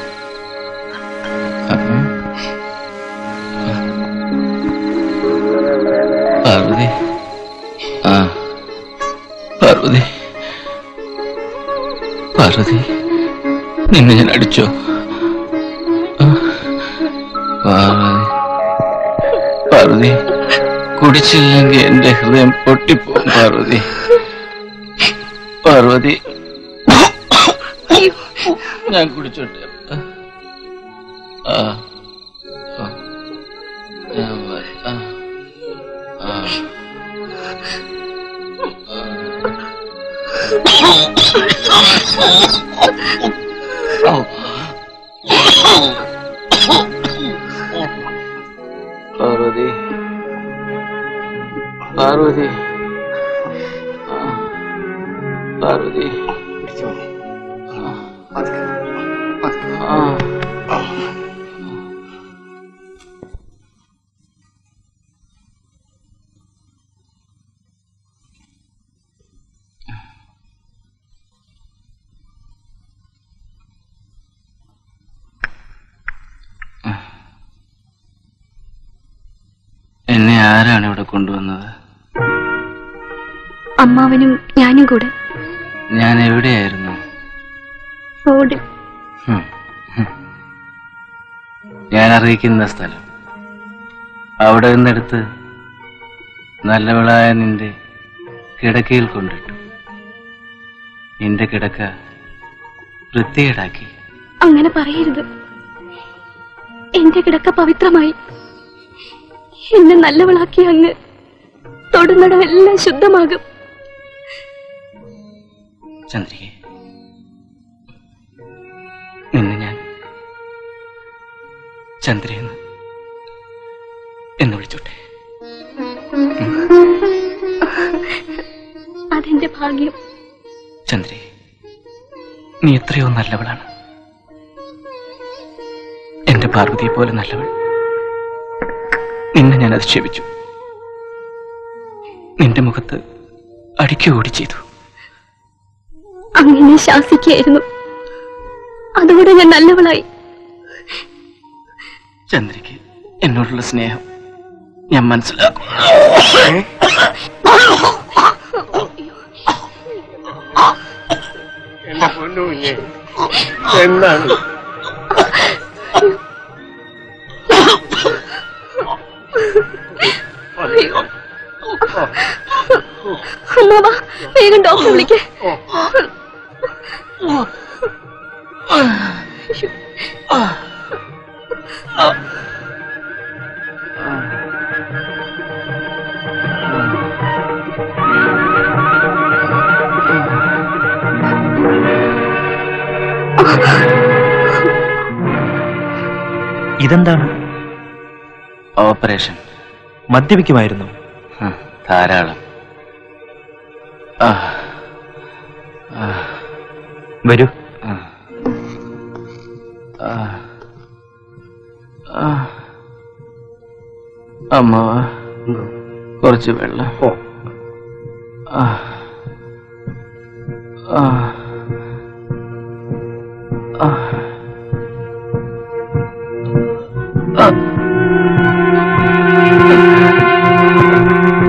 പാർവതി, ആ പാർവതി, പാർവതി, നിന്നെ ഞാൻ അടിച്ചോ? പാർവതി, പാർവതി, കുടിച്ചില്ലെങ്കിൽ എന്റെ ഹൃദയം പൊട്ടിപ്പോകും. പാർവതി, പാർവതി, ഞാൻ കുടിച്ചോട്ടെ? ആ പാർവതി, പാർവതി, പാർവതി, എന്നെ ആരാണ് ഇവിടെ കൊണ്ടുവന്നത്? അമ്മാവനും ഞാനും കൂടെ. ഞാൻ എവിടെയായിരുന്നു? റോഡ്. ഞാൻ അറിയിക്കുന്ന സ്ഥലം. അവിടെ നിന്നെടുത്ത് നല്ലവളായ നിന്റെ കിടക്കയിൽ കൊണ്ടിട്ടു. നിന്റെ കിടക്ക വൃത്തികേടാക്കി. അങ്ങനെ പറയരുത്. എന്റെ കിടക്ക പവിത്രമായി. എന്നെ നല്ലവളാക്കി അങ്ങ് തൊടുന്നിടമെല്ലാം ശുദ്ധമാകും. ചന്ദ്രികേ, ഇന്ന് ഞാൻ ചന്ദ്രയെന്ന് എന്നെ വിളിച്ചോട്ടെ. അതെന്റെ ഭാഗ്യം. ചന്ദ്രേ, നീ എത്രയോ നല്ലവളാണ്. എന്റെ പാർവതിയെ പോലെ നല്ലവൾ. നിന്നെ ഞാൻ അധിക്ഷേപിച്ചു, നിന്റെ മുഖത്ത് അടിക്കുകയോടി ചെയ്തു. അങ്ങനെ ശാസിക്കായിരുന്നു, അതുകൂടെ ഞാൻ നല്ലവളായി. ചന്ദ്രയ്ക്ക് എന്നോടുള്ള സ്നേഹം ഞാൻ മനസ്സിലാക്കും. എന്താണ് അമ്മാവാ, വേഗം ഡോക്ടറെ വിളിക്കേ. ഇതെന്താണ്? ഓപ്പറേഷൻ. മദ്യപിക്കുമായിരുന്നു? ധാരാളം. വരൂ. അമ്മ, കുറച്ച് വെള്ളം.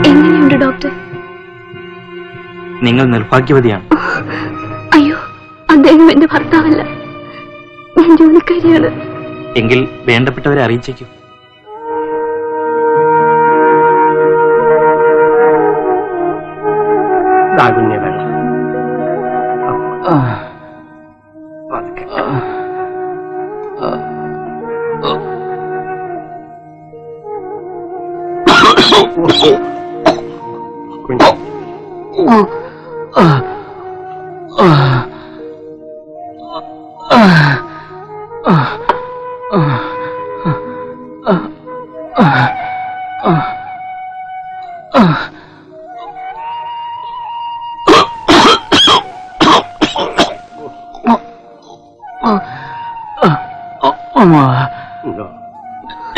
എങ്ങനെയുണ്ട് ഡോക്ടർ? നിങ്ങൾ നിർഭാഗ്യവതിയാണ്. അയ്യോ, അദ്ദേഹം എന്റെ ഭർത്താവല്ല, ഞാൻ ജോലിക്കാരിയാണ്. എങ്കിൽ വേണ്ടപ്പെട്ടവരെ അറിയിച്ചേക്കും.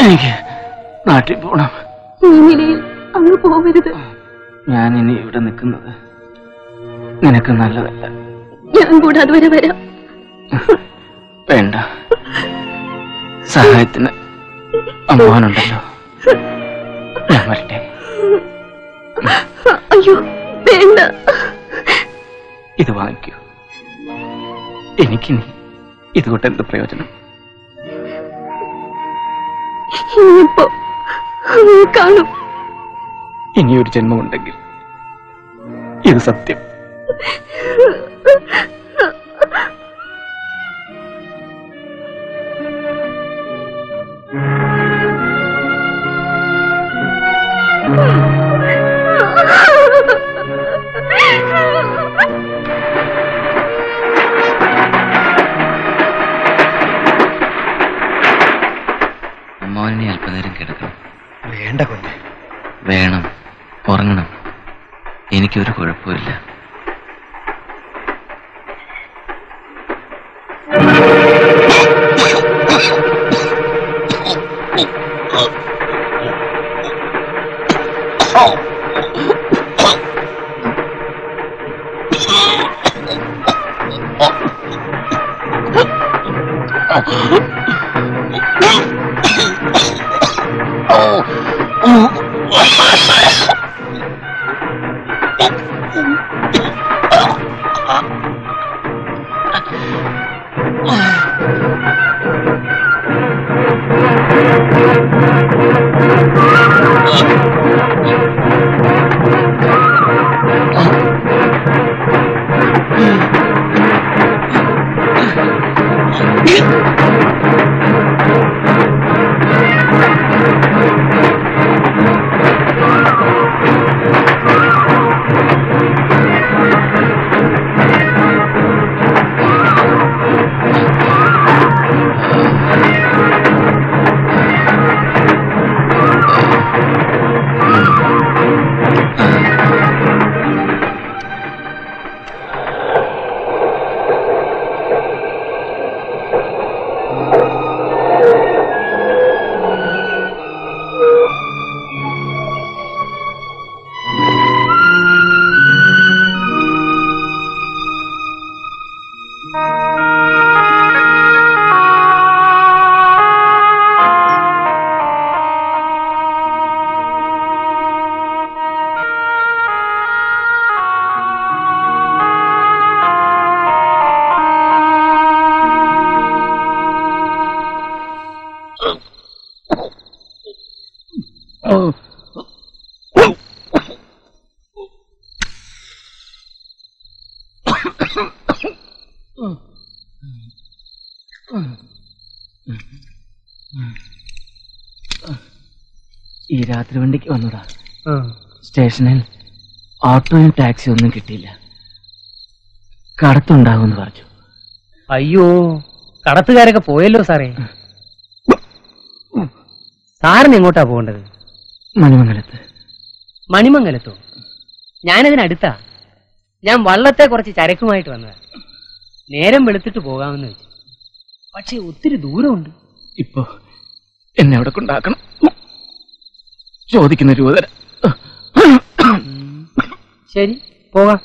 എനിക്ക് നാട്ടിൽ പോണം. അങ്ങ് പോവരുത്. ഞാൻ ഇനി ഇവിടെ നിൽക്കുന്നത് നിനക്ക് നല്ലതല്ല. ഞാൻ കൂടെ അതുവരെ വരാം. വേണ്ട, സഹായത്തിന് അമ്മാവനുണ്ടല്ലോ. ഞാൻ വരട്ടെ. അയ്യോ വേണ്ട, ഇത് വാങ്ങിക്കൂ. എനിക്കിനി ഇതുകൊണ്ട് എന്ത് പ്രയോജനം? കാണും. ഇനിയൊരു ജന്മമുണ്ടെങ്കിൽ ഇത് സത്യം. അല്പനേരം കിടക്കണം. വേണ്ട കൊണ്ട്. വേണം, ഉറങ്ങണം. എനിക്കൊരു കുഴപ്പമില്ല. Oh, ഈ രാത്രി വണ്ടിക്ക് വന്നതാ. സ്റ്റേഷനിൽ ഓട്ടോയും ടാക്സിയും ഒന്നും കിട്ടിയില്ല. കടത്തുണ്ടാകുമെന്ന് പറഞ്ഞു. അയ്യോ, കടത്തുകാരൊക്കെ പോയല്ലോ സാറേ. സാറിന് എങ്ങോട്ടാ പോകേണ്ടത്? മണിമംഗലത്ത്. മണിമംഗലത്തോ? ഞാനതിനടുത്താ. ഞാൻ വള്ളത്തെ കുറച്ച് ചരക്കുമായിട്ട് വന്നതാ. നേരം വെളുത്തിട്ട് പോകാമെന്ന് വെച്ചു. പക്ഷെ ഒത്തിരി ദൂരമുണ്ട്. ഇപ്പൊ എന്നെ അവിടെ കൊണ്ടാക്കണം. ചോദിക്കുന്ന രൂപ തരാം. ശരി, പോകാം.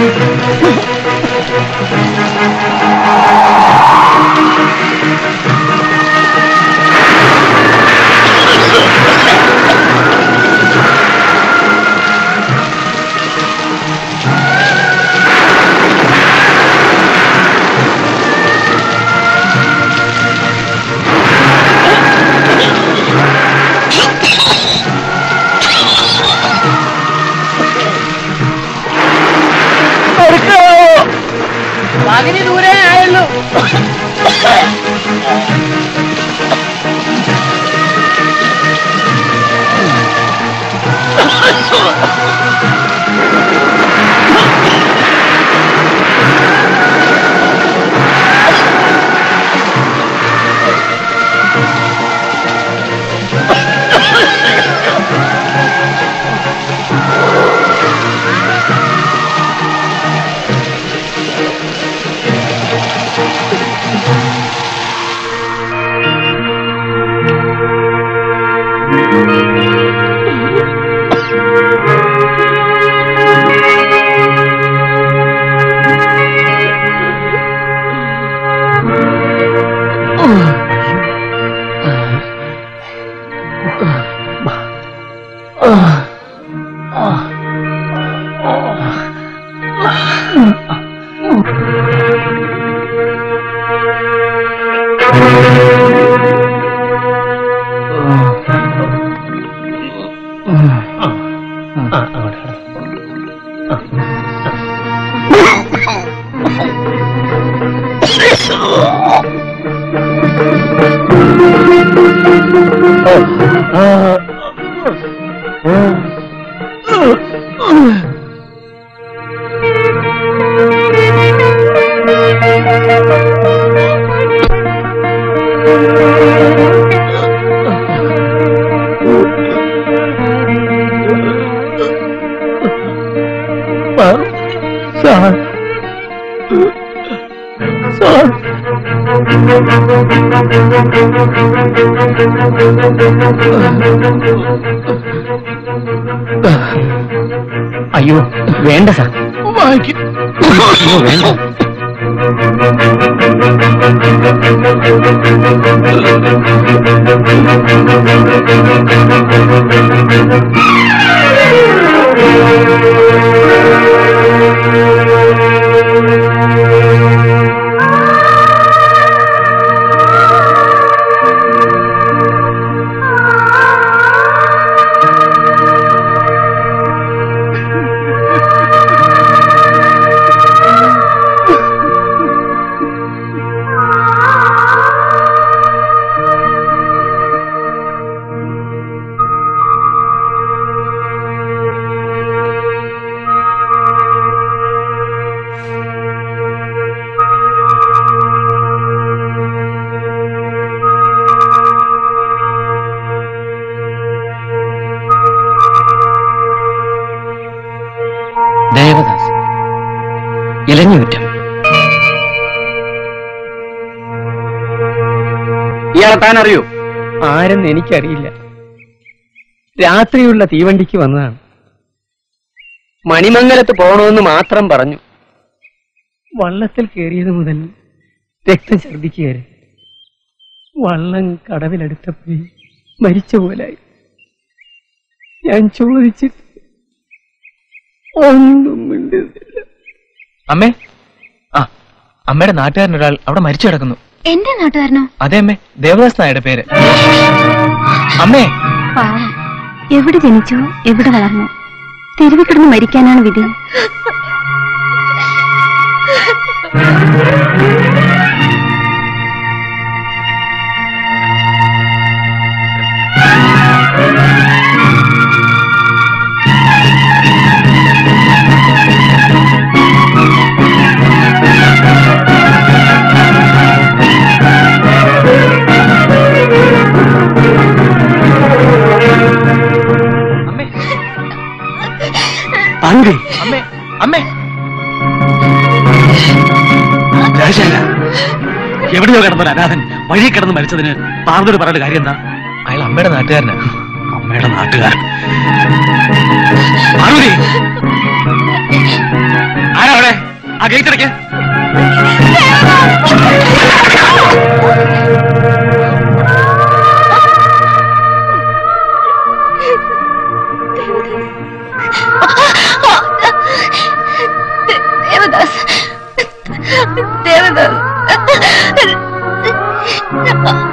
Thank you. വേണ്ട സാർ, വേണ്ട. അറിയോ ആരെന്ന് എനിക്കറിയില്ല. രാത്രിയുള്ള തീവണ്ടിക്ക് വന്നതാണ്. മണിമംഗലത്ത് പോകണമെന്ന് മാത്രം പറഞ്ഞു. വള്ളത്തിൽ കയറിയത് മുതൽ രക്തം ഛർദിക്കുകയായിരുന്നു. വള്ളം കടവിലെടുത്തപ്പോൾ മരിച്ച പോലായി. ഞാൻ ചോദിച്ചിട്ട് ഒന്നും മിണ്ടുന്നില്ല. അമ്മേ, ആ അമ്മയുടെ നാട്ടുകാരനൊരാൾ അവിടെ മരിച്ചു കിടക്കുന്നു. എന്റെ നാട്ടുകാരനോ? അതെ അമ്മേ, ദേവദാസ് നായരുടെ പേര്. അമ്മേ, എവിടെ ജനിച്ചു എവിടെ വളർന്നു തെരുവിൽ കിടന്ന് മരിക്കാനാണ് വിധി. അമ്മേ, അമ്മേ, എവിടെയോ കിടന്നൊരു അനാഥൻ വഴി കിടന്ന് മരിച്ചതിന് പാർവതി പറയുന്ന കാര്യം എന്താ? അയാൾ അമ്മയുടെ നാട്ടുകാരന്. അമ്മയുടെ നാട്ടുകാരൻ പാർവതി ആരാ അവിടെ? ആ ഗേറ്റടയ്ക്ക്. ദേവദാസ്, ദേവദാസ്